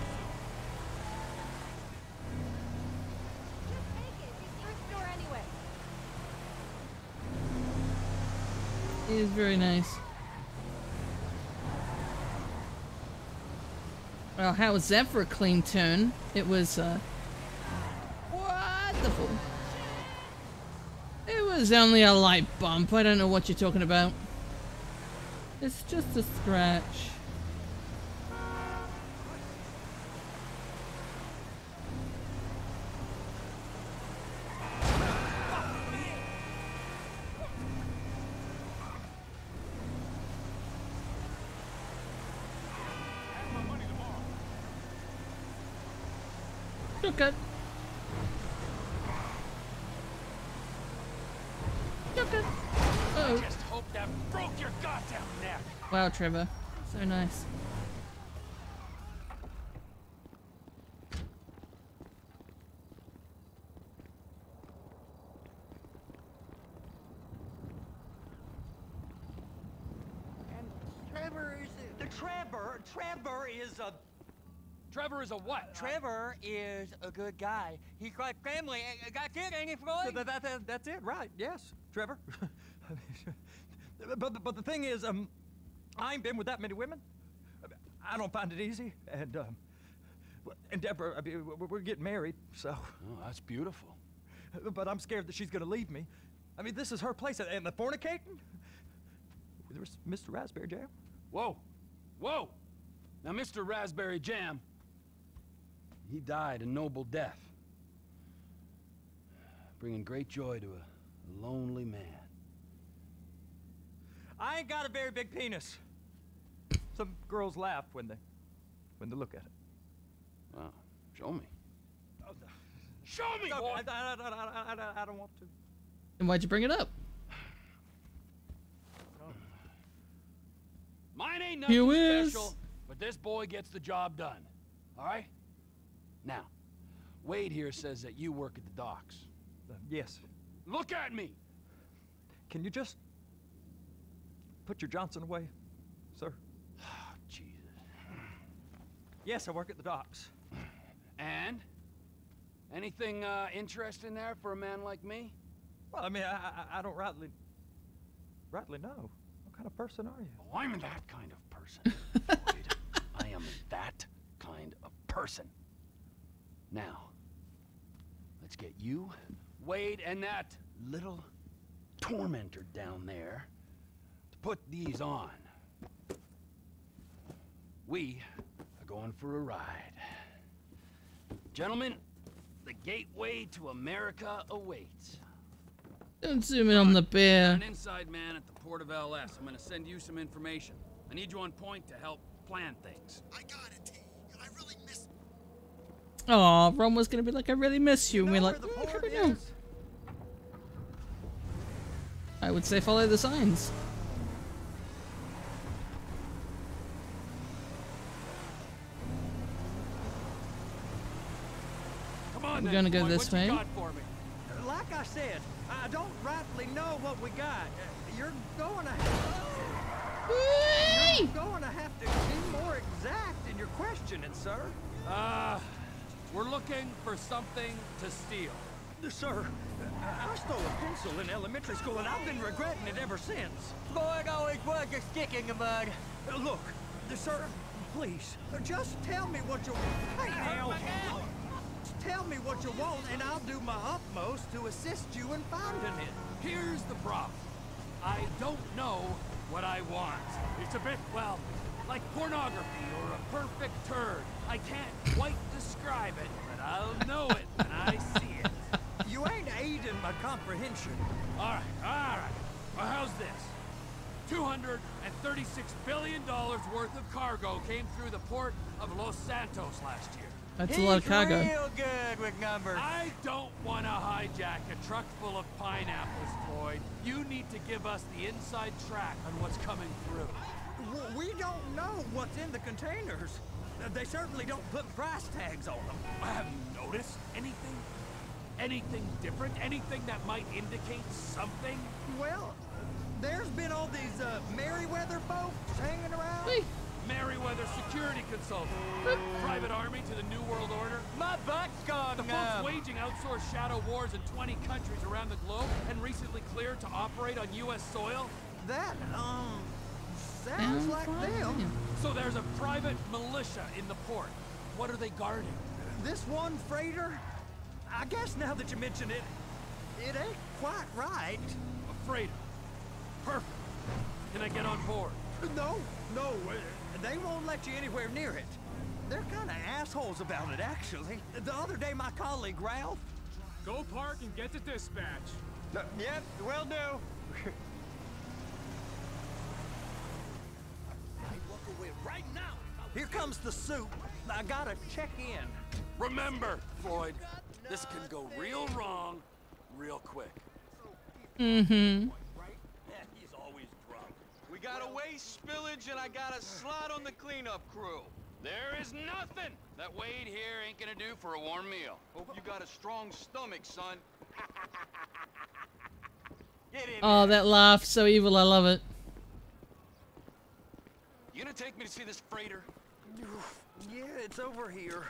It is very nice. Well, how was that for a clean turn? It was wonderful. It was only a light bump. I don't know what you're talking about. It's just a scratch. Okay. Wow, Trevor. So nice. And Trevor is a what? Trevor is a good guy. He's got family, got kid, ain't he, Floyd? That's it, right? Yes, Trevor. but the thing is, I ain't been with that many women. I don't find it easy, and And Deborah, I mean, we're getting married, so... Oh, that's beautiful. But I'm scared that she's gonna leave me. I mean, this is her place, and the fornicating? There's Mr. Raspberry Jam. Whoa! Whoa! Now, Mr. Raspberry Jam, he died a noble death, bringing great joy to a lonely man. I ain't got a very big penis. Some girls laugh when they look at it. Wow. Show me. Oh, no. Show me! No, I don't want to. And why'd you bring it up? Mine ain't nothing special, but this boy gets the job done. All right? Now, Wade here says that you work at the docks. Yes. Look at me! Can you just put your Johnson away, sir? Oh, Jesus. Yes, I work at the docks. And? Anything interesting there for a man like me? Well, I mean, I don't rightly know. What kind of person are you? Oh, I'm that kind of person. Wait, I am that kind of person. Now, let's get you, Wade, and that little tormentor down there to put these on. We are going for a ride. Gentlemen, the gateway to America awaits. Don't zoom in on the bear. An inside man at the port of LS. I'm gonna send you some information. I need you on point to help plan things. I got it. I really miss. Oh, Ron was gonna be like, I really miss you, and we're like, how do we know? I would say follow the signs. Come on, we're gonna go this way. Like I said, I don't rightly know what we got. You're going to have to be more exact in your questioning, sir. We're looking for something to steal. Sir, I stole a pencil in elementary school, and I've been regretting it ever since. Going always was a stick in the mud. Look, sir, please, just tell me what you want. Hey, tell me what you want, and I'll do my utmost to assist you in finding it. Here's the problem. I don't know what I want. It's a bit, well, like pornography or a perfect turd. I can't quite describe it, but I'll know it when I see it. You ain't aiding my comprehension. All right, all right. Well, how's this? $236 billion worth of cargo came through the port of Los Santos last year. That's a lot of cargo. Real good with numbers. I don't want to hijack a truck full of pineapples, Floyd. You need to give us the inside track on what's coming through. We don't know what's in the containers. They certainly don't put price tags on them. Have you noticed anything? Anything different? Anything that might indicate something? Well, there's been all these Merryweather folks hanging around. Hey. Merryweather security consultant. Private army to the New World Order. My butt's gone. The folks waging outsourced shadow wars in 20 countries around the globe and recently cleared to operate on U.S. soil. That, sounds like them. So there's a private militia in the port. What are they guarding? This one freighter? I guess now that you mention it, it ain't quite right. A freighter. Perfect. Can I get on board? No, no. They won't let you anywhere near it. They're kind of assholes about it, actually. The other day, my colleague, Ralph... Go park and get the dispatch. Yep, will do. I walk away right now. Here comes the soup. I gotta check in. Remember, Floyd, this can go real wrong real quick. Mm-hmm. Got a waste spillage and I got a slot on the cleanup crew. There is nothing that Wade here ain't gonna do for a warm meal. Hope you got a strong stomach, son. Get in. Oh, that laugh, so evil, I love it. You gonna take me to see this freighter? Yeah, it's over here.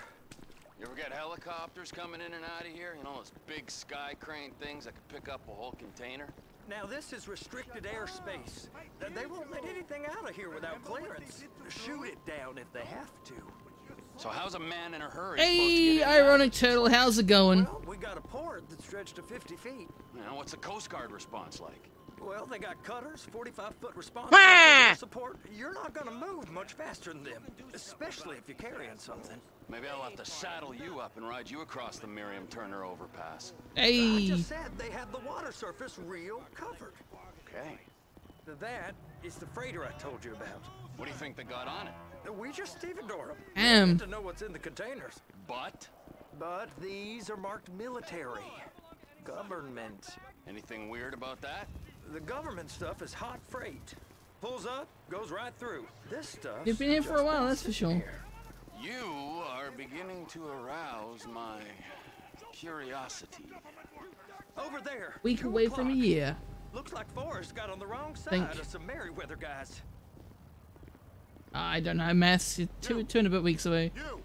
You ever got helicopters coming in and out of here? You know, those big sky crane things that could pick up a whole container? Now, this is restricted airspace. They won't let anything out of here without clearance. Shoot it down if they have to. So how's a man in a hurry? Hey, ironic turtle, how's it going? Well, we got a port that stretched to 50 feet. Now, what's the Coast Guard response like? Well, they got cutters, 45-foot response support. You're not gonna move much faster than them, especially if you're carrying something. Maybe I'll have to saddle you up and ride you across the Miriam Turner overpass. Hey. I just said they have the water surface real covered. Okay. That is the freighter I told you about. What do you think they got on it? We just stevedore them. We need to know what's in the containers. But these are marked military, government. Anything weird about that? The government stuff is hot freight. Pulls up, goes right through. This stuff. You've been here for a while, that's for sure. You are beginning to arouse my curiosity. Over there. Week away from a year. Looks like Forrest got on the wrong side of some Merryweather guys. I don't know, maths. You're two and a bit weeks away. You.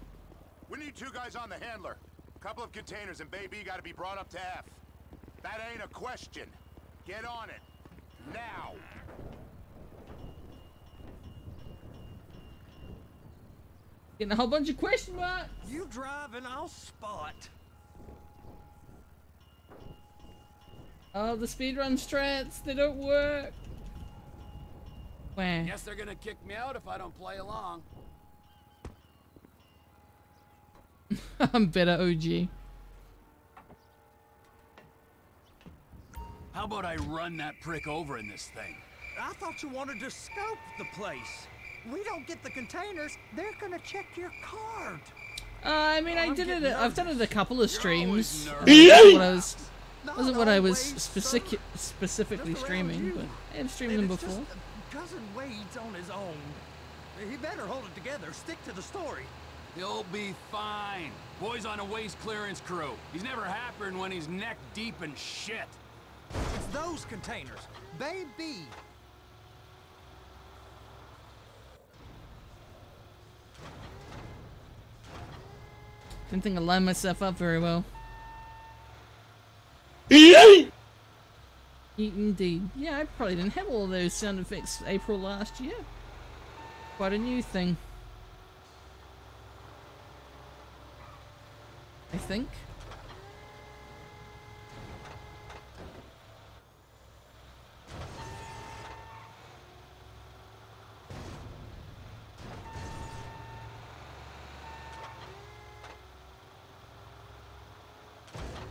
We need two guys on the handler. Couple of containers and baby got to be brought up to F. That ain't a question. Get on it. Now. Getting a whole bunch of question marks. You drive and I'll spot. Oh, the speedrun strats, they don't work. Where? Guess they're gonna kick me out if I don't play along. I'm better, OG. How about I run that prick over in this thing? I thought you wanted to scope the place. We don't get the containers, they're gonna check your card. I mean, I did it. I've done it a couple of streams. Wasn't what I was specifically streaming, but I have streamed them before. Cousin Wade's on his own. He better hold it together. Stick to the story. He'll be fine. Boy's on a waste clearance crew. He's never happier when he's neck deep in shit. It's those containers, baby. Didn't think I lined myself up very well. Indeed. Yeah, I probably didn't have all those sound effects April last year. Quite a new thing, I think.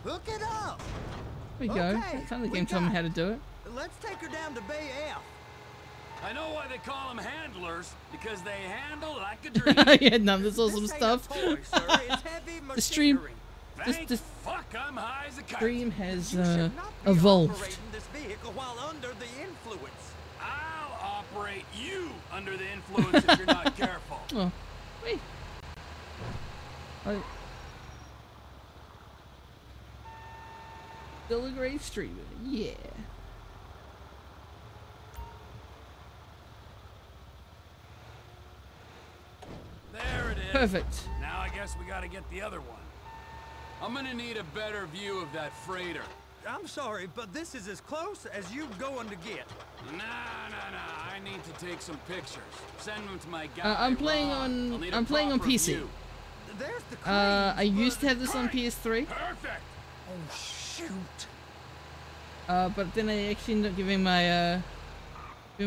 Hook it up. There we go. Okay, the game told me how to do it. Let's take her down to Bay F. I know why they call them handlers, because they handle like a dream. Yeah, no, that's awesome stuff. Toy, it's heavy the stream, this fuck, I'm high as a kite. Stream has evolved. This vehicle while under the influence. I'll operate you under the influence if you're not careful. Oh, wait. Still a great streamer, yeah. There it is. Perfect. Now I guess we gotta get the other one. I'm gonna need a better view of that freighter. I'm sorry, but this is as close as you going to get. Nah. I need to take some pictures. Send them to my guy. I'm playing on PC. There's the crane, I used to have this on PS3. Perfect. Oh shoot! But then I actually ended up giving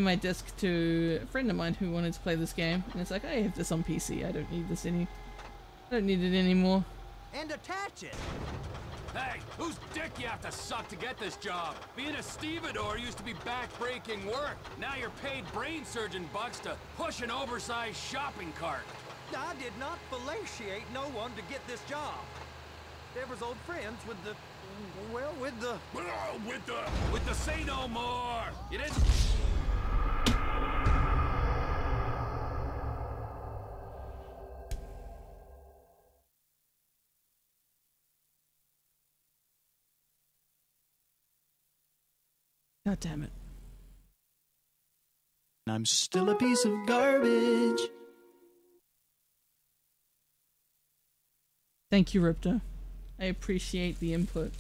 my disc to a friend of mine who wanted to play this game, and it's like, I have this on PC. I don't need this I don't need it anymore. And attach it. Hey, whose dick you have to suck to get this job? Being a stevedore used to be back-breaking work. Now you're paid brain surgeon bucks to push an oversized shopping cart. I did not fellatiate no one to get this job. Trevor's old friends with the, well, with the say no more. It is. God damn it. I'm still a piece of garbage. Thank you, Riptor. I appreciate the input.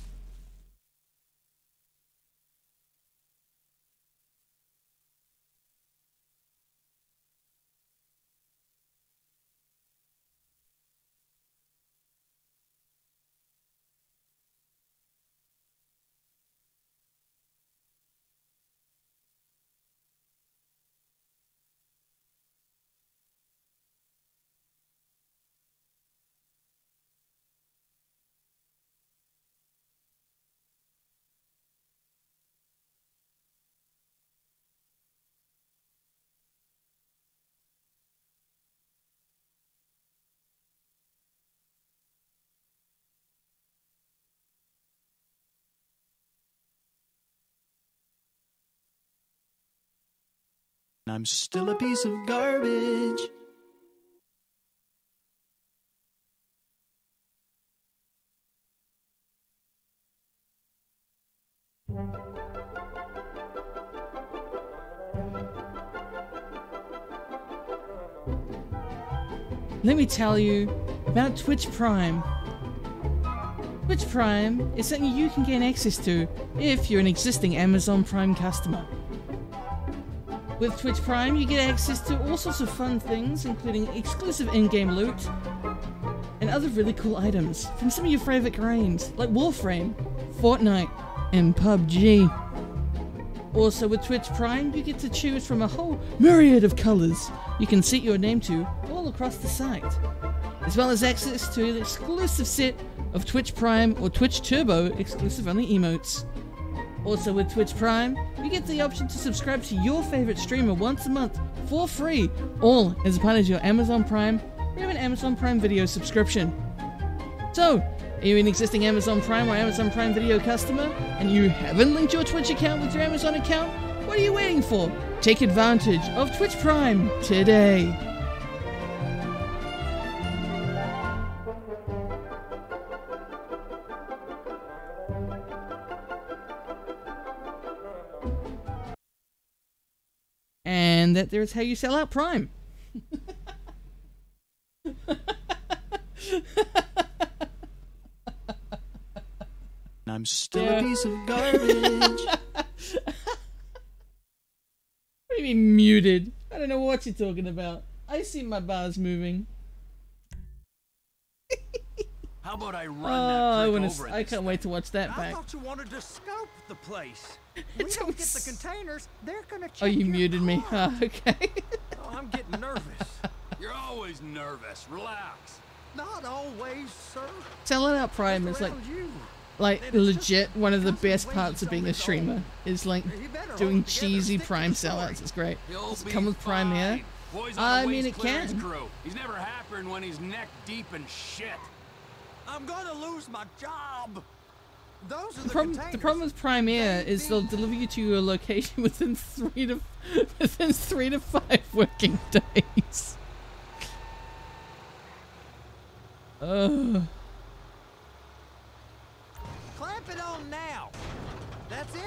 and I'm still a piece of garbage. Let me tell you about Twitch Prime. Twitch Prime is something you can gain access to if you're an existing Amazon Prime customer. With Twitch Prime, you get access to all sorts of fun things, including exclusive in-game loot and other really cool items from some of your favorite games, like Warframe, Fortnite, and PUBG. Also with Twitch Prime, you get to choose from a whole myriad of colors you can set your name to all across the site, as well as access to an exclusive set of Twitch Prime or Twitch Turbo exclusive only emotes. Also with Twitch Prime, you get the option to subscribe to your favorite streamer once a month for free, all as part of your Amazon Prime or an Amazon Prime Video subscription. So, are you an existing Amazon Prime or Amazon Prime Video customer and you haven't linked your Twitch account with your Amazon account? What are you waiting for? Take advantage of Twitch Prime today. And that there is how you sell out Prime. I'm still a piece of garbage. What do you mean muted? I don't know what you're talking about. I see my bars moving. How about I run that prick over? I can't wait to watch that back. I thought you wanted to scope the place. We don't get the containers. They're gonna check. Oh, you muted me. Oh, okay. Oh, I'm getting nervous. You're always nervous. Relax. Not always, sir. Sell it out Prime is like you. Like, legit, one of the best parts of being a streamer is, like, doing cheesy Prime sellouts. It's great. Does it come with Prime here? I mean, it can. He's never happened when he's neck deep in shit. I'm gonna lose my job. Those are the problem with Prime Air is they'll deliver you to your location within 3 to 5 working days. Ugh. Clamp it on now. That's it.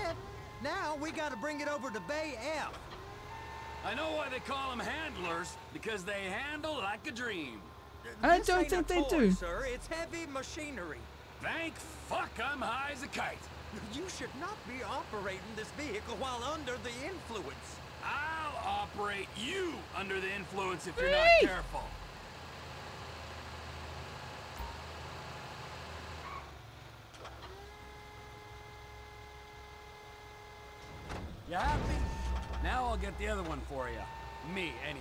Now we got to bring it over to Bay F. I know why they call them handlers, because they handle like a dream. I don't think they do. Sir, it's heavy machinery. Thank fuck I'm high as a kite. You should not be operating this vehicle while under the influence. I'll operate you under the influence if you're not careful. You happy? Now I'll get the other one for you. Me, anyway.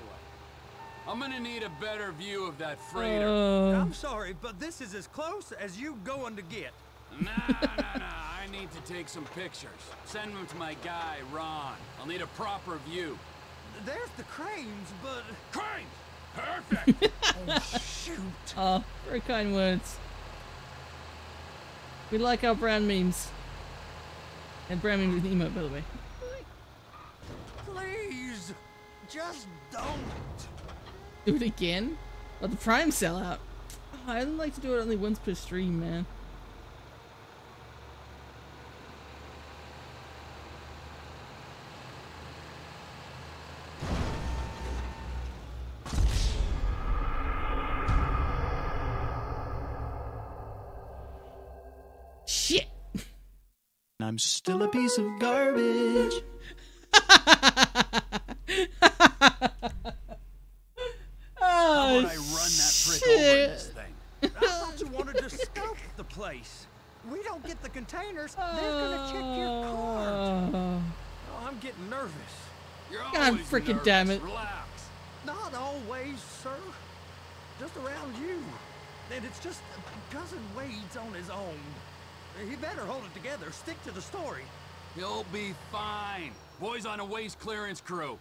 I'm gonna need a better view of that freighter. I'm sorry, but this is as close as you going to get. Nah. I need to take some pictures. Send them to my guy, Ron. I'll need a proper view. There's the cranes, but... Cranes! Perfect! Oh, shoot. Oh, very kind words. We like our brown memes. And brown memes with emote, by the way. Please, just don't do it again. Or the Prime sellout. Oh, I don't like to do it only once per stream, man. Shit. I'm still a piece of garbage. Oh, I run that brick over this thing. I thought you wanted to scope the place. We don't get the containers. They're gonna check your card. Oh, I'm getting nervous. You're God freaking damn it. Relax. Not always, sir. Just around you. And it's just Cousin Wade's on his own. He better hold it together. Stick to the story. He'll be fine. Boys on a waste clearance crew.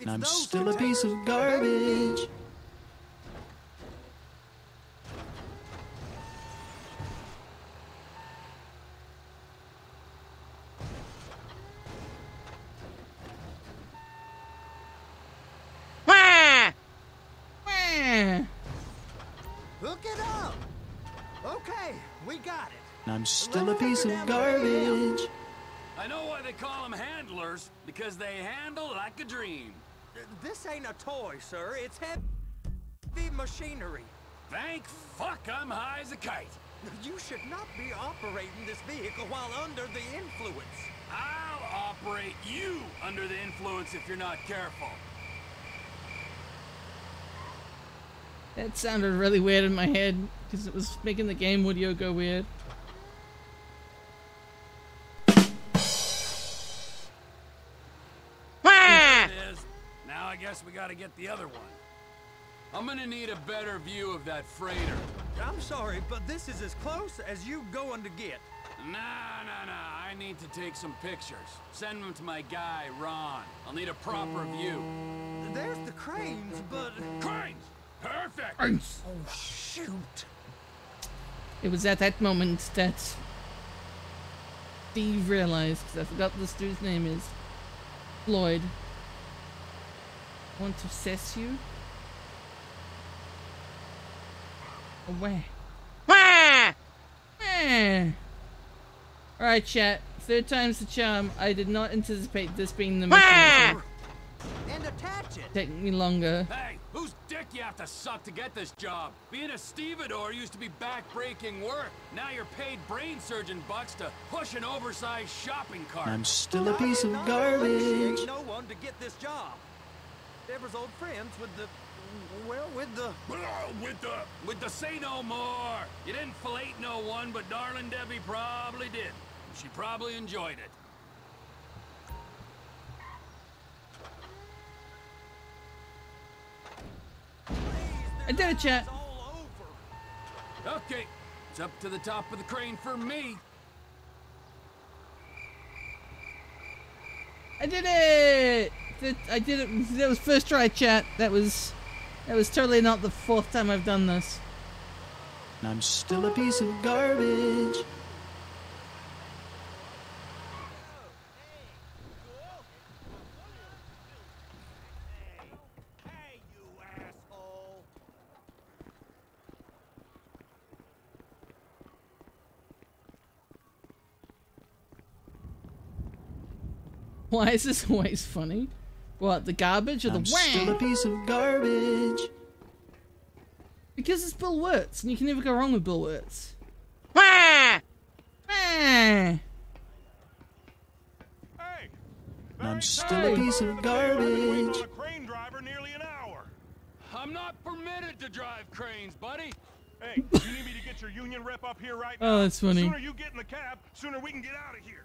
And I'm still a piece of garbage. Look it up. Okay, we got it. And I'm still a piece of garbage. I know why they call them handlers, because they handle like a dream. This ain't a toy, sir. It's heavy machinery. Thank fuck I'm high as a kite. You should not be operating this vehicle while under the influence. I'll operate you under the influence if you're not careful. That sounded really weird in my head, because it was making the game audio go weird. Now I guess we gotta get the other one. I'm gonna need a better view of that freighter. I'm sorry, but this is as close as you going to get. Nah. I need to take some pictures. Send them to my guy, Ron. I'll need a proper view. There's the cranes, but... Cranes! Perfect! Cranes. Oh, shoot. It was at that moment that Steve realized, because I forgot what this dude's name is. Floyd. Want to assess you? Away. Ah! Ah! Alright, chat. Third time's the charm. I did not anticipate this being the mission. Ah! And attach it. Take me longer. Hey, whose dick you have to suck to get this job? Being a stevedore used to be back-breaking work. Now you're paid brain surgeon bucks to push an oversized shopping cart. I'm still a piece of garbage. No one to get this job. Deborah's old friends with the... Well, with the say no more. You didn't fillet no one, but darling Debbie probably did. She probably enjoyed it. I did it, chat. Okay, it's up to the top of the crane for me. I did it. I did it. That was first try, chat. That was totally not the fourth time I've done this. And I'm still a piece of garbage. Hey, you asshole. Why is this always funny? What, the garbage or the wang? Still a piece of garbage. Because it's Bill Wirtz, and you can never go wrong with Bill Wirtz. Wah! Wah! Hey, I'm still a piece of garbage. A crane driver nearly an hour. I'm not permitted to drive cranes, buddy. Hey, you need me to get your union rep up here right now. Oh, that's funny. The sooner you get in the cab, sooner we can get out of here.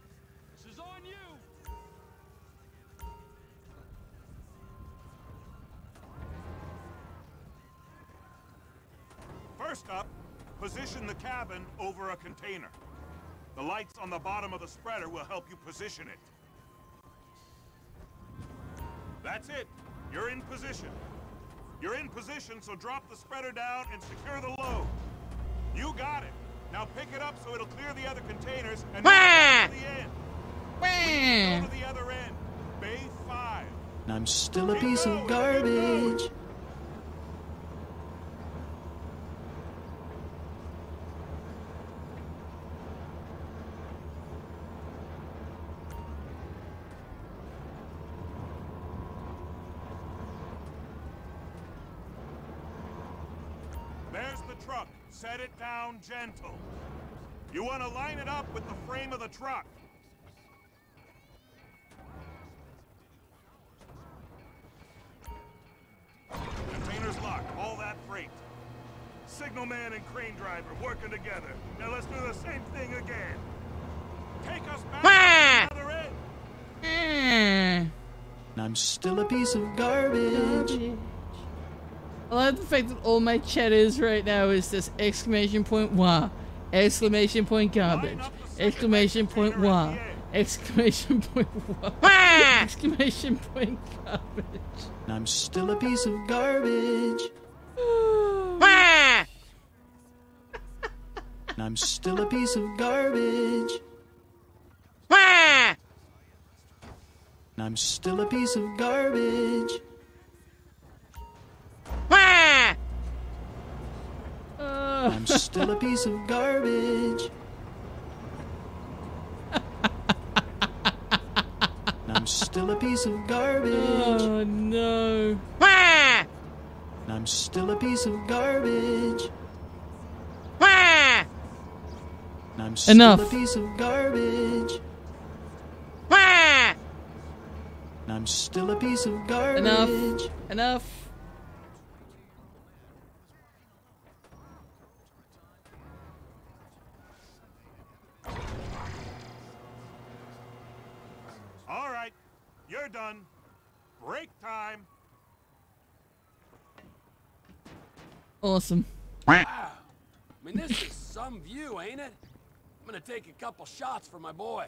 This is on you. First up, position the cabin over a container. The lights on the bottom of the spreader will help you position it. That's it. You're in position. You're in position, so drop the spreader down and secure the load. You got it. Now pick it up so it'll clear the other containers and go to the end. Go to the other end. Bay 5. And I'm still a piece of garbage. Set it down gentle. You want to line it up with the frame of the truck. Container's locked. All that freight. Signalman and crane driver working together. Now let's do the same thing again. Take us back to the other end. And I'm still a piece of garbage. I love the fact that all my chat is right now is this exclamation point wah, exclamation point garbage, exclamation point wah, exclamation point wah, exclamation point garbage. And I'm still a piece of garbage. And I'm still a piece of garbage. And I'm still a piece of garbage. Ah! I'm still a piece of garbage. I'm still a piece of garbage. Oh, no. Ah! I'm still a piece of garbage. Ah! I'm still a piece of garbage. Ah! I'm still a piece of garbage. Enough. Enough. You're done. Break time. Awesome. Wow. I mean, this is some view, ain't it? I'm gonna take a couple shots for my boy.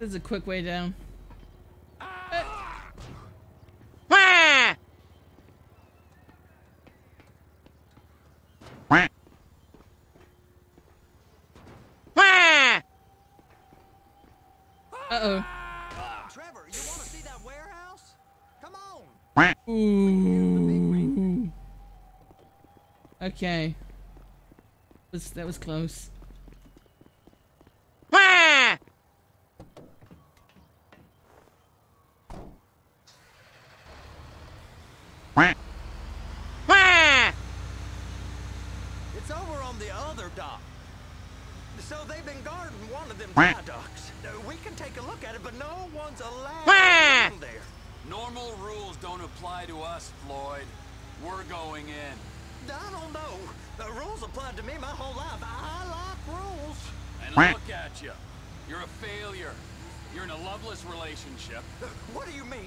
This is a quick way down. Uh-oh. Trevor, you want to see that warehouse? Come on. Ooh. Okay. That was close. Yourself. No. We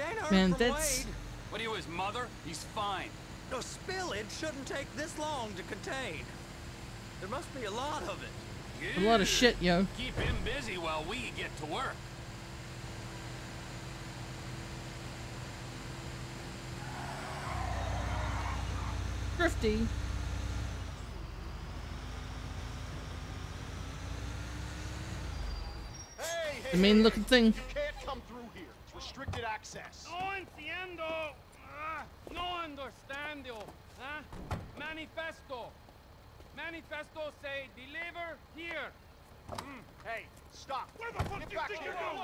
ain't heard from that's... Wade. What are you, his mother? He's fine. No spillage shouldn't take this long to contain. There must be a lot of it. A lot of shit, yo. Keep him busy while we get to work. Thrifty. Hey, the mean looking thing. Restricted access. No entiendo. No understando. Manifesto. Manifesto say deliver here. Hey, stop. Where the fuck do you think you're going?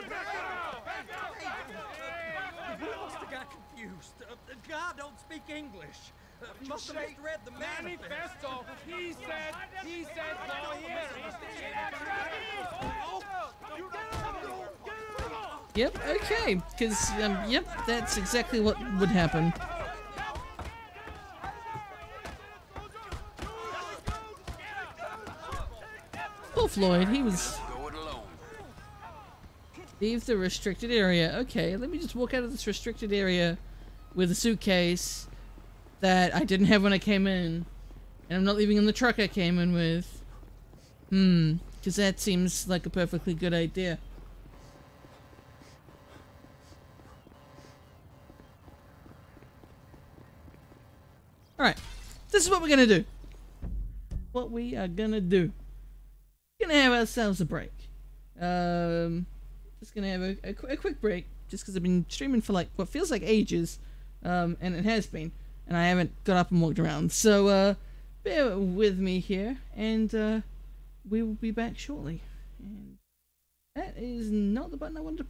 Get back up. We must have got confused. God don't speak English. Must have misread the manifesto. He said no here. Yep, okay, because, yep, that's exactly what would happen. Michael Floyd, he was... Leave the restricted area. Okay, let me just walk out of this restricted area with a suitcase that I didn't have when I came in. And I'm not leaving in the truck I came in with. Because that seems like a perfectly good idea. Alright, this is what we're gonna do. What we are gonna do. We're gonna have ourselves a break. Just gonna have a quick break, just because I've been streaming for like what feels like ages, and it has been, and I haven't got up and walked around. So bear with me here, and we will be back shortly. And that is not the button I wanted to press.